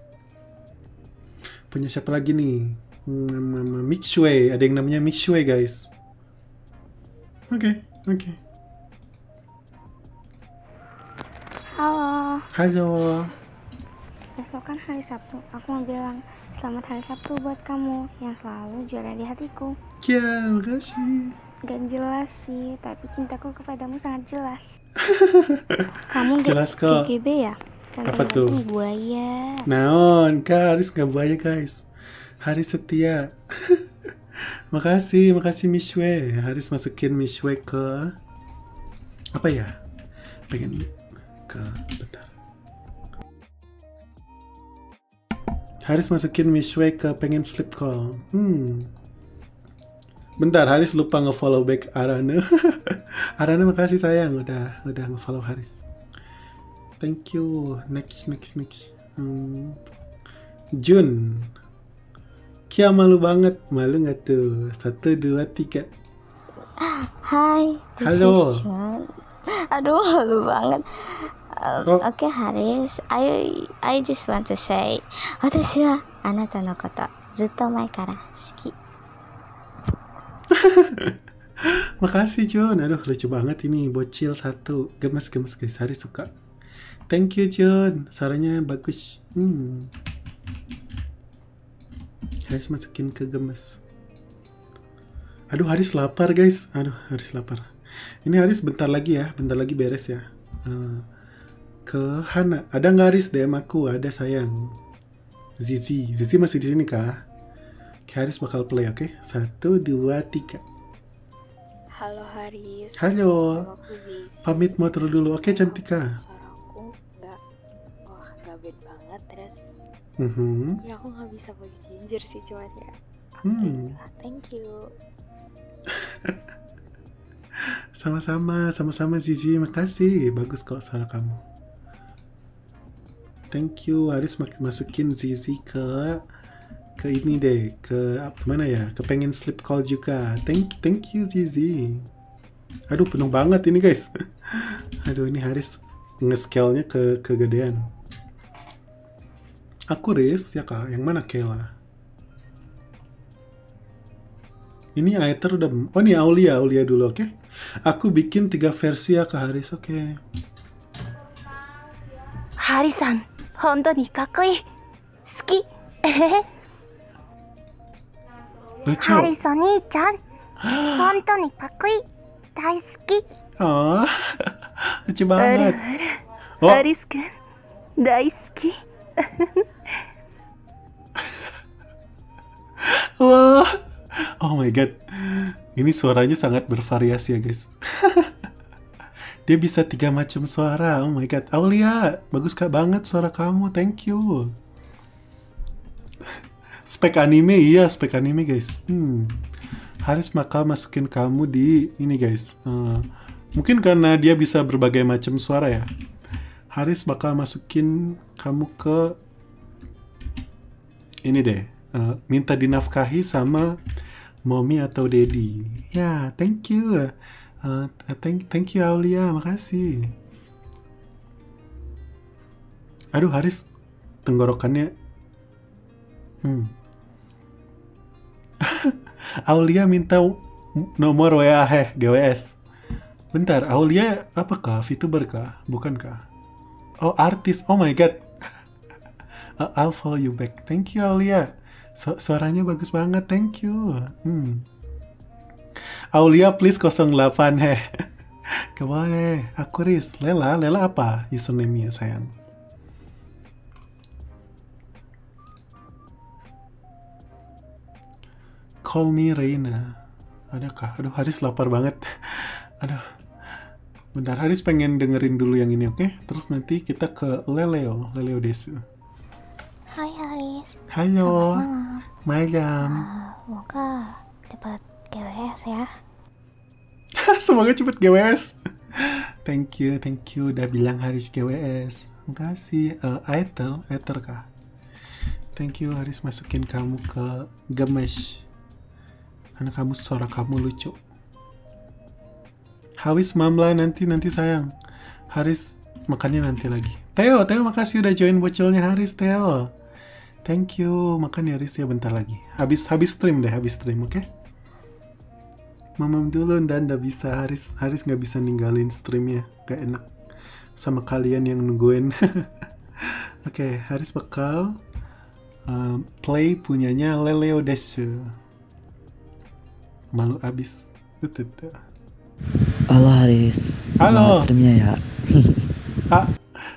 punya siapa lagi nih? Mixue, ada yang namanya Mixue guys. Oke. Halo. Besok kan hari Sabtu, aku mau bilang selamat hari Sabtu buat kamu yang selalu juara di hatiku. Ya, makasih. Gak jelas sih, tapi cintaku kepadamu sangat jelas. Kamu jelas kok. GGB ya? Apa tuh? Buaya. Naon, Kak Haris gak buaya guys. Haris setia. makasih Mixue. Haris masukin Mixue ke apa ya? Pengen ke bentar. Haris masukin Mixue ke pengen sleep call. Bentar, Haris lupa nge-follow back Arana. Arana makasih sayang, udah nge-follow Haris. Thank you. Next. Jun. Kia malu banget, malu nggak tuh? 1, 2, 3. Hai, halo. Aduh, malu banget. Oke, Haris, I just want to say, watashi wa anata no koto zutto mae kara suki. Makasih Jun, aduh lucu banget ini bocil satu, gemes guys, hari suka. Thank you Jun, suaranya bagus. Haris masukin ke gemes. Aduh Haris lapar guys, ini Haris bentar lagi beres ya. Ke Hana, ada nggak Haris DM aku? Ada sayang. Zizi masih di sini kah? Haris bakal play, oke? 1, 2, 3. Halo Haris. Halo. Pamit motor dulu, oke Cantika. Suaraku gabet banget terus. Ya aku nggak bisa pakai ginger sih cuman ya. Thank you. sama-sama Zizi, makasih. Bagus kok suara kamu. Thank you. Haris masukin Zizi ke ini deh, ke mana ya, ke pengen sleep call juga. Thank you Zizi. Aduh penuh banget ini guys. Aduh ini Haris nge-scale-nya kegedean. Aku Riz ya kak, yang mana Kela? Ini Aether udah, oh ini Aulia dulu oke? Aku bikin 3 versi ya kak Haris, oke. Harisan, hondo ni kakui, suki. Lucu. Haris-san, hontou ni kakkui, daisuki. Oh, lucu banget. Haris-kun, daisuki. Wah, oh my god, ini suaranya sangat bervariasi ya guys. Dia bisa 3 macam suara. Oh my god, Aulia, bagus banget suara kamu. Thank you. Spek anime, iya spek anime guys. Haris bakal masukin kamu di ini guys. Mungkin karena dia bisa berbagai macam suara ya, Haris bakal masukin kamu ke ini deh, minta dinafkahi sama mommy atau daddy ya. Thank you Aulia, makasih. Aduh, Haris tenggorokannya. Aulia minta nomor WA GWS. Bentar, Aulia apakah? VTuber kah? Bukankah? Oh, artis. Oh my god. I'll follow you back. Thank you, Aulia. Suaranya bagus banget. Thank you. Aulia please 08 heh. Gak boleh. Aku Riz. Lela. Lela apa username-nya, sayang? Call me Reina. Adakah? Aduh, Haris lapar banget. Aduh. Bentar, Haris pengen dengerin dulu yang ini, oke? Terus nanti kita ke Leleo. Leleo Desu. Hai Haris. Hayo. Malam. Moga cepat GWS ya. Semoga cepet GWS. Thank you udah bilang Haris GWS. Makasih. Ether kah? Thank you Haris masukin kamu ke Gemesh. Karena kamu suara kamu lucu. Hawis mamla nanti sayang. Haris makannya nanti lagi. Theo makasih udah join bocelnya Haris. Theo, thank you. Makan ya Haris ya bentar lagi. Habis stream, oke? Okay? Mamam dulu dan nggak bisa Haris nggak bisa ninggalin streamnya, gak enak sama kalian yang nungguin. Oke, Haris bakal play punyanya Leleo Desu. Malu abis. Halo Haris. Halo. Semangat streamnya ya.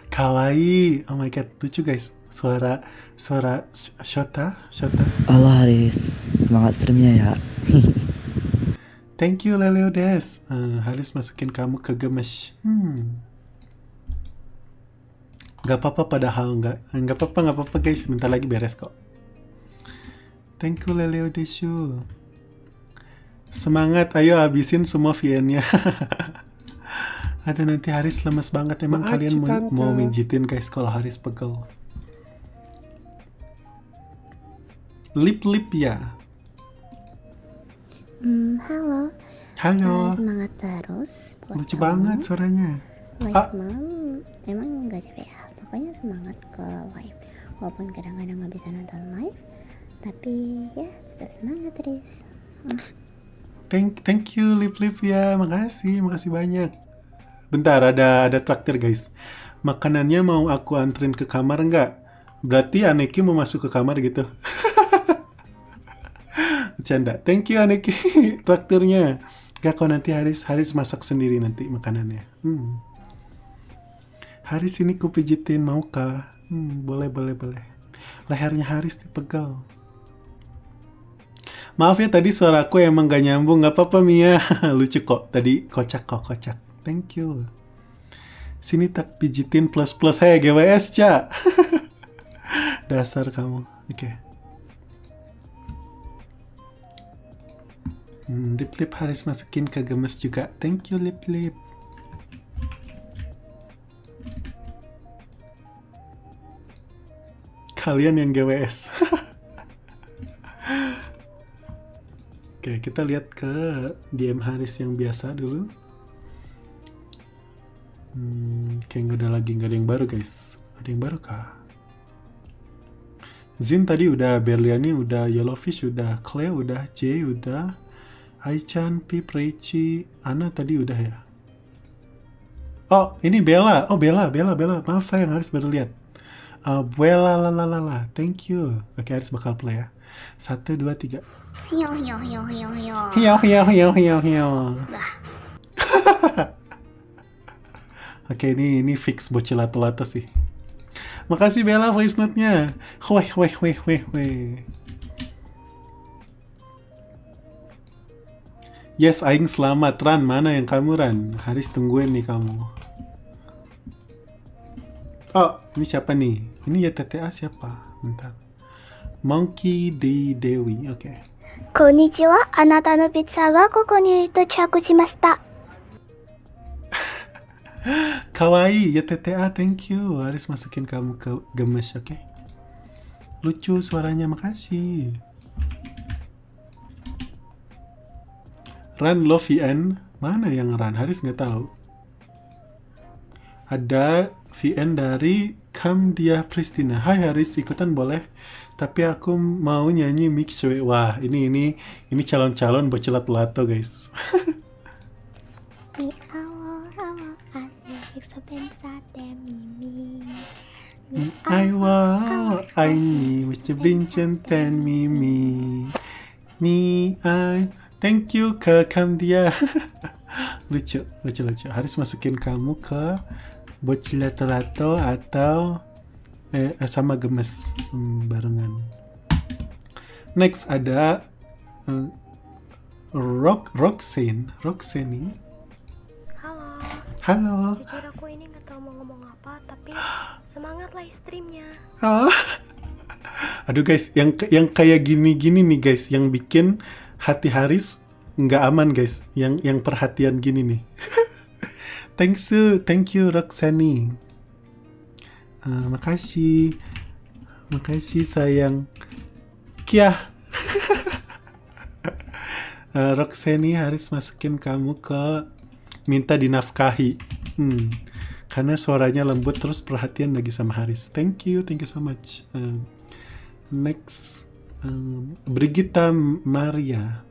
Kawaii. Oh my god, lucu guys. Suara Shota. Halo Haris. Semangat streamnya ya. Thank you Leleo Des. Haris masukin kamu ke Gemesh. Gak apa-apa padahal nggak apa-apa guys. Bentar lagi beres kok. Thank you Leleo Desu. Semangat, ayo habisin semua VN-nya. Ada nanti Haris lemes banget. Emang kalian mau minjitin guys kalau Haris pegel? Lip ya. Halo. Semangat terus. Lucu banget suaranya. Live malam emang nggak capek ya. Pokoknya semangat ke live. Walaupun kadang-kadang nggak bisa nonton live, tapi ya tetap semangat Haris. Thank you Lip ya, makasih banyak. Bentar ada traktir guys. Makanannya mau aku anterin ke kamar nggak? Berarti Aneki mau masuk ke kamar gitu. Canda. Thank you Aneki traktirnya. Gak kok nanti Haris masak sendiri nanti makanannya. Haris ini kupijitin mau kah? Boleh. Lehernya Haris dipegal. Maaf ya tadi suara aku emang gak nyambung, gak apa-apa Mia. Lucu kok, tadi kocak. Thank you. Sini tak pijitin plus. Hey GWS Ca. Dasar kamu. Oke. Lip Haris masukin ke Gemes juga. Thank you Lip. Kalian yang GWS. Oke, kita lihat ke DM Haris yang biasa dulu. Kayak nggak ada yang baru guys. Ada yang baru kah? Zin tadi udah, Berliani udah, Yellowfish udah, Clay udah, J udah, Aichan, Pip, Reichi, Ana tadi udah ya. Oh ini Bella. Oh Bella. Maaf sayang Haris baru lihat. Bella lalala. Thank you. Oke Haris bakal play ya. 1, 2, 3. Hiyo. Oke, ini fix bocil lato-lato sih. Makasih Bella voice note-nya. Weh. Yes, aing selamat. Ran, mana yang kamu Ran? Haris tungguin nih kamu. Oh, ini siapa nih? Ini ya TTA siapa? Bentar. Monkey D. Dewi, oke. Konnichiwa, anata no pizza ga koko ni tochaku shimashita. Kawaii, ya TTA, thank you. Haris masukin kamu ke Gemesh, oke? Lucu suaranya, makasih. Ran VN, mana yang Ran? Haris nggak tahu. Ada VN dari Come dia Pristina. Hai Haris, ikutan boleh? Tapi aku mau nyanyi Mixue. Wah, ini calon-calon bocil lato-lato, guys. Thank you ke Come dia. lucu. Haris masukin kamu ke bocil lato-lato atau sama gemes barengan. Next ada Roxane. Halo. Jujur aku ini nggak tahu mau ngomong apa, tapi semangat live streamnya. Aduh guys, yang kayak gini-gini nih guys, yang bikin hati Haris nggak aman guys, yang perhatian gini nih. Thank you Roxane. Makasih sayang. Kia. Roxane, Haris masukin kamu ke minta dinafkahi. Karena suaranya lembut terus perhatian lagi sama Haris. Thank you so much. Next Brigita Maria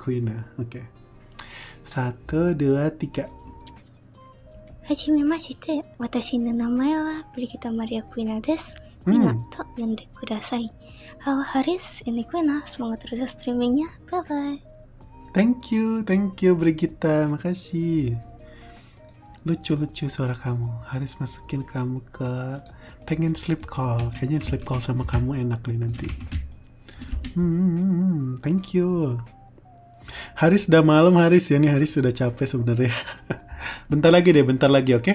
Quina. Oke. 1, 2, 3. Hajimemashite, watashi no namae wa Brigita Maria Quina desu. Minato yonde kudasai. Halo Haris, ini Quina. Semangat terus streamingnya. Bye-bye. Thank you Brigita. Makasih. Lucu suara kamu. Haris masukin kamu ke pengen sleep call. Kayaknya sleep call sama kamu enak nih nanti. Thank you. Haris udah malam Haris ya nih. Haris sudah capek sebenarnya. bentar lagi oke?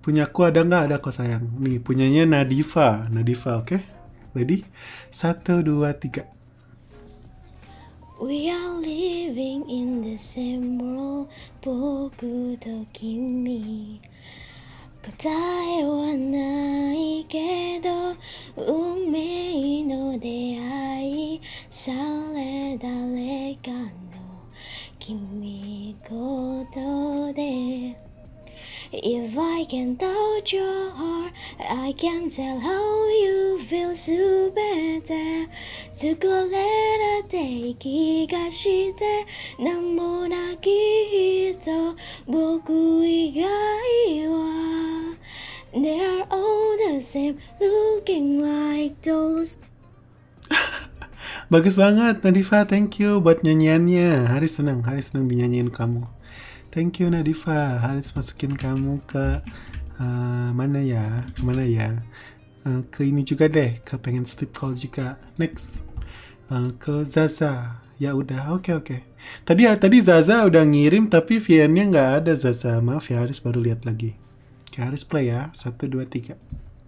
Punyaku ada nggak? Ada kok sayang. Nih punyanya Nadifa oke? Ready? 1, 2, 3. We are living in the same world. Boku to kimi. Kotae wa nai kedo umei no deai sare dare ka no kimi koto de. If I can touch your heart, I can tell how you feel. Subete tsukureta te iki ga shite nanmo naki hito boku igai wa. They're all the same, looking like those. Bagus banget Nadifa, thank you buat nyanyiannya. Haris senang dinyanyiin kamu. Thank you Nadifa. Haris masukin kamu ke mana ya? Ke ini juga deh, ke pengen sleep call juga. Next ke Zaza. Ya udah, oke. Tadi Zaza udah ngirim tapi VN-nya nggak ada Zaza. Maaf ya Haris baru lihat lagi. Oke, Haris play ya. 1, 2, 3.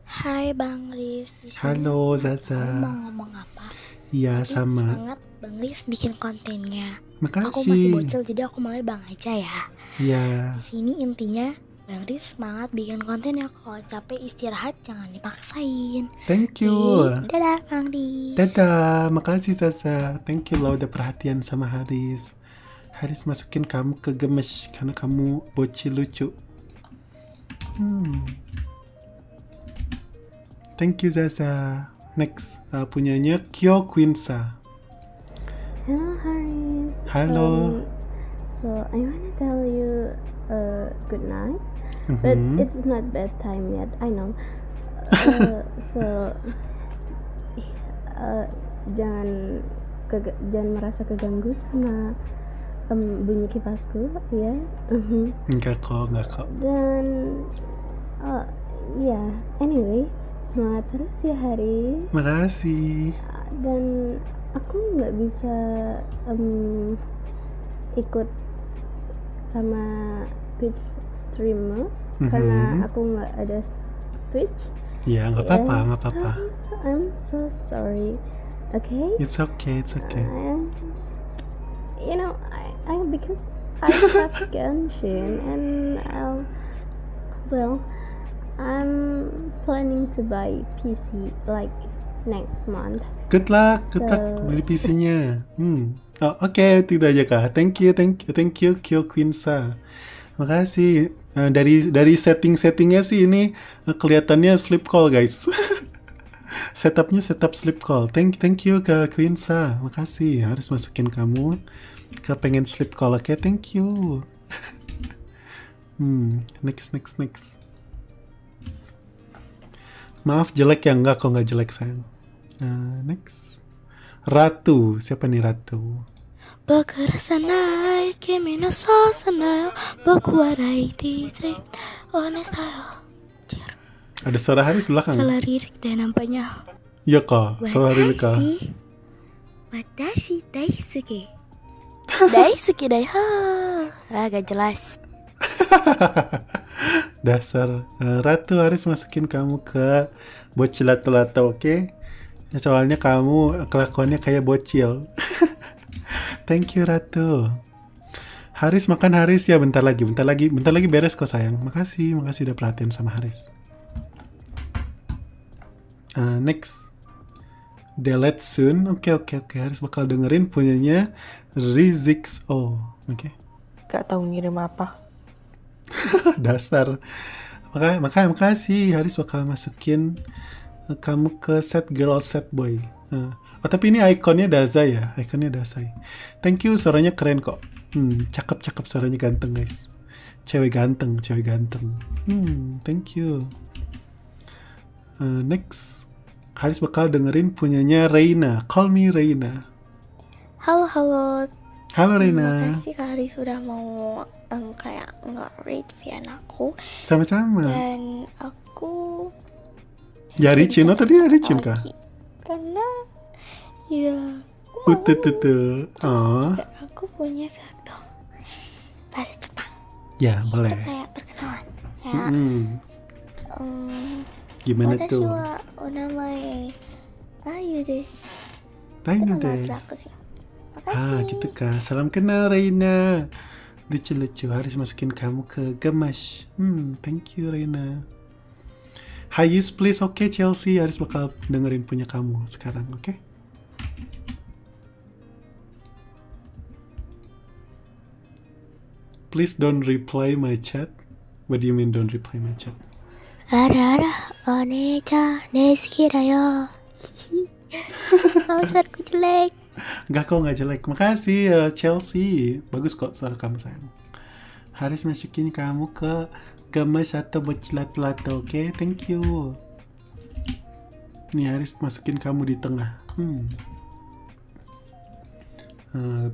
Hai Bang Riz. Halo Zaza. Mau ngomong apa? Iya sama. Sangat Bang Riz bikin kontennya. Makasih. Aku masih bocil jadi aku manggil Bang aja ya. Iya. Di sini intinya Bang Riz semangat bikin konten ya. Kalau capek istirahat jangan dipaksain. Thank you. Dadah Bang Riz. Dadah. Makasih Zaza. Thank you lo udah perhatian sama Haris. Haris masukin kamu ke gemes karena kamu bocil lucu. Thank you Zaza. Next punyanya Kyo Quinsa. Hello Haris. Hello. So I wanna tell you good night, but it's not bedtime yet. I know. So jangan merasa keganggu sama bunyi kipasku, ya. Enggak kok. Dan anyway, semangat terus ya Haris. Makasih. Dan aku nggak bisa ikut sama Twitch streamer karena aku nggak ada Twitch. Ya nggak apa-apa. I'm so sorry. Okay. It's okay. You know, I because I have Genshin and well, I'm planning to buy PC like next month. Good luck beli PC-nya. Oke, tidak aja kak. Thank you Kyo Quinsa. Makasih. Dari setting-settingnya sih ini kelihatannya sleep call, guys. Setupnya setup sleep call. Thank you ke Queensa. Makasih. Harus masukin kamu ke pengen sleep call. Oke, thank you. Next. Maaf jelek ya, enggak kok, enggak jelek sayang. Next. Ratu, siapa nih Ratu? Bakarasanai kimi no sou sanayo boku warai desu onestayo. Ada suara Haris belakang. Salah lirik dan nampaknya. Iya kak, salah lirik kak. Watashi daisuke. Daisuke daiha. Agak jelas. Dasar Ratu, Haris masukin kamu ke bocil lato-lato, oke? Soalnya kamu kelakuannya kayak bocil. Thank you Ratu. Haris makan Haris ya, bentar lagi beres kok sayang. Makasih udah perhatian sama Haris. Next, delete soon. Oke. Haris bakal dengerin punyanya Rizix. Oh, oke. Gak tahu ngirim apa. Dasar. Makasih. Haris bakal masukin kamu ke set girl set boy. Tapi ini ikonnya Dazai ya, thank you, suaranya keren kok. Cakep, suaranya ganteng guys. Cewek ganteng. Thank you. Next, Haris bakal dengerin punyanya Reina. Call me Reina. Halo Reina. Terima kasih Kak Haris sudah mau kayak nge-read VN aku. Sama-sama. Dan aku ya Ricin, tadi ya Ricin kah? Karena ya, aku aku punya satu bahasa Jepang. Ya, boleh. Itu kayak perkenalan. Ya. Gimana tuh? Onamae Ayu desu. Reina desu. Gitu kah. Salam kenal Reina. Lucu-lucu. Haris masukin kamu ke Gemas. Thank you Reina. Hayes please, oke Chelsea. Haris bakal dengerin punya kamu sekarang, oke? Please don't reply my chat. What do you mean don't reply my chat? Ara onecha nesuki da yo. Suaraku jelek. Enggak kok, enggak jelek. Makasih Chelsea. Bagus kok suara kamu sayang. Haris masukin kamu ke gemes atau bocilat-lato, oke? Thank you. Nih Haris masukin kamu di tengah.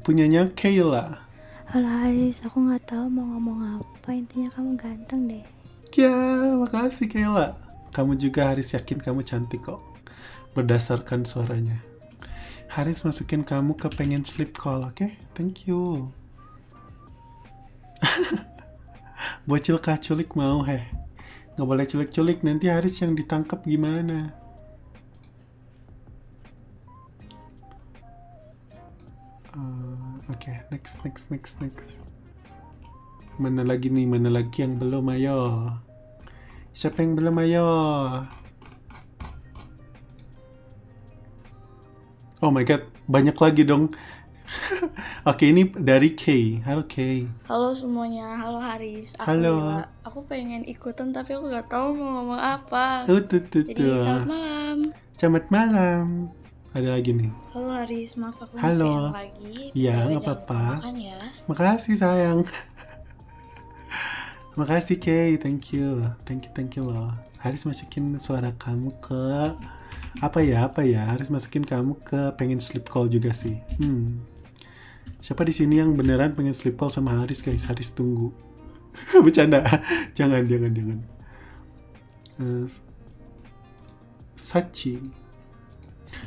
Punyanya Kayla. Halo Haris, aku nggak tahu mau ngomong apa, intinya kamu ganteng deh. Ya, makasih Kayla. Kamu juga Haris yakin kamu cantik kok, berdasarkan suaranya. Haris masukin kamu ke pengen sleep call, oke? Thank you. Bocil kah culik mau heh? Nggak boleh culik-culik, nanti Haris yang ditangkap gimana? Oke, next. Mana lagi yang belum, ayo. Siapa yang belum, ayo. Oh my god, banyak lagi dong. Oke, ini dari Kay. Halo Kay. Halo semuanya, halo Haris. Halo. Aku pengen ikutan tapi aku gak tahu mau ngomong apa. Jadi selamat malam. Selamat malam. Ada lagi nih. Halo Haris, maaf aku nge-share lagi. Iya, nggak apa-apa. Ya. Makasih sayang. Makasih Kay, thank you loh. Haris masukin suara kamu ke apa ya? Haris masukin kamu ke pengen sleep call juga sih. Siapa di sini yang beneran pengen sleep call sama Haris guys? Haris tunggu. Bercanda. jangan. Sachi.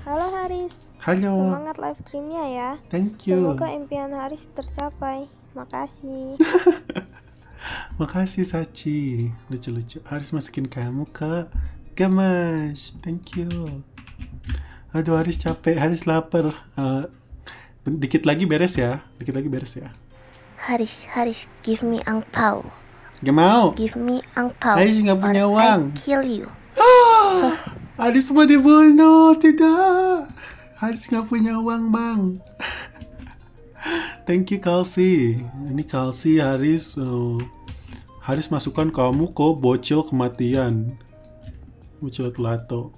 Halo Haris. Halo. Semangat live streamnya ya. Thank you. Semoga impian Haris tercapai. Makasih. Makasih Sachi. Lucu-lucu. Haris masukin kamu ke Gemas. Thank you. Aduh Haris capek. Haris lapar. Dikit lagi beres ya. Haris, give me angpao. Gak mau. Give me angpao. Haris nggak punya uang. I kill you. Haris mau dibunuh, tidak. Haris nggak punya uang bang. Thank you Kalsi. Ini Kalsi Haris Haris masukkan kamu ke bocil kematian. Bocil telato.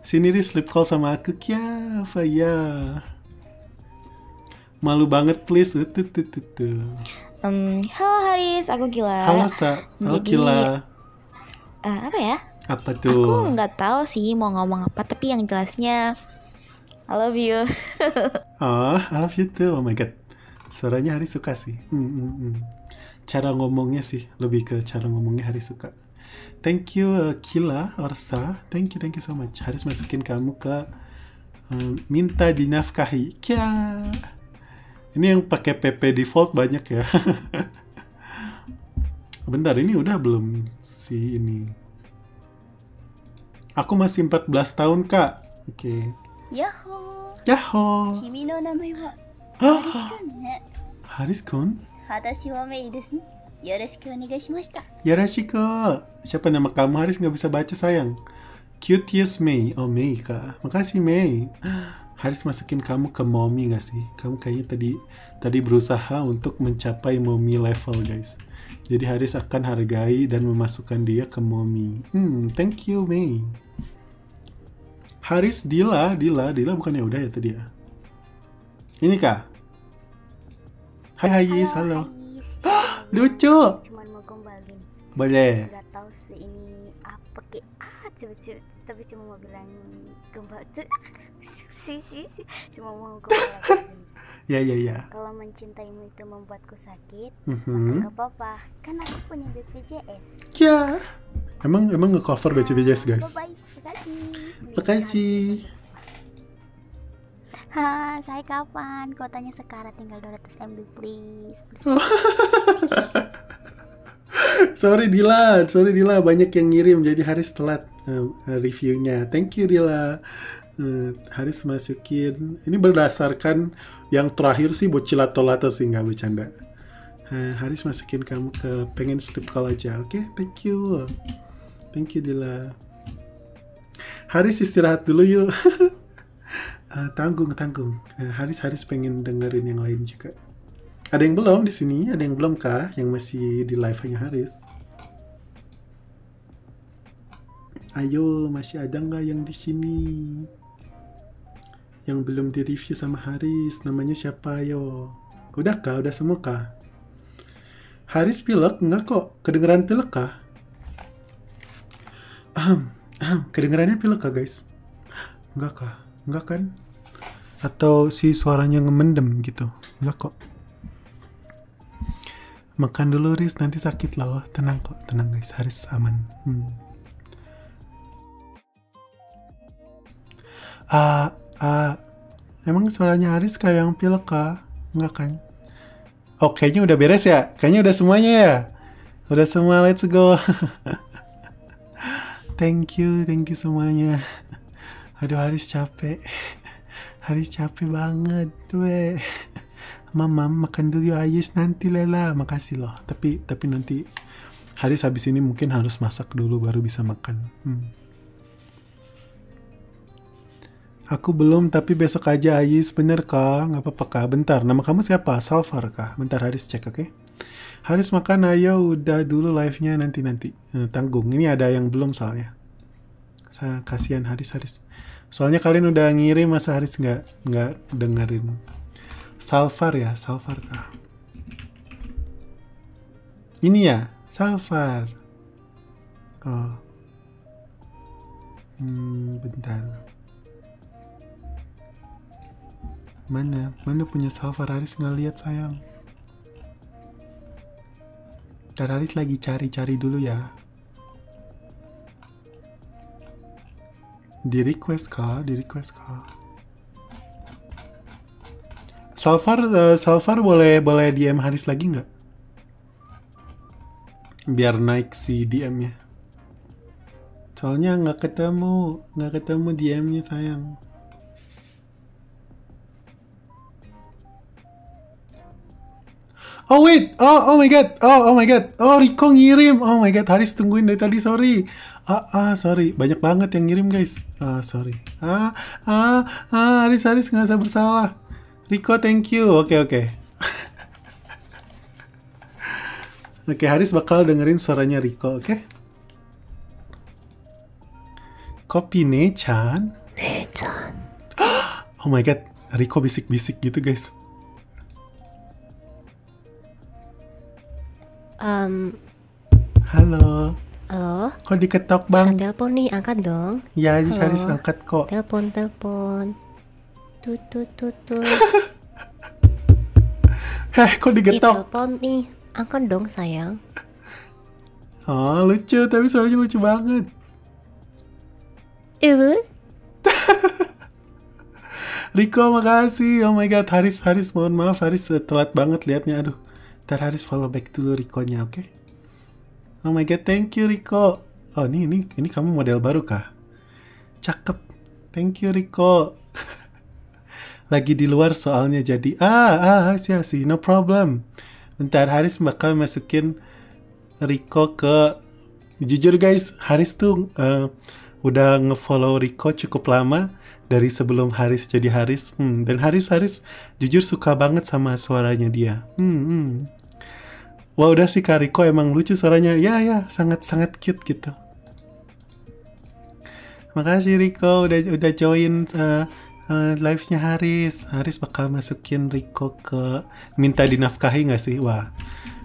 Sini di sleep call sama aku, Kia Faya. Malu banget, please. Halo Haris, aku Gila. Halo Sa, aku Gila. Apa ya? Apa tuh? Aku nggak tahu sih mau ngomong apa, tapi yang jelasnya I love you. Oh, I love you too. Oh my god, suaranya Haris suka sih. Cara ngomongnya sih, lebih ke cara ngomongnya Haris suka. Thank you Kila Orsa, thank you so much. Haris masukin kamu ke minta dinafkahi. Kia. Ini yang pakai PP default banyak ya. Bentar, ini udah belum sih ini. Aku masih 14 tahun, Kak. Oke. Okay. Yahoo. Yahoo. Kimi no namae wa Haris-kun ne. Haris-kun? Hatashi wa Mei desu ne. Yoroshiku onegai shimashita. Yoroshiku. Siapa nama kamu? Haris nggak bisa baca, sayang. Cutiest Mei. Oh, Mei, Kak. Makasih, Mei. Haris masukin kamu ke mommy nggak sih? Kamu kayaknya tadi berusaha untuk mencapai mommy level, guys. Jadi Haris akan hargai dan memasukkan dia ke mommy. Thank you, Mei. Haris Dila bukannya udah ya tadi ya? Ini, Kak. Hai, Haris. Halo. Lucu. Cuman mau kembali. Boleh. Gak tahu sih ini apa ke? Tapi cuma mau bilang kembali. Cuma mau kembali. Ya. Kalau mencintaimu itu membuatku sakit, nggak apa-apa. Kan aku punya BPJS. Ya. Emang ngecover BPJS guys. Bye. Makasih. Ha, saya kapan? Kotanya sekarang tinggal 200 MB please. Sorry Dila, banyak yang ngirim jadi Haris telat reviewnya. Thank you Dila. Haris masukin ini berdasarkan yang terakhir sih bocilatolata sih, nggak bercanda. Haris masukin kamu ke pengen sleep call aja, oke? Okay? Thank you Dila. Haris istirahat dulu yuk. Tanggung. Haris pengen dengerin yang lain juga. Ada yang belum di sini? Ada yang belum kah? Yang masih di live hanya Haris. Ayo, masih ada nggak yang di sini? Yang belum direview sama Haris, namanya siapa yo? Udah kah? Udah semua kah? Haris pilek nggak kok? Kedengeran pilek kah? Kedengerannya pilek kah guys? Nggak kah? Nggak kan? Atau si suaranya ngemendem gitu? Nggak kok. Makan dulu Haris, nanti sakit loh. Tenang kok, tenang guys. Haris aman. Emang suaranya Haris kayak yang pilek kah? Enggak kan? Oh, kayaknya udah beres ya? Kayaknya udah semuanya ya? Udah semua, let's go. thank you semuanya. Aduh, Haris capek. Haris capek banget, weh. Mama, makan dulu Ayes nanti Lela. Makasih loh. Tapi nanti Haris habis ini mungkin harus masak dulu baru bisa makan. Aku belum, tapi besok aja Ayis, bener kah? Nggak apa-apa kah? Bentar, nama kamu siapa? Salvar kah? Bentar Haris cek, oke? Okay? Haris makan, ayo udah dulu live-nya nanti. Tanggung, ini ada yang belum soalnya. Kasihan Haris. Soalnya kalian udah ngirim, masa Haris nggak dengerin. Salvar ya, Salvar kah? Ini ya, Salvar. Oh. Bentar. Mana punya Salvar? Haris nggak lihat sayang. Ntar Haris lagi cari-cari dulu ya. Di request kah? Salvar boleh DM Haris lagi nggak? Biar naik si DM-nya. Soalnya nggak ketemu DM-nya sayang. Oh wait, oh my god, oh Riko ngirim, oh my god, Haris tungguin dari tadi, sorry, sorry, banyak banget yang ngirim guys, sorry, Haris ngerasa bersalah, Riko thank you, oke. Oke, Haris bakal dengerin suaranya Riko, oke? Kopi Ne-chan. Ne-chan. Oh my god, Riko bisik-bisik gitu guys. Halo. Halo. Kok diketok bang? Telepon nih, angkat dong. Ya, Haris, Haris angkat kok. Telepon, telepon. Tut tut tut tut. Heh, kok digetok? Telepon nih, angkat dong sayang. Oh lucu, tapi suaranya lucu banget. Riko makasih. Oh my god, Haris, Haris mohon maaf, Haris telat banget liatnya. Aduh, ntar Haris follow back dulu Rikonya, oke? Okay? Oh my god, thank you Riko. Oh ini kamu model baru kah? Cakep, thank you Riko. Lagi di luar soalnya jadi sih no problem. Bentar Haris bakal masukin Riko ke jujur guys, Haris tuh udah ngefollow Riko cukup lama dari sebelum Haris jadi Haris. Dan Haris jujur suka banget sama suaranya dia. Wah udah sih Kak Riko emang lucu suaranya. Ya sangat cute gitu. Makasih Riko udah join live-nya Haris. Haris bakal masukin Riko ke minta dinafkahi nggak sih? Wah,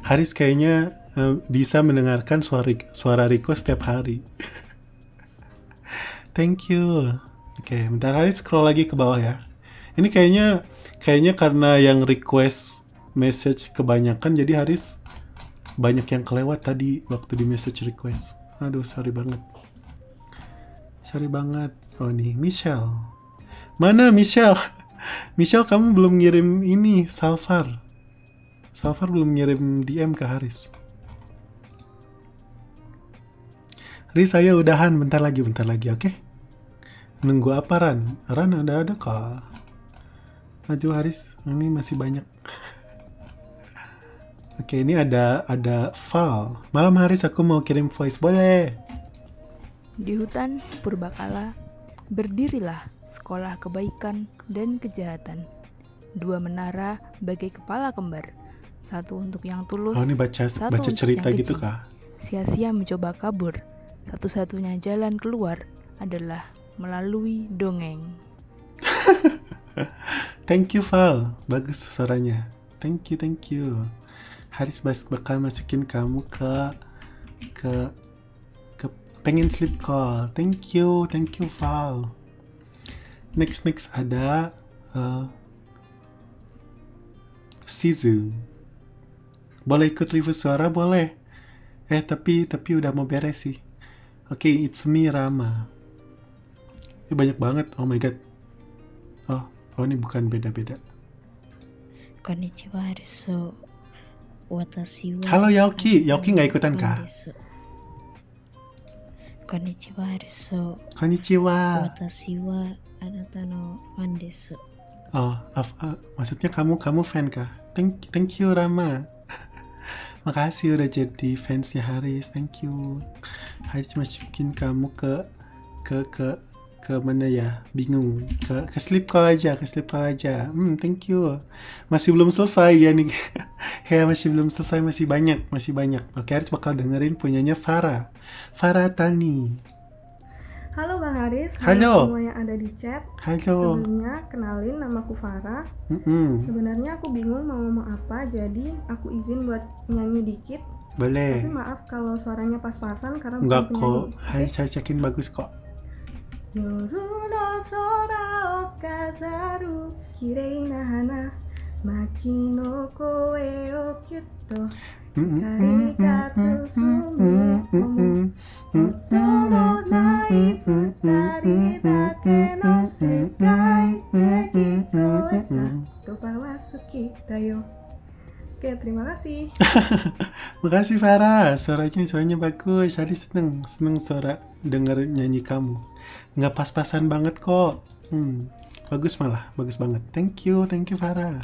Haris kayaknya bisa mendengarkan suara Riko setiap hari. Thank you. Oke, bentar Haris scroll lagi ke bawah ya. Ini kayaknya karena yang request message kebanyakan, jadi Haris banyak yang kelewat tadi waktu di message request. Aduh, sorry banget. Sorry banget. Oh nih, Michelle. Mana Michelle? Michelle kamu belum ngirim ini, Salvar. Salvar belum ngirim DM ke Haris. Haris saya udahan, bentar lagi, oke? Okay? Nunggu apa Ran? Ran ada kah? Maju Haris, ini masih banyak. Oke, okay, ini ada file. Malam Haris aku mau kirim voice, boleh? Di hutan Purbakala, berdirilah sekolah kebaikan dan kejahatan. Dua menara bagai kepala kembar. Satu untuk yang tulus, oh, ini baca cerita gitu kah? Sia-sia mencoba kabur. Satu-satunya jalan keluar adalah melalui dongeng. Thank you Val, bagus suaranya. Thank you. Haris bakal masukin kamu ke pengen sleep call. Thank you Val. Next ada Sizu. Boleh ikut review suara boleh. Tapi udah mau beres sih. Oke, it's me Rama. Ini banyak banget. Oh my god. Oh ini bukan beda-beda. Konnichiwa Harisu. Watashi wa. Halo Yaoki nggak ikutan kah? Konnichiwa Harisu. Konnichiwa. Watashi wa anata no fan desu. Oh, maksudnya kamu fan kah? Thank you Rama. Makasih udah jadi fansnya Haris. Thank you. Haris masukin kamu ke mana ya? Bingung. Ke sleep call aja, thank you. Masih belum selesai ya nih. Ya masih belum selesai, masih banyak. Oke, Haris bakal dengerin punyanya Farah. Farah Tani. Halo Bang Haris, halo semua yang ada di chat. Halo. Sebelumnya kenalin namaku Farah. Sebenarnya aku bingung mau ngomong apa, jadi aku izin buat nyanyi dikit. Boleh. Tapi maaf kalau suaranya pas-pasan karena enggak kok. Hai, saya cekin bagus kok. Yoru no sora o kazaru kirei na hana machi no koe o kyutto. Oke, terima kasih. Makasih Farah, suaranya bagus. Jadi seneng suara denger nyanyi kamu. Nggak pas-pasan banget kok. Bagus malah, bagus banget. Thank you Farah.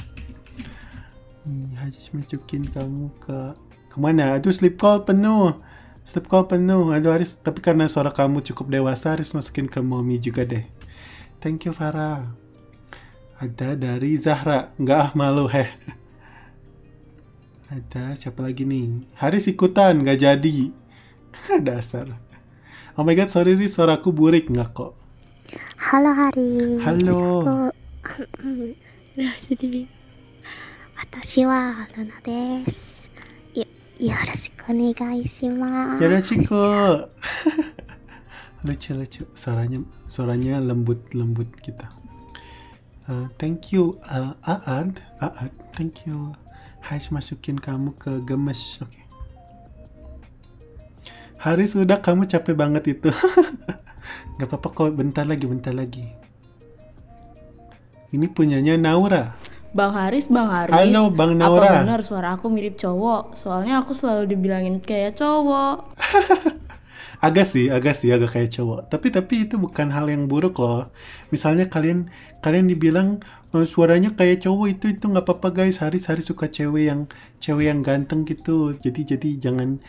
Harus masukin kamu kemana? Aduh, sleep call penuh. Aduh Haris, tapi karena suara kamu cukup dewasa, Haris masukin ke mommy juga deh. Thank you Farah. Ada dari Zahra, nggak malu heh. Ada siapa lagi nih? Haris ikutan, gak jadi. Dasar. Oh my god, sorry nih suaraku burik, nggak kok. Halo Haris. Halo. Watashi wa Luna desu. Yoroshiku onegaishimasu. Yoroshiku. Lucu-lucu suaranya lembut-lembut kita. Thank you Aad, thank you. Haris masukin kamu ke gemes. Oke. Okay. Haris udah, kamu capek banget itu. Gak apa-apa kok, bentar lagi. Ini punyanya Naura. Bang Haris. Halo Bang Naura. Apa benar suara aku mirip cowok? Soalnya aku selalu dibilangin kayak cowok. agak kayak cowok. Tapi itu bukan hal yang buruk loh. Misalnya kalian dibilang suaranya kayak cowok, itu nggak apa-apa guys. Haris suka cewek yang ganteng gitu. Jadi jangan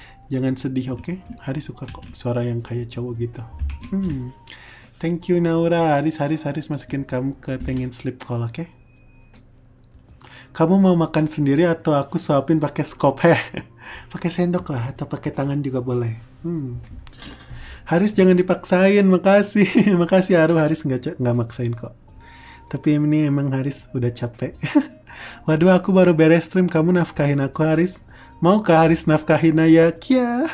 sedih, oke? Okay? Haris suka kok suara yang kayak cowok gitu. Thank you Naura. Haris masukin kamu ke pengen sleep call, oke? Okay? Kamu mau makan sendiri atau aku suapin pakai skop? Pakai sendok lah, atau pakai tangan juga boleh. Haris jangan dipaksain, makasih. Makasih Aru, Haris nggak maksain kok. Tapi ini emang Haris udah capek. Waduh, aku baru beres stream, kamu nafkahin aku Haris. Maukah Haris nafkahin Naya? Kia.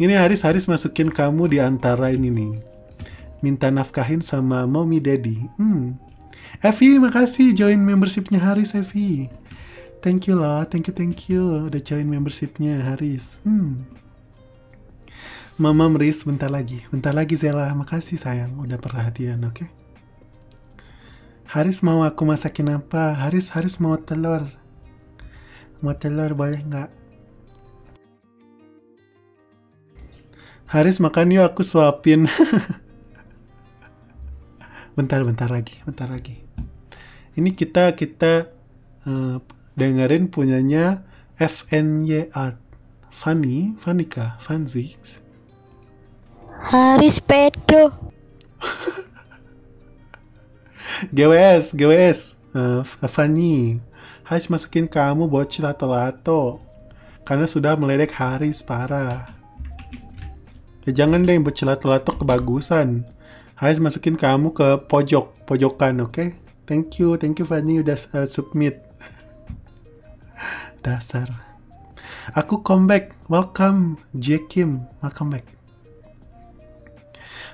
Ini Haris masukin kamu di antara ini nih. Minta nafkahin sama Mommy Daddy. Evi, makasih join membershipnya Haris, Evi. Thank you loh, thank you. Udah join membershipnya Haris. Mama Meris, bentar lagi Zela. Makasih sayang, udah perhatian, oke? Okay? Haris mau aku masakin apa? Haris mau telur. Boleh nggak? Haris makan yuk, aku suapin. bentar lagi. Ini kita dengerin punyanya FNY Art. Fanika, Fanzix. Haris pedo. GWS. Fanny. Haris masukin kamu bocil atau lato, karena sudah meledek Haris parah. Jangan deh bocil atau lato, kebagusan. Haris masukin kamu ke pojokan, oke? Okay? Thank you Fanny udah submit. Dasar. Aku comeback, welcome J Kim, welcome back.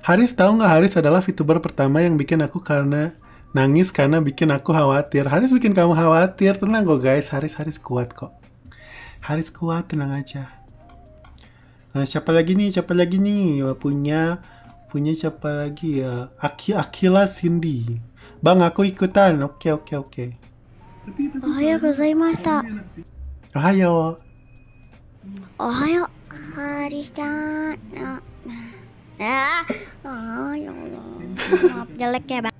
Haris tahu nggak, Haris adalah VTuber pertama yang bikin aku karena nangis karena bikin aku khawatir. Haris bikin kamu khawatir, tenang kok guys. Haris kuat kok. Haris kuat, tenang aja. Nah, siapa lagi nih? Punya siapa lagi ya? Akila Cindy. Bang, aku ikutan. Oke. Ohayo gozaimashita. Ohayo Haris-chan. Ya Allah. Maaf jelek ya, Bang.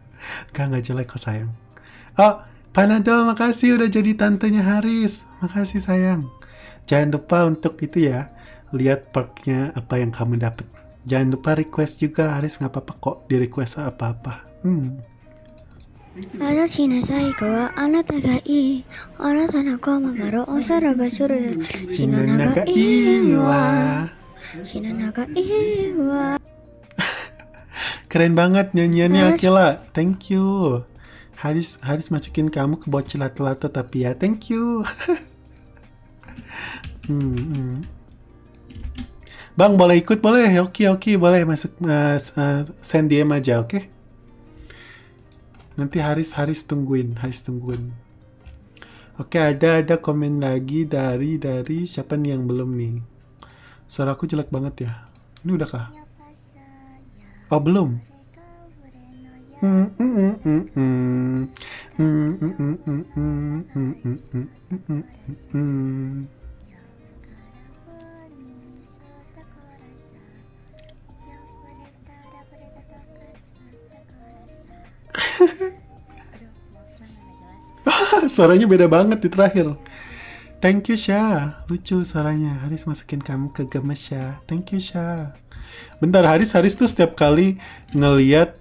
Gak jelek kok sayang. Oh, Panado, makasih udah jadi tantenya Haris. Makasih sayang. Jangan lupa untuk itu ya, lihat perknya apa yang kamu dapat. Jangan lupa request juga Haris, nggak apa-apa kok di request apa-apa. Shinonaga Iwa. Keren banget nyanyiannya Akila. Thank you. Haris masukin kamu ke bocil lato-lato tapi ya. Thank you. Bang, boleh ikut? Boleh. Oke, boleh masuk. Send DM aja, oke? Okay? Nanti Haris tungguin. Oke, ada komen lagi dari siapa nih yang belum nih? Suaraku jelek banget ya. Ini udah kah? Oh belum. Suaranya beda banget di terakhir. Thank you Sya, lucu suaranya. Haris masukin kamu ke gemes ya. Thank you Sya. Bentar, Haris tuh setiap kali ngelihat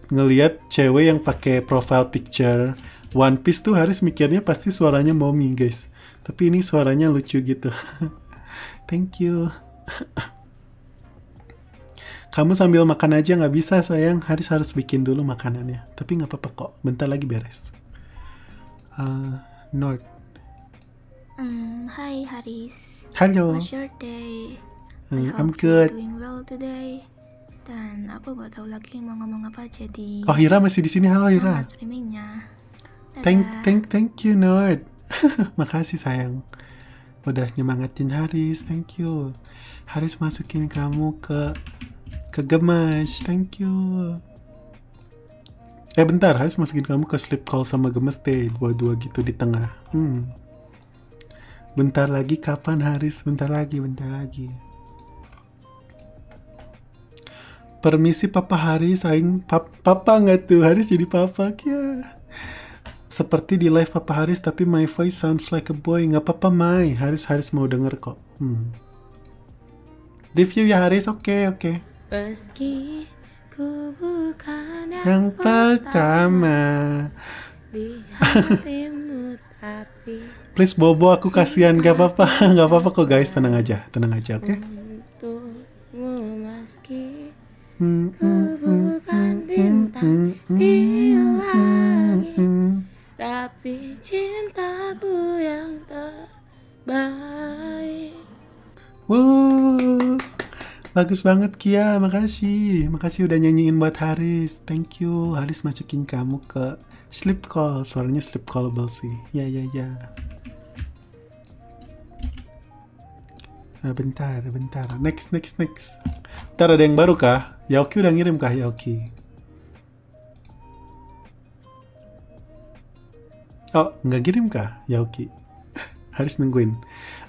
cewek yang pakai profile picture One Piece tuh Haris mikirnya pasti suaranya mommy guys. Tapi ini suaranya lucu gitu. Thank you. Kamu sambil makan aja nggak bisa sayang. Harus bikin dulu makanannya. Tapi nggak apa-apa kok. Bentar lagi beres. Nord. Hi Haris. Halo. How's your day? I'm good. Doing well today. Dan aku nggak tahu lagi mau ngomong apa jadi. Oh Hira masih di sini. Halo Hira. Streamingnya. Thank you Nord. Makasih sayang. Udah nyemangatin Haris. Thank you. Haris masukin kamu ke Gemes. Thank you. Bentar, Haris masukin kamu ke sleep call sama Gemes deh. Dua-dua gitu di tengah. Bentar lagi kapan Haris? Bentar lagi. Permisi Papa Haris, sayang. Papa nggak tuh? Haris jadi papa ya. Seperti di live Papa Haris, tapi my voice sounds like a boy. Nggak apa-apa, Mai. Haris mau denger kok. Review ya Haris, oke. Meski ku bukan yang pertama di hatimu, tapi please Bobo, aku kasihan. Gak apa-apa kok guys, tenang aja, oke? Bukan bintang tapi cintaku yang terbaik. Wow, bagus banget Kia, makasih udah nyanyiin buat Haris. Thank you, Haris masukin kamu ke sleep call, suaranya sleep callable sih. Ya. Nah, bentar. Next. Ntar ada yang baru kah? Yaoki udah ngirim kah Yaoki? Oh, nggak kirim kah Yaoki? Haris nungguin.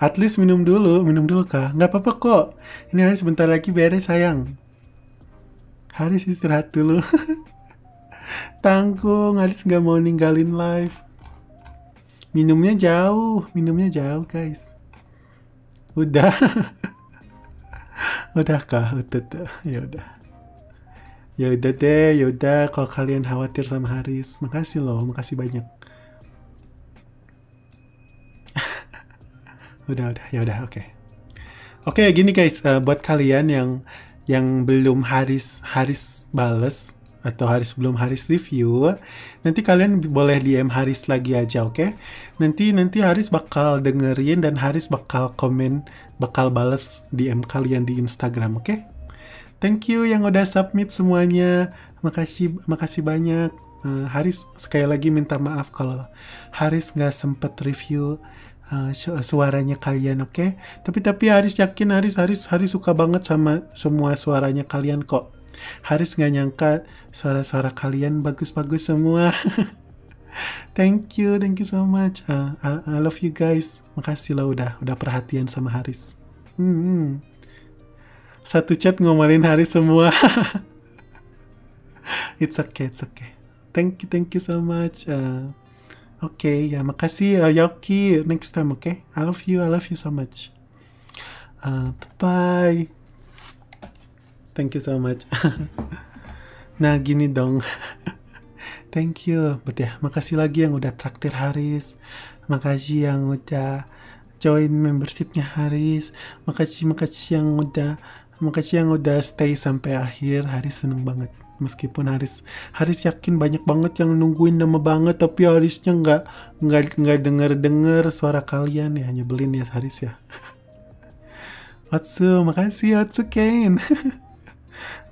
At least minum dulu kah? Nggak apa-apa kok. Ini Haris bentar lagi beres sayang. Haris istirahat dulu. Tanggung, Haris nggak mau ninggalin live. Minumnya jauh guys. Udah. Yaudah kalau kalian khawatir sama Haris. Makasih loh, makasih banyak. Oke, gini guys, buat kalian yang belum Haris bales atau belum Haris review, nanti kalian boleh DM Haris lagi aja, oke? Nanti Haris bakal dengerin dan Haris bakal komen, bakal balas DM kalian di Instagram, oke? Thank you yang udah submit semuanya. Makasih banyak. Haris sekali lagi minta maaf kalau Haris nggak sempet review suaranya kalian, oke? Tapi Haris yakin Haris suka banget sama semua suaranya kalian kok. Haris nggak nyangka suara-suara kalian bagus-bagus semua. thank you so much. I love you guys. Makasih lo udah perhatian sama Haris. Satu chat ngomelin Haris semua. It's okay. Thank you so much. Oke, makasih Yoki. Next time, oke? I love you so much. Bye. Thank you so much. Nah, gini dong. Thank you. Makasih lagi yang udah traktir Haris. Makasih yang udah join membershipnya Haris. Makasih yang udah stay sampai akhir. Haris seneng banget. Meskipun Haris yakin banyak banget yang nungguin lama banget, tapi Harisnya nggak denger suara kalian ya. Nyebelin ya Haris ya. Otsu, makasih Otsu Caine.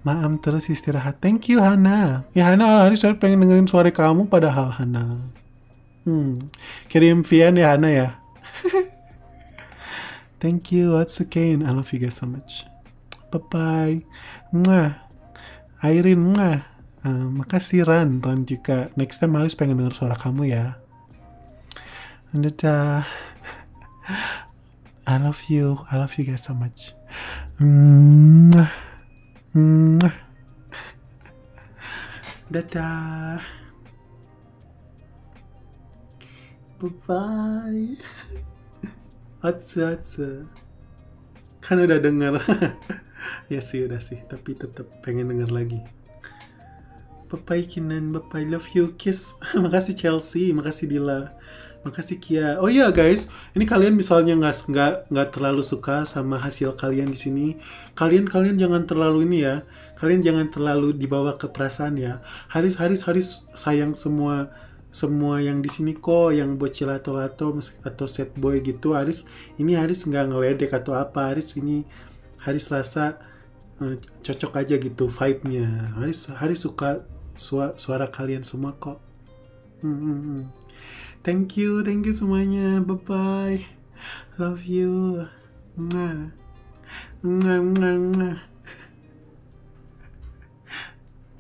Maaf terus istirahat. Thank you Hana. Ya Hana, Haris pengen dengerin suara kamu padahal Hana. Kirim VN ya Hana ya. Thank you once again. I love you guys so much. Bye. Mwah. Airin mwah. Makasih Ran juga. Next time Haris pengen denger suara kamu ya. Dadah. I love you guys so much. Mwah. Dadah. Bye. Otsu. Kan udah denger. Ya sih udah sih, tapi tetap pengen denger lagi. Papai Kinan, Papai love you kiss. Makasih Chelsea, makasih Dila. Makasih Kia. Oh iya guys, ini kalian misalnya nggak terlalu suka sama hasil kalian di sini, kalian jangan terlalu ini ya. Kalian jangan terlalu dibawa ke perasaan ya. Haris sayang semua yang di sini kok, yang bocil lato-lato atau set boy gitu. Haris nggak ngeledek atau apa. Haris rasa cocok aja gitu vibe-nya. Haris suka suara kalian semua kok. Thank you semuanya. Bye bye. Love you. Mwah. Mwah, mwah, mwah.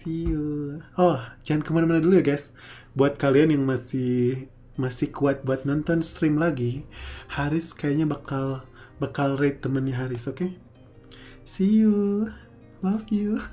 See you. Oh, jangan kemana-mana dulu ya guys. Buat kalian yang masih kuat buat nonton stream lagi, Haris kayaknya bakal rate temennya Haris, oke? Okay? See you. Love you.